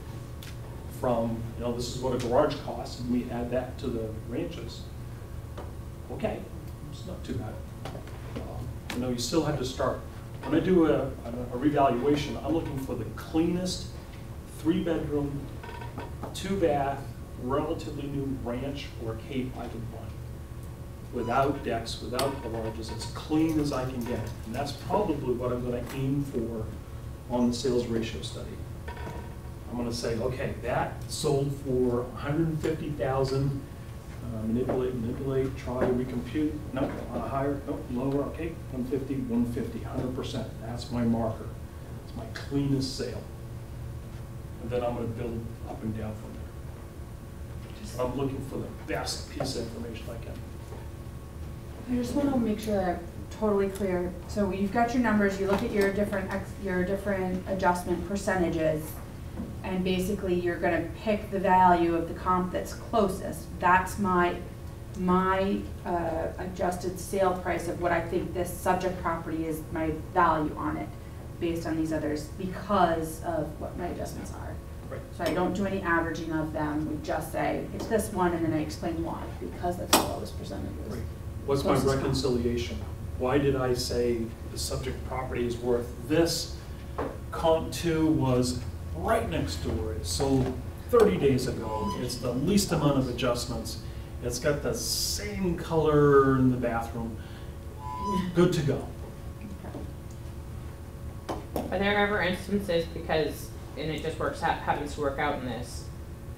from, this is what a garage costs, and we add that to the ranches. Okay, it's not too bad. You still have to start. When I do a revaluation, I'm looking for the cleanest three-bedroom, two-bath, relatively new ranch or cape I can find. Without decks, without garages, as clean as I can get. And that's probably what I'm going to aim for on the sales ratio study. I'm going to say, okay, that sold for $150,000. Manipulate, try, recompute. Nope, higher, nope, lower, okay, 150, 150, 100%. That's my marker. It's my cleanest sale. And then I'm going to build up and down from there. I'm looking for the best piece of information I can. I just want to make sure I'm totally clear. So you've got your numbers. You look at your different adjustment percentages, and basically you're going to pick the value of the comp that's closest. That's my adjusted sale price of what I think this subject property is, my value on it, based on these others because of what my adjustments are. Right. So I don't do any averaging of them. We just say it's this one, and then I explain why because that's the lowest percentage. Right. What's my reconciliation? Why did I say the subject property is worth this? Comp 2 was right next door. It sold 30 days ago. It's the least amount of adjustments. It's got the same color in the bathroom. Good to go. Are there ever instances, because, and it just happens to work out in this,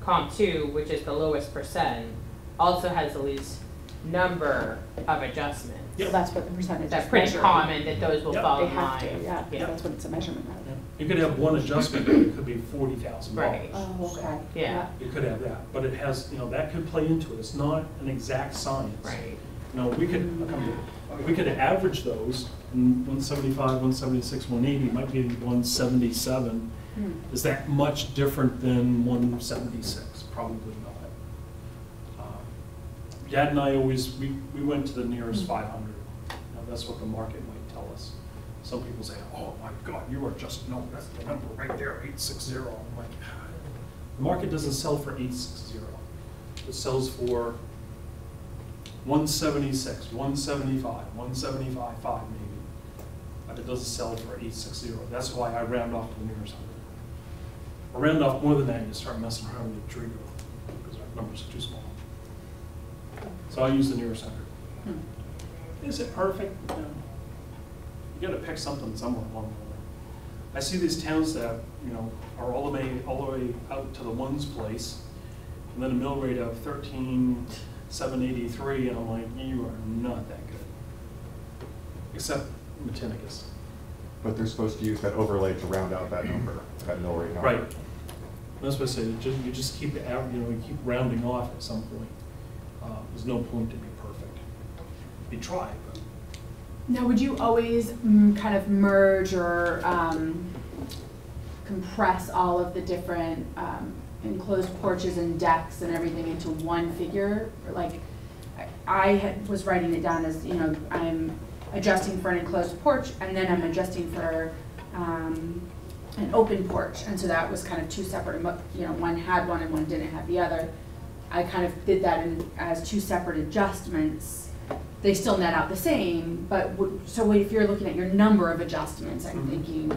comp 2, which is the lowest percent, also has the least number of adjustments. Yep. So that's what the percentage. That's pretty common that those will fall in line. Yeah, that's what it's a measurement of. Yeah. You could have one adjustment, but it could be $40,000. Right. Oh, okay. Yeah. You could have that, but it has that could play into it. It's not an exact science. Right. We could average those, and 175, 176, 180 might be 177. Is that much different than 176? Probably not. Dad and I we went to the nearest 500. That's what the market might tell us. Some people say, oh my God, you are just, no, that's the number right there, 860. I'm like, the market doesn't sell for 860. It sells for 176, 175, 175.5 maybe. But it doesn't sell for 860. That's why I round off to the nearest 100. I round off more than that, and you start messing around with the trigger because our numbers are too small. So I'll use the nearest 100. Is it perfect? No. You got to pick something somewhere along the way. I see these towns that are all the way out to the ones place, and then a mill rate of 13,783, and I'm like, you are not that good. Except Matinicus. But they're supposed to use that overlay to round out that number, that mill rate number. Right. That's what I say. You just keep you keep rounding off at some point. There's no point to be perfect. You try. But. Now, would you always kind of merge or compress all of the different enclosed porches and decks and everything into one figure? Like, I was writing it down as, I'm adjusting for an enclosed porch, and then I'm adjusting for an open porch, and so that was kind of two separate, one had one and one didn't have the other. I kind of did that as two separate adjustments. They still net out the same, but so if you're looking at your number of adjustments, I'm thinking.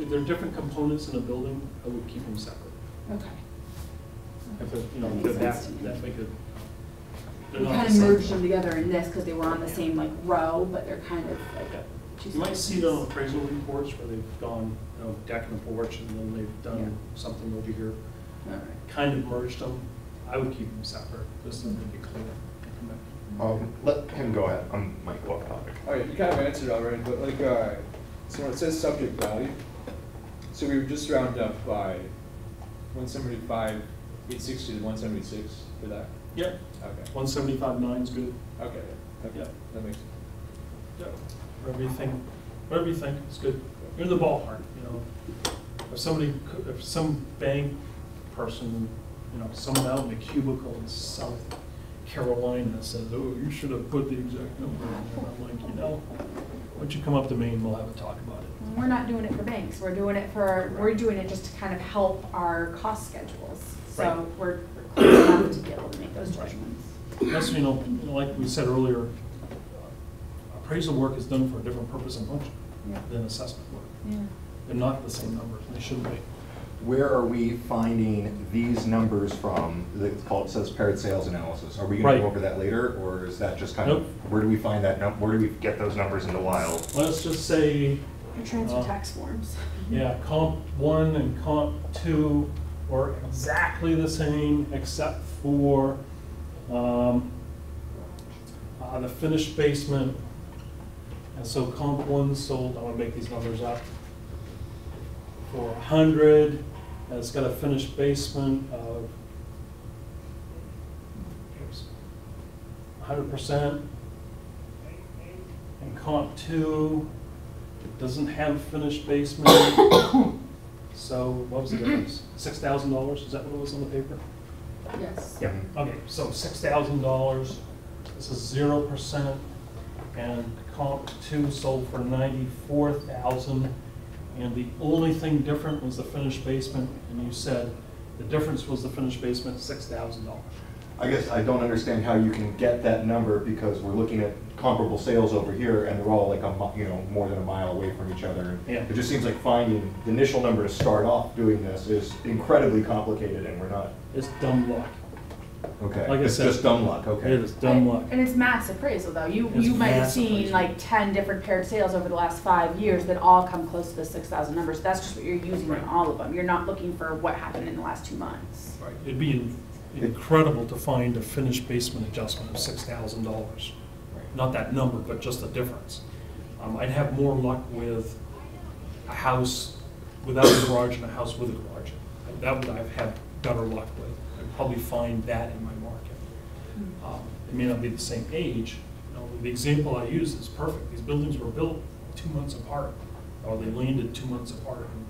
If there are different components in a building, I would keep them separate. Okay. If they're, that make it. You kind of merged them together in this because they were on the same row, but they're kind of like two. You might see it on appraisal reports where they've gone deck and a porch, and then they've done something over here. All right. Kind of merged them. I would keep them separate just to make it clear. Let him go ahead. I'm Mike. What topic? Oh yeah, you kind of answered already, but so when it says subject value, so we would just round up by 175, 860 to 176 for that. Yeah. Okay. 175.9 is good. Okay. Okay. Yeah. That makes sense. Yeah. Whatever you think is good. You're in the ballpark. If some bank person, someone out in a cubicle in South Carolina says, "Oh, you should have put the exact number in there," I'm like, why don't you come up to Maine? We'll have a talk about it. We're not doing it for banks. We're doing it for. We're doing it just to kind of help our cost schedules. So we're close enough to be able to make those judgments. That's like we said earlier, appraisal work is done for a different purpose and function than assessment work. Yeah. They're not the same numbers. They shouldn't be. Where are we finding these numbers from? It says paired sales analysis. Are we going to go over that later, or is that just kind of where do we find that? Where do we get those numbers in the wild? Let's just say your transfer tax forms. Yeah, comp 1 and comp 2 are exactly the same, except for the finished basement. And so comp 1 sold. I want to make these numbers up. For 100, and it's got a finished basement of 100%. And comp 2 doesn't have a finished basement. So what was the difference? $6,000. Is that what it was on the paper? Yes. Yeah. Okay. So $6,000. This is 0%, and comp 2 sold for 94,000. And the only thing different was the finished basement, and you said the difference was the finished basement, $6,000. I guess I don't understand how you can get that number because we're looking at comparable sales over here, and they're all like more than a mile away from each other. Yeah. It just seems like finding the initial number to start off doing this is incredibly complicated, and we're not. It's dumb luck. Okay. Like it's just dumb luck. Okay. It is dumb luck. And it's mass appraisal, though. You might have seen like 10 different paired sales over the last 5 years that all come close to the 6,000 numbers. That's just what you're using in all of them. You're not looking for what happened in the last 2 months. Right. It'd be incredible to find a finished basement adjustment of $6,000. Right. Not that number, but just the difference. I'd have more luck with a house without a garage and a house with a garage. That would I've had better luck with. Probably find that in my market. It may not be the same age. The example I use is perfect. These buildings were built 2 months apart, or they landed 2 months apart. And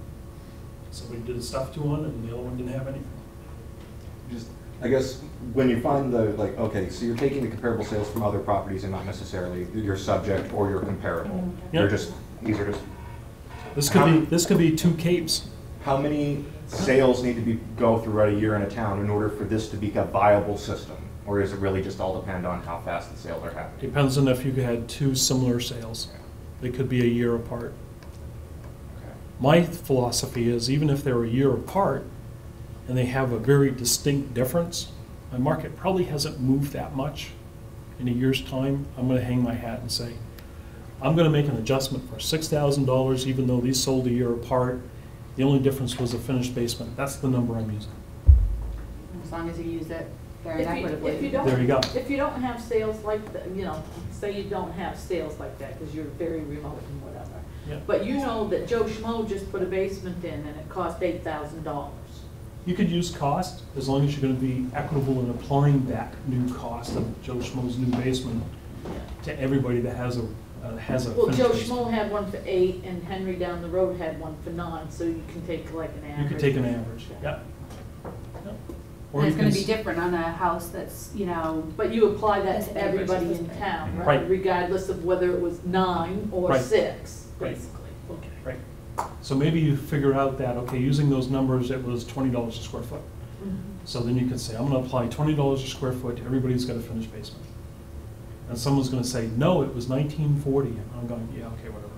somebody did a stuff to one, and the other one didn't have anything. I guess when you find the okay, so you're taking the comparable sales from other properties and not necessarily your subject or your comparable. They're just these are just. This could be two capes. How many sales need to go throughout a year in a town in order for this to be a viable system? Or is it really just all depend on how fast the sales are happening? Depends on if you had two similar sales. They could be a year apart. Okay. My philosophy is even if they're a year apart and they have a very distinct difference, my market probably hasn't moved that much in a year's time. I'm going to hang my hat and say, I'm going to make an adjustment for $6,000 even though these sold a year apart. The only difference was a finished basement. That's the number I'm using. as long as you use it very equitably. There you go. If you don't have sales like that, you know, say you don't have sales like that because you're very remote and whatever. Yeah. But you know that Joe Schmo just put a basement in and it cost $8,000. You could use cost as long as you're going to be equitable in applying that new cost of Joe Schmo's new basement to everybody that has a well, Joe Schmo had one for $8,000 and Henry down the road had one for $9,000, so you can take like an average. You could take an average, yeah. Or it's going to be different on a house that's, you know. But you apply that to everybody in town, right? Regardless of whether it was 9 or 6, basically. Okay. Right. So maybe you figure out that, okay, using those numbers, it was $20 a square foot. Mm-hmm. So then you can say, I'm going to apply $20 a square foot to everybody who's got a finished basement. And someone's going to say, no, it was 1940. And I'm going, yeah, okay, whatever.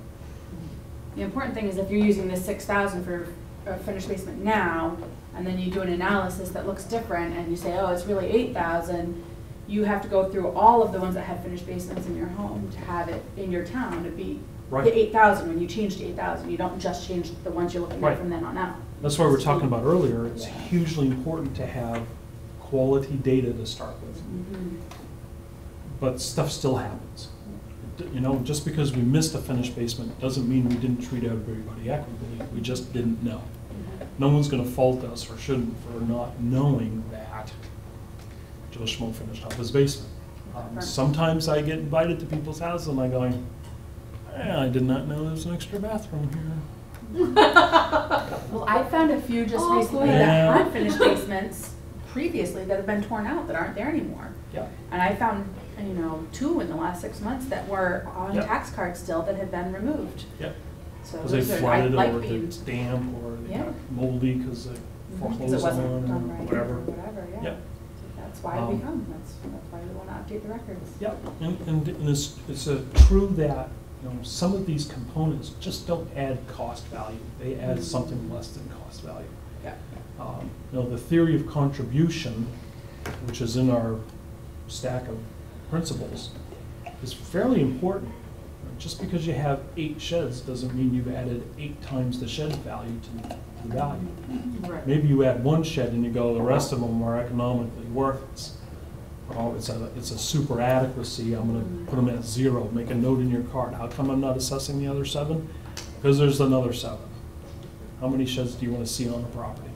The important thing is if you're using this 6,000 for a finished basement now, and then you do an analysis that looks different, and you say, oh, it's really 8,000, you have to go through all of the ones that have finished basements in your home to have it in your town to be the 8,000 when you change to 8,000. You don't just change the ones you're looking at from then on out. That's what we were talking about earlier. It's hugely important to have quality data to start with. Mm-hmm. But stuff still happens. You know, just because we missed a finished basement doesn't mean we didn't treat everybody equitably. We just didn't know. No one's going to fault us, or shouldn't, for not knowing that Joe Schmo finished off his basement. Sometimes I get invited to people's houses and I'm going, I did not know there was an extra bathroom here. Well, I found a few just recently that had finished basements previously that have been torn out that aren't there anymore. Yeah. And I found, you know, 2 in the last 6 months that were on tax cards still that had been removed. Yep. So they flooded or it's damp or they got moldy because they foreclosed on or whatever. Or whatever, yeah. Yep. So that's why we come. That's why we want to update the records. Yep. And it's true that, you know, some of these components just don't add cost value. They add something less than cost value. Yeah. You know, the theory of contribution, which is in our stack of principles, is fairly important. Just because you have 8 sheds doesn't mean you've added 8 times the shed value to the value. Right. Maybe you add 1 shed and you go, the rest of them are economically worthless. Oh, it's a super adequacy. I'm going to put them at 0. Make a note in your card. How come I'm not assessing the other 7? Because there's another 7. How many sheds do you want to see on a property?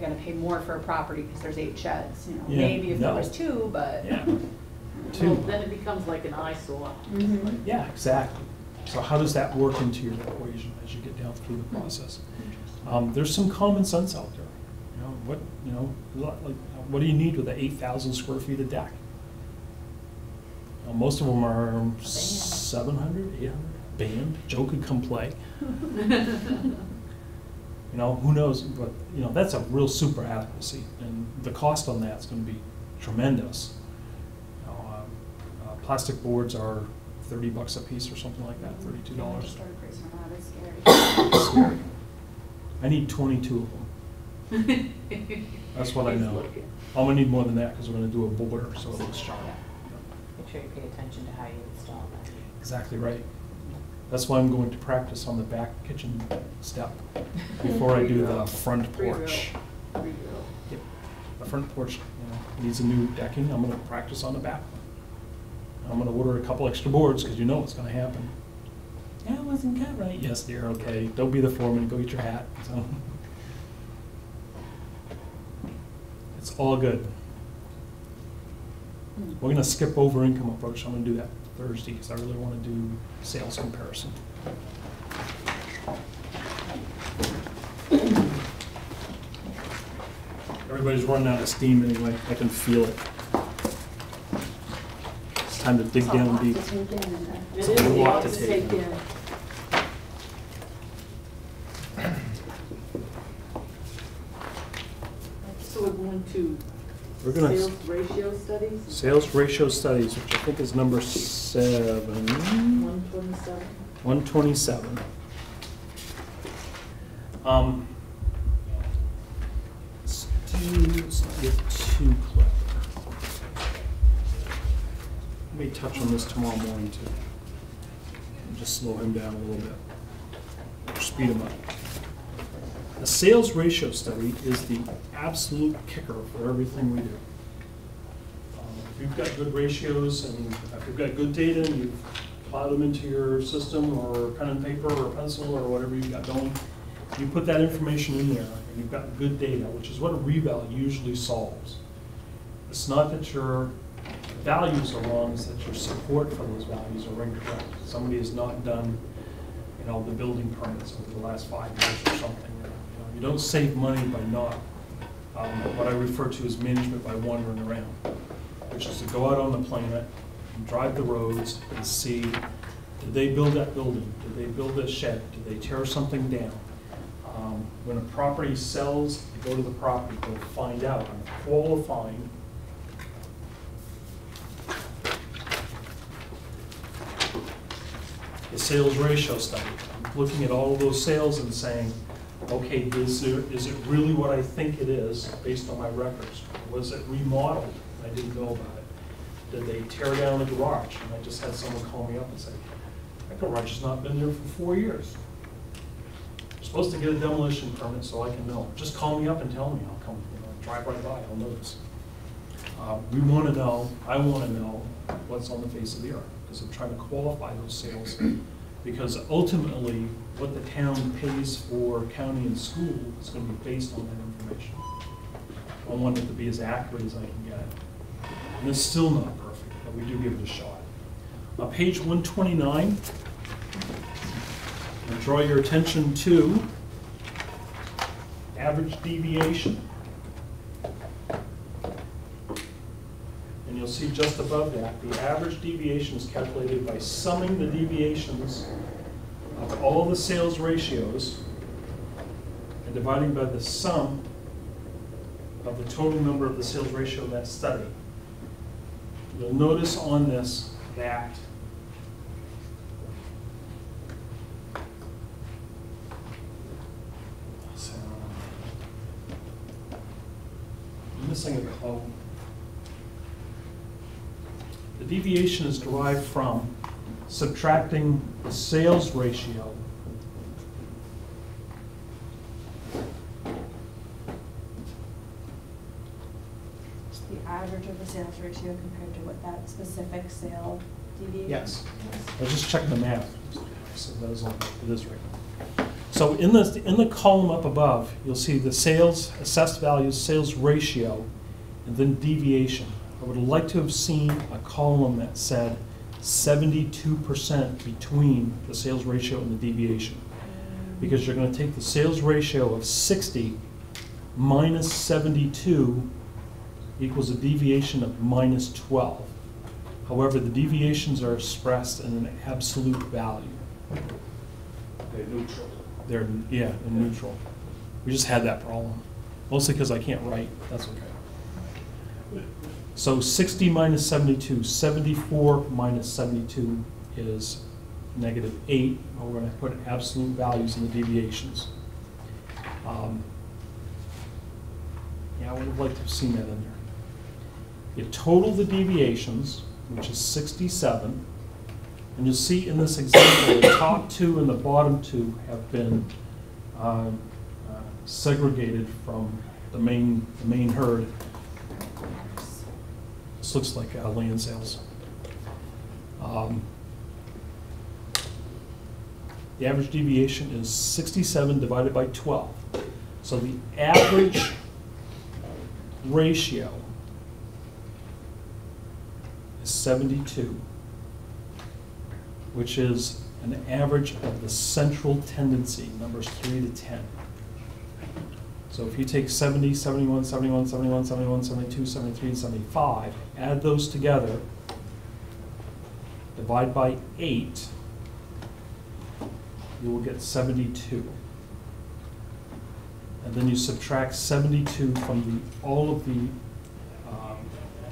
Going to pay more for a property because there's 8 sheds. You know, maybe if there was 2, but well, then it becomes like an eyesore. Mm-hmm. Yeah, exactly. So how does that work into your equation as you get down through the process? There's some common sense out there. You know, what do you need with the 8,000 square feet of deck? Now, most of them are 700, 800. Band. Joe could come play. You know, who knows, but you know, that's a real super adequacy, and the cost on that's going to be tremendous. You know, plastic boards are $30 a piece or something like that, $32. It's scary. I need 22 of them. That's what I know. I'm going to need more than that because we're going to do a border so it looks sharp. Make sure you pay attention to how you install that. Exactly right. That's why I'm going to practice on the back kitchen step before I do the front porch. Yep. The front porch needs a new decking. I'm going to practice on the back one. I'm going to order a couple extra boards because you know what's going to happen. That wasn't cut right. Yes, dear. Okay. Don't be the foreman. Go get your hat. So it's all good. We're going to skip over income approach. I'm going to do that Thursday because I really want to do sales comparison. Everybody's running out of steam anyway. I can feel it. It's time to dig down deep. It's a lot to take in. So we're going to sales ratio studies? Sales ratio studies, which I think is number 7. 127. 127. Let's not get too clever. Let me touch on this tomorrow morning, too. Just slow him down a little bit. Or speed him up. The sales ratio study is the absolute kicker for everything we do. If you've got good ratios and if you've got good data and you've plowed them into your system or pen and paper or pencil or whatever you've got going, you put that information in there and you've got good data, which is what a reval usually solves. It's not that your values are wrong, it's that your support for those values are incorrect. Somebody has not done, you know, the building permits over the last 5 years or something. You don't save money by not what I refer to as management by wandering around, which is to go out on the planet and drive the roads and see, did they build that building? Did they build that shed? Did they tear something down? When a property sells, you go to the property, go find out. I'm qualifying the sales ratio study. I'm looking at all of those sales and saying, okay, is it really what I think it is based on my records? Was it remodeled? I didn't know about it. Did they tear down the garage? And I just had someone call me up and say, that garage has not been there for 4 years. I'm supposed to get a demolition permit so I can know. Just call me up and tell me. I'll come, you know, drive right by, I'll notice. We want to know, I want to know what's on the face of the earth, because I'm trying to qualify those sales. Because ultimately, what the town pays for county and school is going to be based on that information. I want it to be as accurate as I can get it. And it's still not perfect, but we do give it a shot. On page 129, I draw your attention to average deviation. You'll see just above that, the average deviation is calculated by summing the deviations of all the sales ratios and dividing by the sum of the total number of the sales ratio in that study. You'll notice on this that I'm missing a column. The deviation is derived from subtracting the sales ratio to the average of the sales ratio compared to what that specific sale deviation. Yes. I was just checking the math. So that is on this right now. So in the column up above, you'll see the sales, assessed values, sales ratio, and then deviation. I would like to have seen a column that said 72% between the sales ratio and the deviation, because you're going to take the sales ratio of 60 minus 72 equals a deviation of minus 12. However, the deviations are expressed in an absolute value. They're neutral. They're, yeah, they're neutral. We just had that problem, mostly because I can't write. That's okay. So 60 minus 72, 74 minus 72 is negative 8. We're going to put absolute values in the deviations. Yeah, I would have liked to have seen that in there. You total the deviations, which is 67. And you'll see in this example, the top two and the bottom two have been segregated from the main herd. This looks like land sales. The average deviation is 67 divided by 12. So the average ratio is 72, which is an average of the central tendency, numbers 3 to 10. So if you take 70, 71, 71, 71, 71, 72, 73, and 75, add those together, divide by 8, you will get 72. And then you subtract 72 from all of the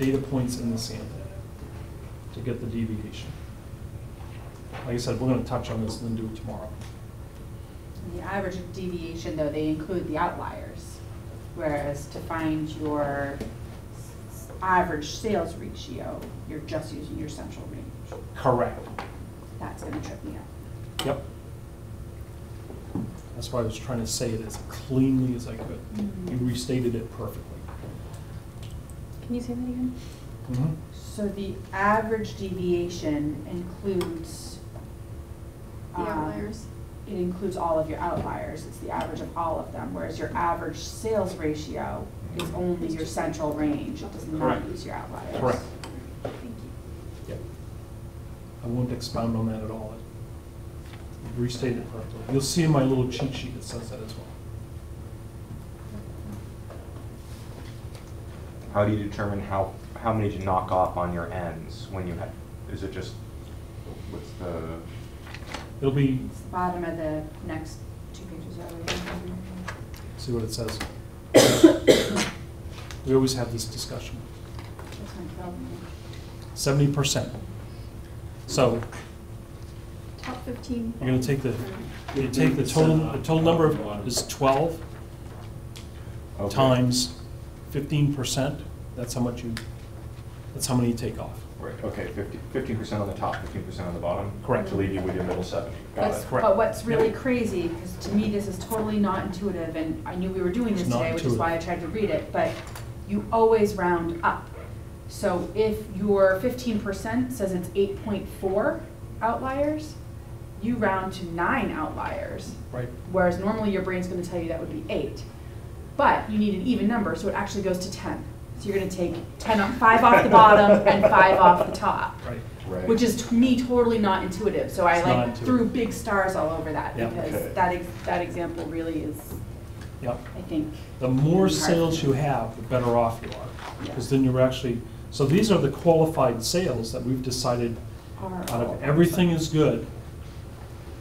data points in the sample to get the deviation. Like I said, we're going to touch on this and then do it tomorrow. The average deviation, though, they include the outliers, whereas to find your average sales ratio, you're just using your central range. Correct. That's going to trip me up. Yep. That's why I was trying to say it as cleanly as I could. Mm-hmm. You restated it perfectly. Can you say that again? Mm-hmm. So the average deviation includes the outliers. It includes all of your outliers. It's the average of all of them, whereas your average sales ratio is only your central range. It does not use your outliers. Correct. Thank you. Yeah. I won't expound on that at all. You restated it correctly. You'll see in my little cheat sheet it says that as well. How do you determine how many to knock off on your ends when you have? Is it just what's the? It'll be it's the bottom of the next two pages. See what it says. We always have this discussion. 70%. So top 15. You're going to take the total number of is 12 okay. times 15%. That's how much you. That's how many you take off. Right. Okay. 15% on the top, 15% on the bottom. Correct. To leave you with your middle 70. Got it. Correct. But what's really crazy, because to me this is totally not intuitive, and I knew we were doing this today, which is why I tried to read it. But you always round up. So if your 15% says it's 8.4 outliers, you round to 9 outliers. Right. Whereas normally your brain's going to tell you that would be 8, but you need an even number, so it actually goes to 10. So you're going to take 5 off the bottom and 5 off the top, right. Which is to me totally not intuitive. So I like threw big stars all over that because that example really is. Yep. I think the more sales you have, the better off you are, because then you're actually. So these are the qualified sales that we've decided out of everything is good.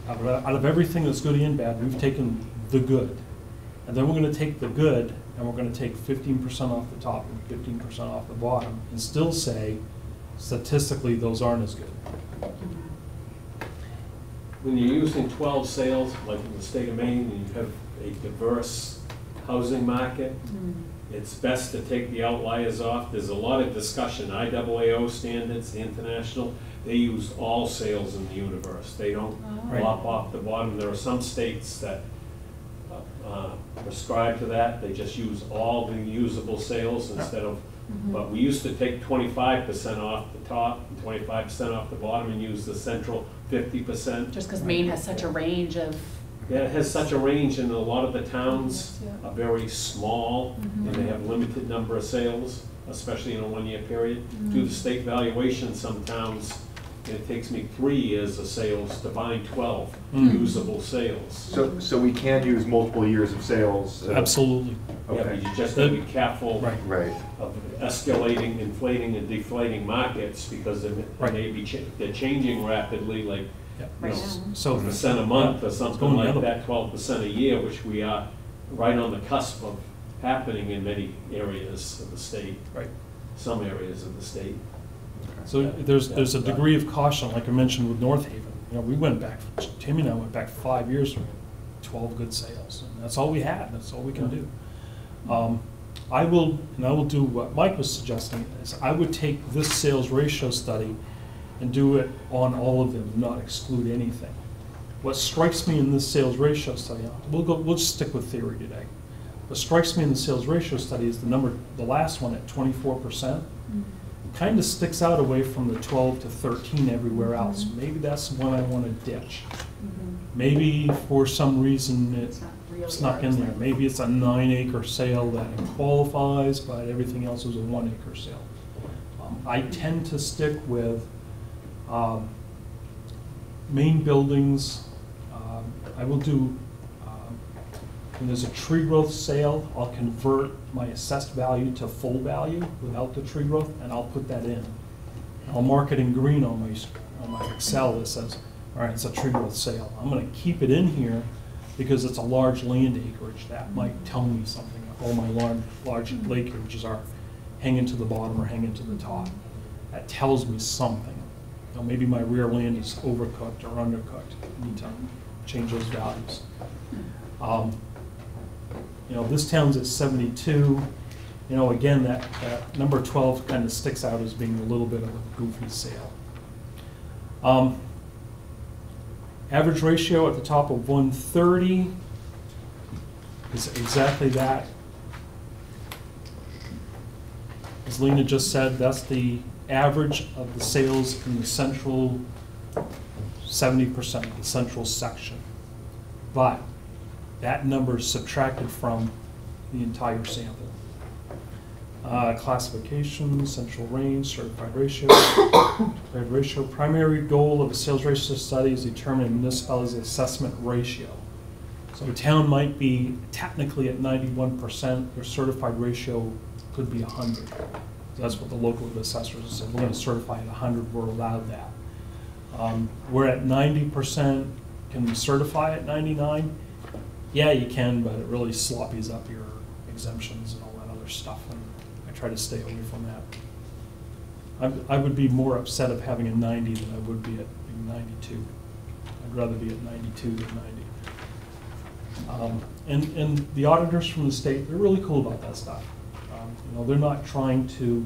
Out of everything that's good and bad, we've taken the good, and then we're going to take the good. And we're going to take 15% off the top and 15% off the bottom and still say, statistically, those aren't as good. When you're using 12 sales, like in the state of Maine, and you have a diverse housing market, it's best to take the outliers off. There's a lot of discussion. IAAO standards, international, they use all sales in the universe. They don't lop off the bottom. There are some states that prescribed to that. They just use all the usable sales instead of, but we used to take 25% off the top and 25% off the bottom and use the central 50%. Just because Maine has such a range of. Yeah, it has such a range, and a lot of the towns are very small and they have limited number of sales, especially in a one-year period. Due to state valuation, some towns, it takes me 3 years of sales to find 12 usable sales. So we can use multiple years of sales. Absolutely. Okay. Yeah, but you just need to be careful of escalating, inflating, and deflating markets because they may be they're changing rapidly, like so 1% a month or something like that, 12% a year, which we are right on the cusp of happening in many areas of the state. Right. Some areas of the state. So there's a degree of caution, like I mentioned with North Haven. You know, we went back, Timmy and I went back 5 years from 12 good sales, and that's all we had. And that's all we can do. I will do what Mike was suggesting is I would take this sales ratio study and do it on all of them, not exclude anything. What strikes me in this sales ratio study, we'll just stick with theory today. What strikes me in the sales ratio study is the number, the last one at 24%. Kind of sticks out away from the 12 to 13 everywhere else. Maybe that's one I want to ditch. Maybe for some reason it's not in there. Maybe it's a 9-acre sale that qualifies, but everything else was a 1-acre sale. I tend to stick with main buildings. I will do, when there's a tree growth sale, I'll convert my assessed value to full value without the tree growth, and I'll put that in. I'll mark it in green on my Excel that says, all right, it's a tree growth sale. I'm going to keep it in here because it's a large land acreage. That might tell me something. All my large acreages are hanging to the bottom or hanging to the top. That tells me something. Now, maybe my rear land is overcooked or undercooked. I need to change those values. You know, this town's at 72. You know, again, that number 12 kind of sticks out as being a little bit of a goofy sale. Average ratio at the top of 130. is exactly that. As Lena just said, that's the average of the sales in the central 70%, the central section. But that number is subtracted from the entire sample. Classification, central range, certified ratio, declared ratio. Primary goal of a sales ratio study is determine a municipality's assessment ratio. So a town might be technically at 91%, their certified ratio could be 100. That's what the local assessors said. We're going to certify at 100, we're allowed that. We're at 90%, can we certify at 99? Yeah, you can, but it really sloppies up your exemptions and all that other stuff, and I try to stay away from that. I would be more upset of having a 90 than I would be at 92. I'd rather be at 92 than 90. And the auditors from the state, they're really cool about that stuff. You know, they're not trying to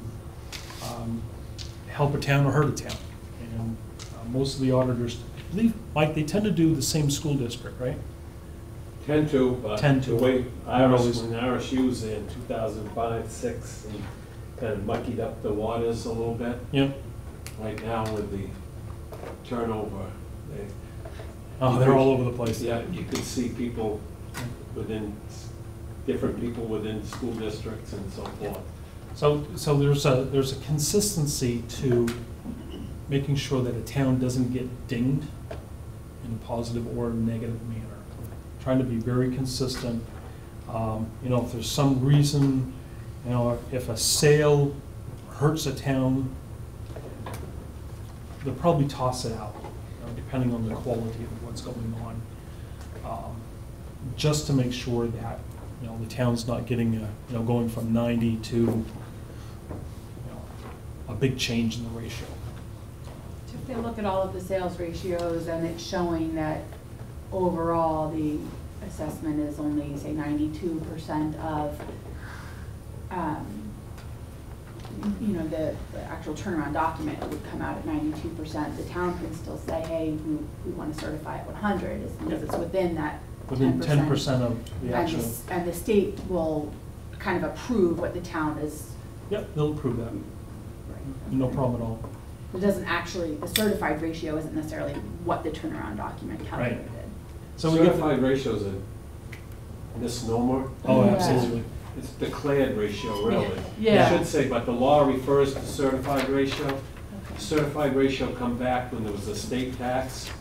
help a town or hurt a town. And most of the auditors, I believe, Mike, they tend to do the same school district, right? Tend to, but the way Irish, when RSU was in 2005-06, and kind of muckied up the waters a little bit. Yep. Right now with the turnover, they're all over the place. Yeah, you can see people within different people within school districts and so forth. So there's a consistency to making sure that a town doesn't get dinged in a positive or negative manner. Trying to be very consistent. You know, if there's some reason, you know, if a sale hurts a town, they'll probably toss it out, you know, depending on the quality of what's going on, just to make sure that, you know, the town's not getting, going from 90 to, a big change in the ratio. So if they look at all of the sales ratios and it's showing that overall the assessment is only, say, 92% of, the actual turnaround document would come out at 92%, the town can still say, hey, we want to certify at 100 as long as it's within that. Within 10% of the actual. And the state will kind of approve what the town is. Yep, they'll approve that. Right. Okay. No problem at all. It doesn't actually, the certified ratio isn't necessarily what the turnaround document calculated. Right. So certified ratio is a misnomer. Oh, yeah. Absolutely. It's declared ratio, really. Yeah. I should say, but the law refers to certified ratio. Okay. Certified ratio come back when there was a state tax.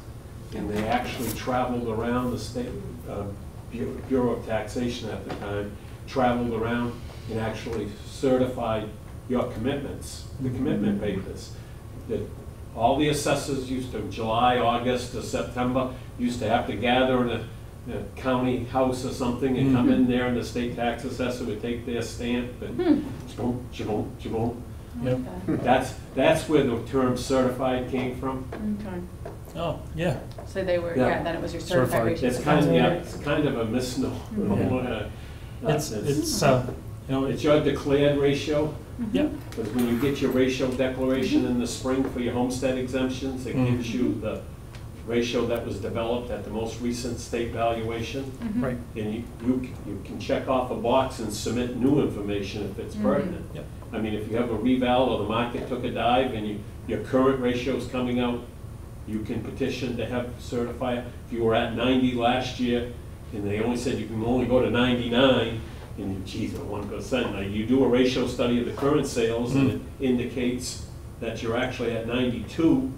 And they actually traveled around the state, Bureau of Taxation at the time, traveled around and actually certified your commitments, the commitment papers. That all the assessors used to, July, August to September, used to have to gather in a county house or something and come in there, and the state tax assessor would take their stamp and boom, boom, boom. Yep. That's where the term certified came from. Okay. Oh, yeah. So they were, yeah, then it was your certified ratio. It's kind of a misnomer. Yeah. It's your declared ratio. Yeah. Because when you get your ratio declaration in the spring for your homestead exemptions, it gives you the ratio that was developed at the most recent state valuation. Right. And you can check off a box and submit new information if it's pertinent. Yeah. I mean, if you have a reval or the market took a dive and your current ratio is coming out, you can petition to have certify. If you were at 90 last year, and they only said you can only go to 99, and geez, I want to go 70. You do a ratio study of the current sales, and it indicates that you're actually at 92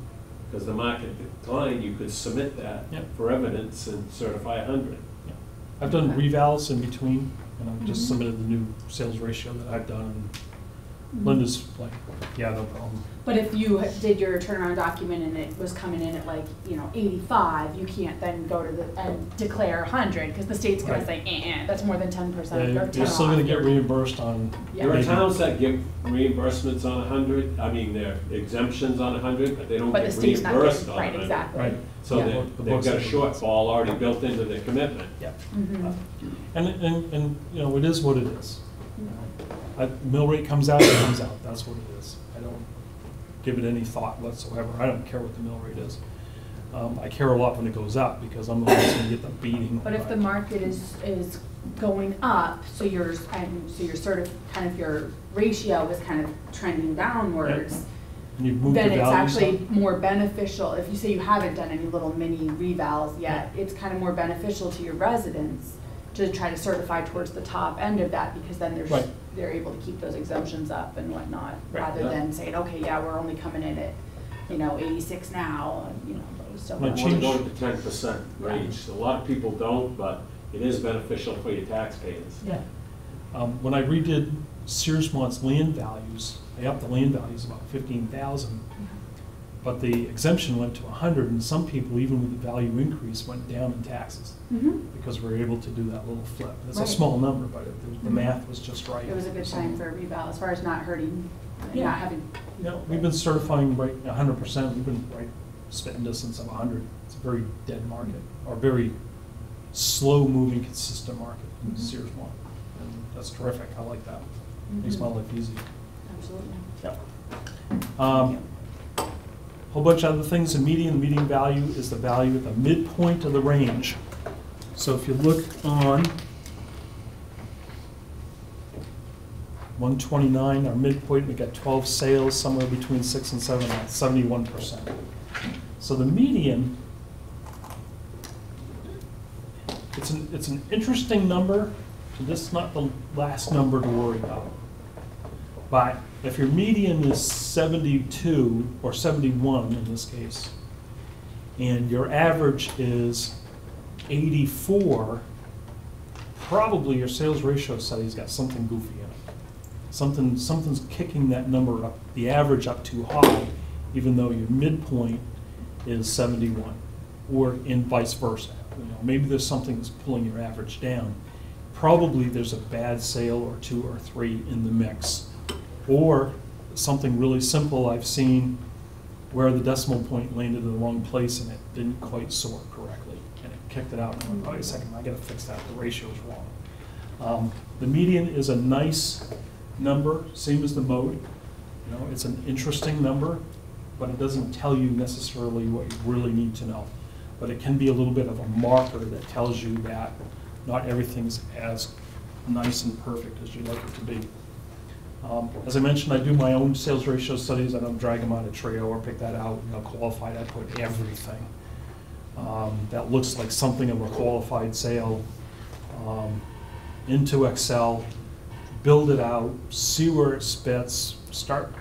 because the market declined. You could submit that for evidence and certify 100. Yeah. I've done revals in between, and I've just submitted the new sales ratio that I've done. Linda's like, yeah, no problem. But if you did your turnaround document and it was coming in at 85, you can't then go to and declare 100 because the state's going to say, that's more than 10%. Yeah, you're still going to get reimbursed on. Yeah. There are towns that give reimbursements on 100. I mean, they're exemptions on 100, but they don't get reimbursed on 100. Right, exactly. Right. So they've got a shortfall already built into their commitment. Yeah. And you know, it is what it is. Mill rate comes out, it comes out. That's what it is. I don't give it any thought whatsoever. I don't care what the mill rate is. I care a lot when it goes up because I'm the one who's going to get the beating. But if the market is going up, so your sort of kind of your ratio was kind of trending downwards. Yep. And you've moved then it's actually more beneficial if you say you haven't done any little mini revals yet. Yep. It's kind of more beneficial to your residents to try to certify towards the top end of that, because then there's right. they're able to keep those exemptions up and whatnot, right. rather yeah. than saying, okay, yeah, we're only coming in at 86 now, and, so much. I want to go to the 10% range. Yeah. A lot of people don't, but it is beneficial for your tax payments. Yeah. When I redid Sears Mont's land values, I upped the land values about 15,000, but the exemption went to 100, and some people, even with the value increase, went down in taxes because we were able to do that little flip. That's right. a small number, but the math was just right. It was a good time for a reval as far as not hurting, yeah. not having. No, we've been certifying right 100%. We've been right spitting distance of 100. It's a very dead market, or very slow-moving, consistent market in the Sears one. And that's terrific. I like that. Makes my life easy. Absolutely. Yeah. Whole bunch of other things. The median meeting value is the value at the midpoint of the range. So if you look on 129, our midpoint, we got 12 sales, somewhere between 6 and 7, at 71%. So the median, it's an interesting number, and this is not the last number to worry about. But if your median is 72 or 71 in this case, and your average is 84, probably your sales ratio study's got something goofy in it. Something's kicking that number up, the average up too high, even though your midpoint is 71, or in vice versa. Maybe there's something that's pulling your average down. Probably there's a bad sale or 2 or 3 in the mix. Or something really simple I've seen where the decimal point landed in the wrong place and it didn't quite sort correctly. And it kicked it out and went, wait a second, I gotta fix that, the ratio's wrong. The median is a nice number, same as the mode. It's an interesting number, but it doesn't tell you necessarily what you really need to know. But it can be a little bit of a marker that tells you that not everything's as nice and perfect as you'd like it to be. As I mentioned, I do my own sales ratio studies. I don't drag them out of Trio or pick that out. Qualified, I put everything. That looks like something of a qualified sale into Excel, build it out, see where it spits, start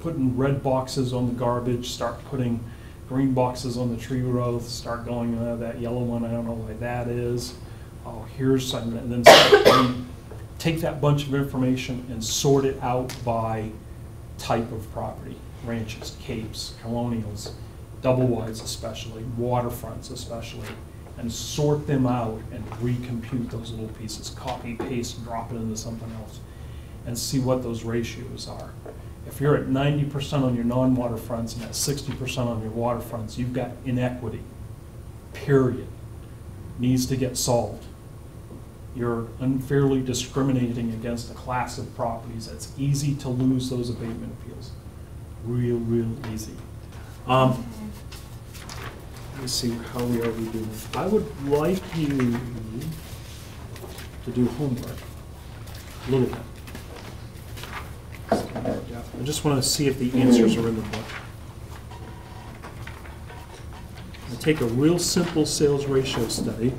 putting red boxes on the garbage, start putting green boxes on the tree growth, start going, that yellow one, I don't know why that is. Oh, here's something, and then start take that bunch of information and sort it out by type of property, ranches, capes, colonials, double wides especially, waterfronts especially, and sort them out and recompute those little pieces, copy, paste, drop it into something else, and see what those ratios are. If you're at 90% on your non-waterfronts and at 60% on your waterfronts, you've got inequity, period. Needs to get solved. You're unfairly discriminating against a class of properties. That's easy to lose those abatement appeals. Real, real easy. Let me see, how we are doing. I would like you to do homework a little bit. I just want to see if the answers are in the book. I take a real simple sales ratio study.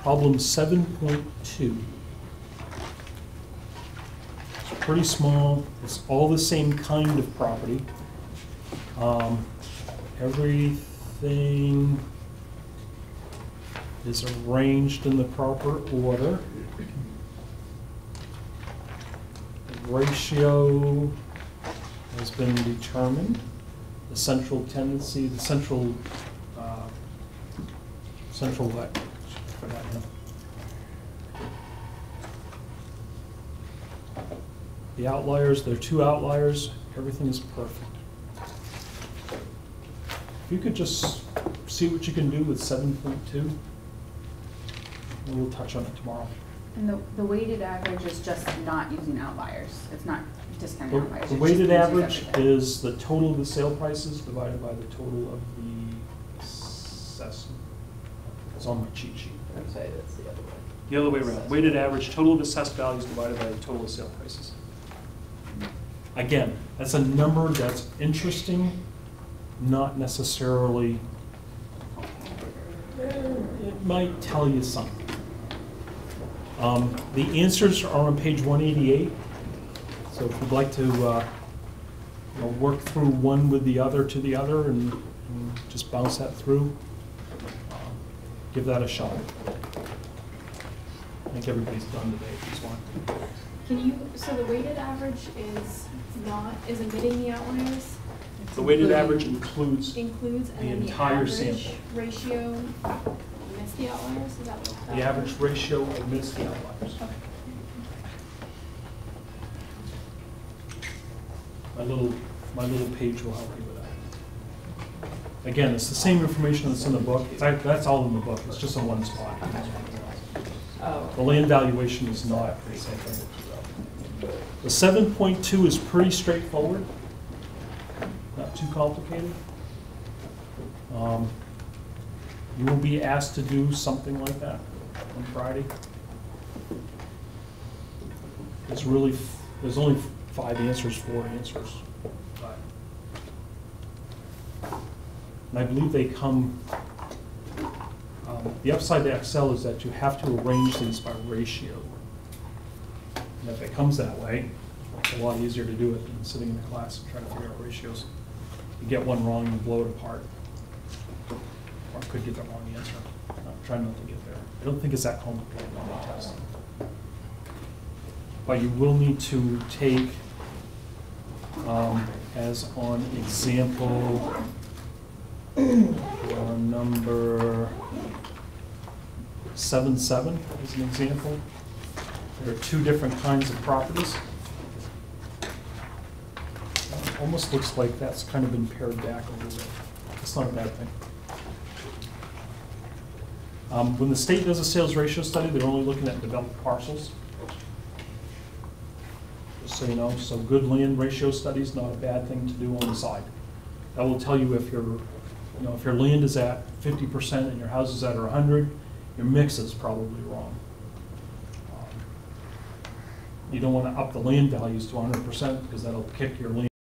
Problem 7.2. It's pretty small. It's all the same kind of property. Everything is arranged in the proper order. The ratio has been determined. The central tendency, the central, central what? I forgot now. The outliers, there are 2 outliers. Everything is perfect. You could just see what you can do with 7.2. We'll touch on it tomorrow. And the weighted average is just not using outliers. It's not discount outright. The weighted average is the total of the sale prices divided by the total of the assessment. It's on my cheat sheet. I'm sorry, that's the other way. The other way around. Weighted average total of assessed values divided by the total of sale prices. Again, that's a number that's interesting, not necessarily, it might tell you something. The answers are on page 188, so if you'd like to work through one with the other to the other and just bounce that through, give that a shot. I think everybody's done today if you want. Can you, so the weighted average is not, is omitting the outliers? It's the weighted average includes and the entire sample. Ratio omits the outliers? Is that what that the average ratio omits the outliers. Okay. My little page will help you with that. Again, it's the same information that's in the book. That's all in the book. It's just in one spot. Okay. The land valuation is not the same thing. The 7.2 is pretty straightforward, not too complicated. You will be asked to do something like that on Friday. It's really, there's only four answers. And I believe they come, the upside to Excel is that you have to arrange these by ratio. And if it comes that way, it's a lot easier to do it than sitting in the class and trying to figure out ratios. You get one wrong, you blow it apart. Or could get the wrong answer. I'm trying not to get there. I don't think it's that complicated on the test. But you will need to take, as on example, number 7.7 as an example. There are two different kinds of properties. It almost looks like that's kind of been pared back a little bit. It's not a bad thing. When the state does a sales ratio study, they're only looking at developed parcels. Just so you know, so good land ratio study is not a bad thing to do on the side. That will tell you if your, if your land is at 50% and your house is at 100, your mix is probably wrong. You don't want to up the land values to 100% because that'll kick your land